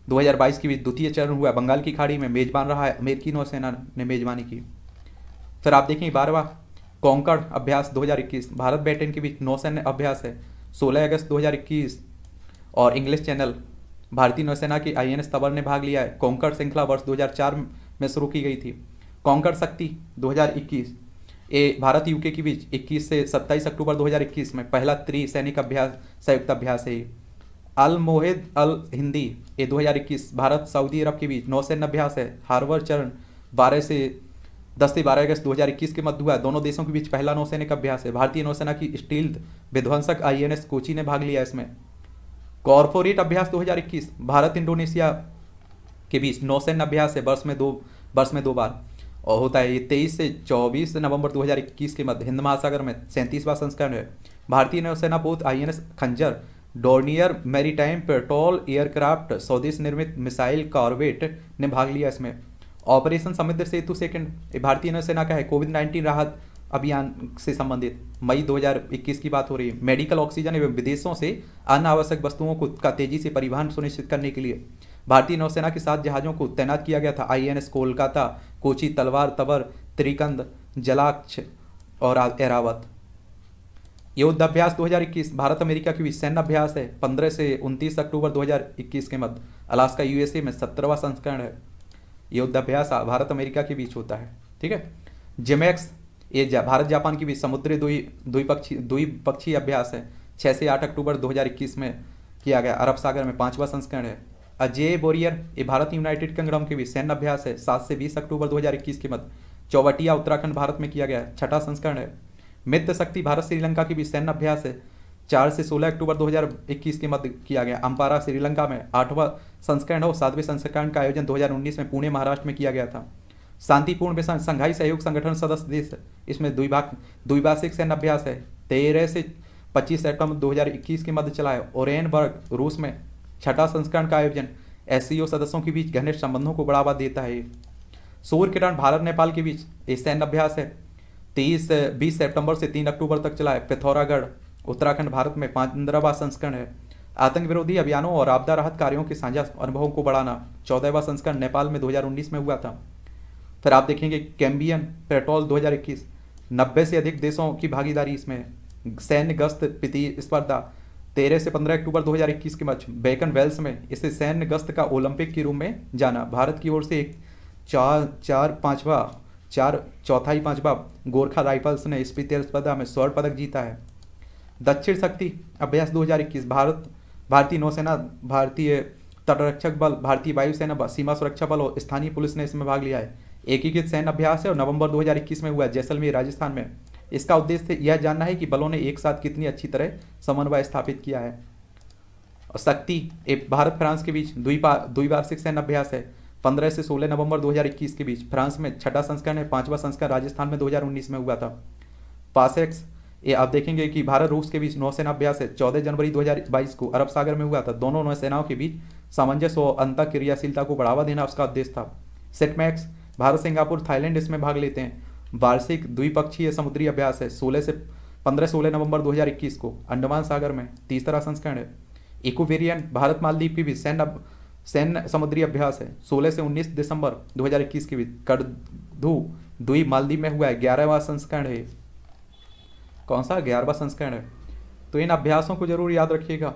दो हज़ार बाईस के बीच द्वितीय चरण हुआ। बंगाल की खाड़ी में मेजबान रहा है, अमेरिकी नौसेना ने मेजबानी की। फिर आप देखेंगे बारहवां कोंकण अभ्यास दो हज़ार इक्कीस भारत ब्रिटेन के बीच नौसैन्य अभ्यास है। सोलह अगस्त दो हज़ार इक्कीस और इंग्लिश चैनल भारतीय नौसेना के आई एन एस तबर ने भाग लिया है। कोंकण श्रृंखला वर्ष दो हज़ार चार में शुरू की गई थी। कोंकण शक्ति दो हज़ार इक्कीस ए भारत यूके के बीच इक्कीस से सत्ताईस अक्टूबर दो हज़ार इक्कीस में पहला त्रिसैनिक अभ्यास संयुक्त अभ्यास है। अल मोहिद अल हिंदी ये दो हज़ार इक्कीस भारत सऊदी अरब के बीच नौसैन्य अभ्यास है। हार्बर चरण बारह से दस से बारह अगस्त दो हज़ार इक्कीस के मध्य हुआ। दोनों देशों के बीच पहला नौसैनिक अभ्यास है। भारतीय नौसेना की स्टील्थ विध्वंसक आई एन एस कोची ने भाग लिया इसमें। कॉरपोरेट अभ्यास दो हज़ार इक्कीस भारत इंडोनेशिया के बीच नौसैन्य अभ्यास है। वर्ष में दो वर्ष में दो बार और होता है ये तेईस से चौबीस नवंबर दो हज़ार इक्कीस के मध्य। हिंद महासागर में सैंतीसवां संस्करण है। भारतीय नौसेना पोत I N S Khanjar Dornier maritime patrol aircraft स्वदेश निर्मित मिसाइल कॉर्वेट ने भाग लिया इसमें। ऑपरेशन समुद्र सेतु सेकंड भारतीय नौसेना का है। कोविड नाइन्टीन राहत अभियान से संबंधित मई दो हज़ार इक्कीस की बात हो रही है। मेडिकल ऑक्सीजन एवं विदेशों से अनावश्यक वस्तुओं को का तेजी से परिवहन सुनिश्चित करने के लिए भारतीय नौसेना के साथ जहाज़ों को तैनात किया गया था। I N S Kolkata Kochi Talwar Tabar त्रिकंद जलाक्ष और एरावत। युद्ध अभ्यास दो हज़ार इक्कीस भारत अमेरिका के बीच सैन्य अभ्यास है। पंद्रह से उनतीस अक्टूबर दो हज़ार इक्कीस के मध्य अलास्का यू एस ए में सत्रहवां संस्करण है। युद्ध अभ्यास भारत अमेरिका के बीच होता है। ठीक है। जिमेक्स ये जा, भारत जापान के बीच समुद्री द्विपक्षीय द्विपक्षीय अभ्यास है। छः से आठ अक्टूबर दो हज़ार इक्कीस में किया गया। अरब सागर में पांचवा संस्करण है। अजय बोरियर ये भारत यूनाइटेड किंगडम के बीच सैन्य अभ्यास है। सात से बीस अक्टूबर दो हज़ार इक्कीस के मध्य चौबटिया उत्तराखंड भारत में किया गया। छठा संस्करण है। मित्र शक्ति भारत श्रीलंका के बीच सैन्य अभ्यास है। चार से सोलह अक्टूबर दो हज़ार इक्कीस के मध्य किया गया। अम्पारा श्रीलंका में आठवां संस्करण और सातवें संस्करण का आयोजन दो हज़ार उन्नीस में पुणे महाराष्ट्र में किया गया था। शांतिपूर्ण मिशन संघाई सहयोग संगठन सदस्य देश इसमें द्विभाग द्विभाषिक सैन्य अभ्यास है। तेरह से पच्चीस सितंबर दो हज़ार इक्कीस के मध्य चला है। ओरेनबर्ग रूस में छठा संस्करण का आयोजन एस सी ओ सदस्यों के बीच घनिष्ठ संबंधों को बढ़ावा देता है। सूर्य किरण भारत नेपाल के बीच एक सैन्य अभ्यास है। तेईस बीस सितंबर से तीन अक्टूबर तक चला है। पिथौरागढ़ उत्तराखंड भारत में पंद्रहवां संस्करण है। आतंक विरोधी अभियानों और आपदा राहत कार्यों के साझा अनुभवों को बढ़ाना चौदहवां संस्करण नेपाल में दो हज़ार उन्नीस में हुआ था। फिर आप देखेंगे कैम्बियन पेट्रोल दो हज़ार इक्कीस नब्बे से अधिक देशों की भागीदारी इसमें है। सैन्य गश्त प्रतिस्पर्धा स्पर्धा तेरह से पंद्रह अक्टूबर दो हज़ार इक्कीस के मध्य बेकन वेल्स में इसे सैन्य गश्त का ओलंपिक के रूप में जाना। भारत की ओर से एक चार चार पाँचवा चार चौथाई पाँचवा गोरखा राइफल्स ने इस प्रतिस्पर्धा में स्वर्ण पदक जीता है। दक्षिण शक्ति अभ्यास दो हज़ार इक्कीस भारत भारतीय नौसेना भारतीय तटरक्षक बल भारतीय वायुसेना सीमा सुरक्षा बल और स्थानीय पुलिस ने इसमें भाग लिया है। एकीकृत सैन्य अभ्यास है और नवंबर दो हज़ार इक्कीस में हुआ जैसलमेर राजस्थान में। इसका उद्देश्य यह जानना है कि बलों ने एक साथ कितनी अच्छी तरह समन्वय स्थापित किया है। और शक्ति एक भारत फ्रांस के बीच द्विवार्षिक सैन्य अभ्यास है। पंद्रह से सोलह नवंबर दो हज़ार इक्कीस के बीच फ्रांस में छठा संस्करण है। पांचवा संस्करण राजस्थान में दो हज़ार उन्नीस में हुआ था। पासेक्स ये आप देखेंगे कि भारत रूस के बीच नौसेना अभ्यास है। चौदह जनवरी दो हज़ार बाईस को अरब सागर में हुआ था। दोनों नौसेनाओं के बीच सामंजस्य और अंतर क्रियाशीलता को बढ़ावा देना उसका उद्देश्य था। सेटमैक्स भारत सिंगापुर थाईलैंड इसमें भाग लेते हैं। वार्षिक द्विपक्षीय समुद्री अभ्यास है। सोलह से पंद्रह सोलह नवंबर दो हज़ार इक्कीस को अंडमान सागर में तीसरा संस्करण है। इकोवेरियन भारत मालदीव के बीच सैन्य सैन्य समुद्री अभ्यास है। सोलह से उन्नीस दिसंबर दो हज़ार इक्कीस के बीच करधु द्वीप मालदीव में हुआ है। ग्यारहवां संस्करण है। कौन सा? ग्यारहवां संस्करण है। तो इन अभ्यासों को जरूर याद रखिएगा।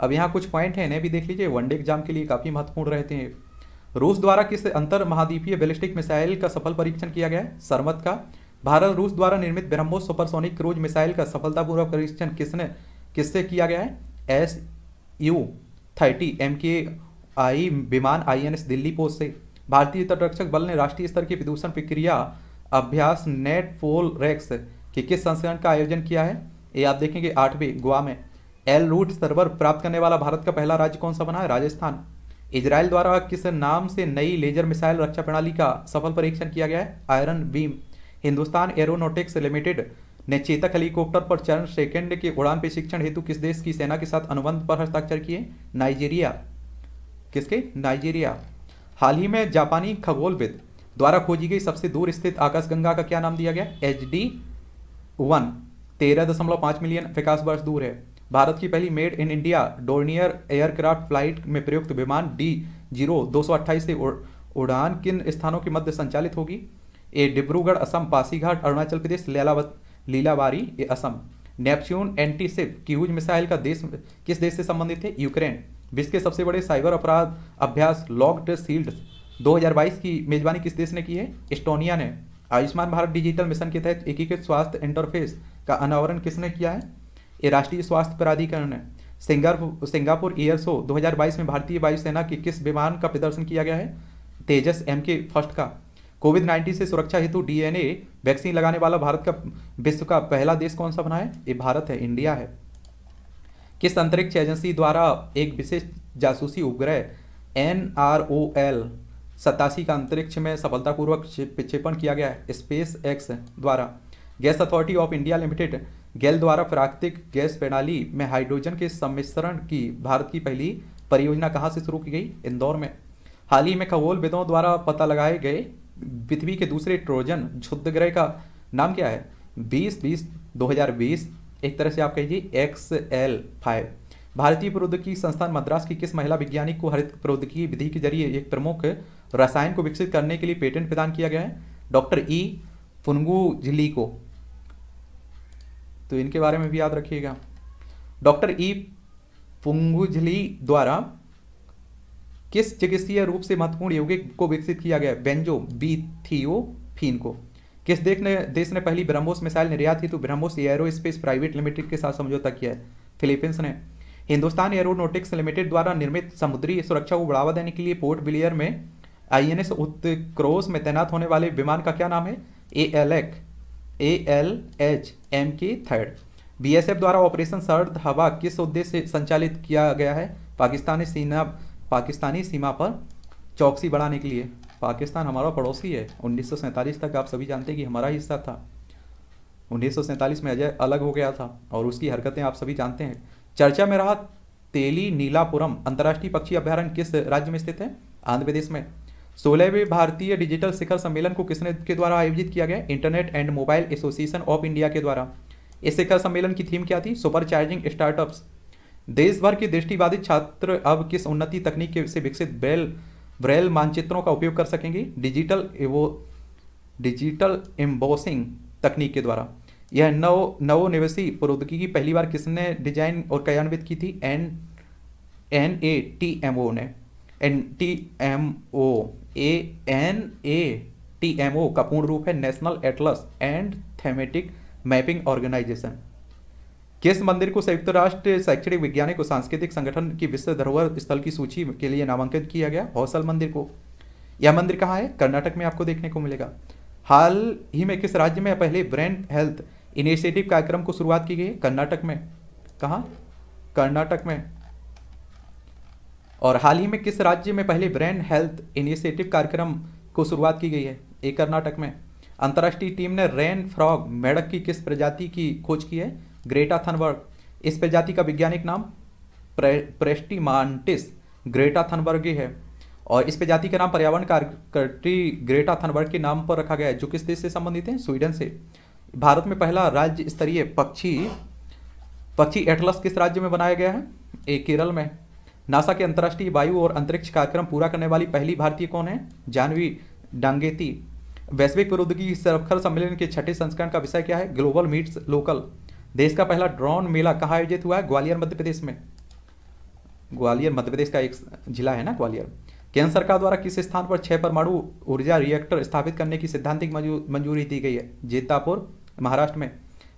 अब यहाँ कुछ पॉइंट हैं, इन्हें भी देख लीजिए, वनडे एग्जाम के लिए काफ़ी महत्वपूर्ण रहते हैं। रूस द्वारा किस अंतर महाद्वीपीय बैलिस्टिक मिसाइल का सफल परीक्षण किया गया है? सरमत का। भारत रूस द्वारा निर्मित ब्रह्मोस सुपरसोनिक क्रूज मिसाइल का सफलतापूर्वक परीक्षण किसने किससे किया गया है? S U thirty M K I विमान I N S Delhi post से। भारतीय तटरक्षक बल ने राष्ट्रीय स्तर की प्रदूषण प्रक्रिया अभ्यास नेट फोल रेक्स के किस संस्करण का आयोजन किया है? ये आप देखेंगे आठवें गोवा में। एल रूट सर्वर प्राप्त करने वाला भारत का पहला राज्य कौन सा बना है? राजस्थान। इजराइल द्वारा किस नाम से नई लेजर मिसाइल रक्षा प्रणाली का सफल परीक्षण किया गया है? Iron beam. Hindustan aeronautics limited ने चेतक हेलीकॉप्टर पर चरण सेकंड के उड़ान प्रशिक्षण हेतु किस देश की सेना के साथ अनुबंध पर हस्ताक्षर किए? नाइजीरिया। किसके? नाइजीरिया। हाल ही में जापानी खगोलविद द्वारा खोजी गई सबसे दूर स्थित आकाशगंगा का क्या नाम दिया गया? H D one. तेरह दशमलव पाँच मिलियन प्रकाश वर्ष दूर है। भारत की पहली made in India Dornier aircraft flight में प्रयुक्त विमान डी जीरो दो सौ अट्ठाईस से उड़ान किन स्थानों के मध्य संचालित होगी? ए डिब्रूगढ़ असम, पासीघाट अरुणाचल प्रदेश, लीलावत लीलावारी ए Assam. Neptune antiship cruise missile का देश किस देश से संबंधित है? यूक्रेन। विश्व के सबसे बड़े साइबर अपराध अभ्यास लॉक्ड शील्ड दो हज़ार बाईस की मेजबानी किस देश ने की है? एस्टोनिया ने। आयुष्मान भारत डिजिटल मिशन के तहत एकीकृत स्वास्थ्य इंटरफेस का अनावरण किसने किया है? ये राष्ट्रीय स्वास्थ्य प्राधिकरण है। सिंगापुर सिंगापुर एयर शो दो हज़ार बाईस में भारतीय वायुसेना के किस विमान का प्रदर्शन किया गया है? तेजस एम के फर्स्ट का। कोविड नाइन्टीन से सुरक्षा हेतु डीएनए वैक्सीन लगाने वाला भारत का विश्व का पहला देश कौन सा बना है? ये भारत है, इंडिया है। किस अंतरिक्ष एजेंसी द्वारा एक विशेष जासूसी उपग्रह एन आर ओ एल सतासी का अंतरिक्ष में सफलतापूर्वक प्रक्षेपण किया गया है? स्पेस एक्स द्वारा। Gas authority of India limited गेल द्वारा प्राकृतिक गैस प्रणाली में हाइड्रोजन के सम्मिश्रण की भारत की पहली परियोजना कहाँ से शुरू की गई? इंदौर में। हाल ही में खगोलविदों द्वारा पता लगाए गए पृथ्वी के दूसरे ट्रोजन क्षुद्र ग्रह का नाम क्या है? बीस बीस दो हज़ार बीस, एक तरह से आप कहिए एक्स एल फाइव। भारतीय प्रौद्योगिकी संस्थान मद्रास की किस महिला वैज्ञानिक को हरित प्रौद्योगिकी विधि के जरिए एक प्रमुख रसायन को विकसित करने के लिए पेटेंट प्रदान किया गया है? डॉक्टर ई पुनगुजिली को। तो इनके बारे में भी याद रखिएगा। डॉक्टर ई पुंगुजली द्वारा किस चिकित्सीय रूप से महत्वपूर्ण यौगिक को विकसित किया गया? बेंजो बीथियोफीन को। किस देश ने देश ने पहली ब्रह्मोस मिसाइल निर्यात की? तो ब्रह्मोस एयरोस्पेस प्राइवेट लिमिटेड के साथ समझौता किया है, फिलीपींस ने। हिंदुस्तान एरोनॉटिक्स लिमिटेड द्वारा निर्मित समुद्री सुरक्षा को बढ़ावा देने के लिए पोर्ट ब्लेयर में आई एन एस उत्क्रोश में तैनात होने वाले विमान का क्या नाम है? A L H A L H M K third. B S F द्वारा ऑपरेशन सर्द हवा किस उद्देश्य से संचालित किया गया है? पाकिस्तानी सीमा पाकिस्तानी सीमा पर चौकसी बढ़ाने के लिए। पाकिस्तान हमारा पड़ोसी है, उन्नीस सौ सैंतालीस तक आप सभी जानते हैं कि हमारा हिस्सा था। उन्नीस सौ सैंतालीस में अजय अलग हो गया था और उसकी हरकतें आप सभी जानते हैं। चर्चा में रहा तेली नीलापुरम अंतर्राष्ट्रीय पक्षी अभ्यारण्य किस राज्य में स्थित है? आंध्र प्रदेश में। सोलहवें भारतीय डिजिटल शिखर सम्मेलन को किसने के द्वारा आयोजित किया गया? Internet and mobile association of India के द्वारा। इस शिखर सम्मेलन की थीम क्या थी? Super charging startups. देश भर के दृष्टिबाधित छात्र अब किस उन्नति तकनीक से विकसित ब्रेल ब्रेल मानचित्रों का उपयोग कर सकेंगे? डिजिटल एवो डिजिटल एम्बोसिंग तकनीक के द्वारा। यह नव नवोनिवेशी प्रौद्योगिकी पहली बार किसने डिजाइन और क्रियान्वित की थी? N N A T M O ने N T M O A N A T M O का पूर्ण रूप है national atlas and thematic mapping organisation. किस मंदिर को संयुक्त राष्ट्र शैक्षणिक वैज्ञानिक और सांस्कृतिक संगठन की विश्व धरोहर स्थल की सूची के लिए नामांकित किया गया? हौसल मंदिर को। यह मंदिर कहाँ है? कर्नाटक में आपको देखने को मिलेगा। हाल ही में किस राज्य में पहले ब्रेन हेल्थ इनिशिएटिव कार्यक्रम को शुरुआत की गई? कर्नाटक में। कहाँ? कर्नाटक में। और हाल ही में किस राज्य में पहले ब्रेन हेल्थ इनिशिएटिव कार्यक्रम को शुरुआत की गई है? ये कर्नाटक में। अंतर्राष्ट्रीय टीम ने रेन फ्रॉग मेढक की किस प्रजाति की खोज की है? Greta Thunberg. इस प्रजाति का वैज्ञानिक नाम प्रे, प्रेस्टिमांटिस ग्रेटा थनबर्गी है और इस प्रजाति का नाम पर्यावरण कार्यकर्त्री ग्रेटा थनबर्ग के नाम पर रखा गया है, जो किस देश से संबंधित है? स्वीडन से। भारत में पहला राज्य स्तरीय पक्षी पक्षी एटलस किस राज्य में बनाया गया है? ए केरल में। नासा के अंतर्राष्ट्रीय वायु और अंतरिक्ष कार्यक्रम पूरा करने वाली पहली भारतीय कौन है? जाह्नवी डांगेती। वैश्विक प्रौद्योगिकी शिखर सम्मेलन के छठे संस्करण का विषय क्या है? Global meets local. देश का पहला ड्रोन मेला कहाँ आयोजित हुआ है? ग्वालियर मध्य प्रदेश में। ग्वालियर मध्य प्रदेश का एक जिला है ना ग्वालियर। केंद्र सरकार द्वारा किस स्थान पर छह परमाणु ऊर्जा रिएक्टर स्थापित करने की सैद्धांतिक मंजूरी दी गई है? जेतापुर महाराष्ट्र में।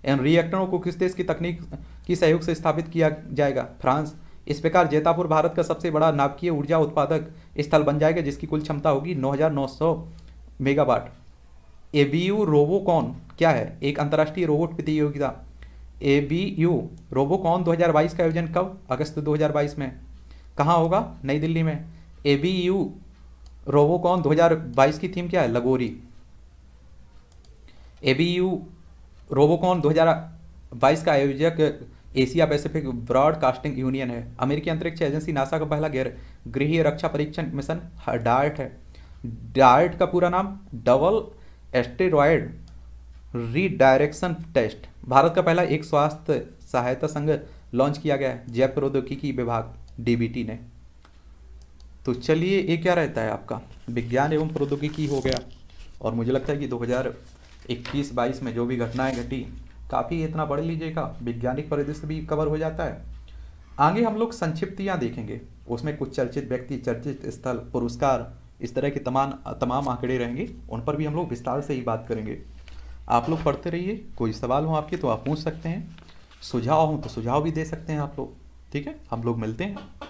इन रिएक्टरों को किस देश की तकनीक की सहयोग से स्थापित किया जाएगा? फ्रांस। इस प्रकार जेतापुर भारत का सबसे बड़ा नाभिकीय ऊर्जा उत्पादक स्थल बन जाएगा जिसकी कुल क्षमता होगी नौ हज़ार नौ सौ मेगावाट। एबीयू रोबोकॉन क्या है? एक अंतर्राष्ट्रीय रोबोट प्रतियोगिता। एबीयू रोबोकॉन दो हज़ार बाईस का आयोजन कब? अगस्त दो हज़ार बाईस में। कहाँ होगा? नई दिल्ली में। एबीयू रोबोकॉन दो हज़ार बाईस की थीम क्या है? लगोरी। एबीयू रोबोकॉन दो हज़ार बाईस का आयोजक एशिया पैसिफिक ब्रॉडकास्टिंग यूनियन है। अमेरिकी अंतरिक्ष एजेंसी नासा का पहला गैर गृह रक्षा परीक्षण मिशन डार्ट है। डार्ट का पूरा नाम double asteroid redirection test. Bharat का पहला एक स्वास्थ्य सहायता संघ लॉन्च किया गया है जैव प्रौद्योगिकी विभाग डीबीटी ने। तो चलिए ये क्या रहता है आपका विज्ञान एवं प्रौद्योगिकी हो गया। और मुझे लगता है कि दो हज़ार इक्कीस बाईस में जो भी घटनाएँ घटी काफ़ी, इतना पढ़ लीजिएगा, वैज्ञानिक परिदृश्य भी कवर हो जाता है। आगे हम लोग संक्षिप्तियाँ देखेंगे, उसमें कुछ चर्चित व्यक्ति, चर्चित स्थल, पुरस्कार, इस तरह के तमाम तमाम आंकड़े रहेंगे, उन पर भी हम लोग विस्तार से ही बात करेंगे। आप लोग पढ़ते रहिए, कोई सवाल हो आपके तो आप पूछ सकते हैं, सुझाव हो तो सुझाव भी दे सकते हैं आप लोग। ठीक है, हम लोग मिलते हैं।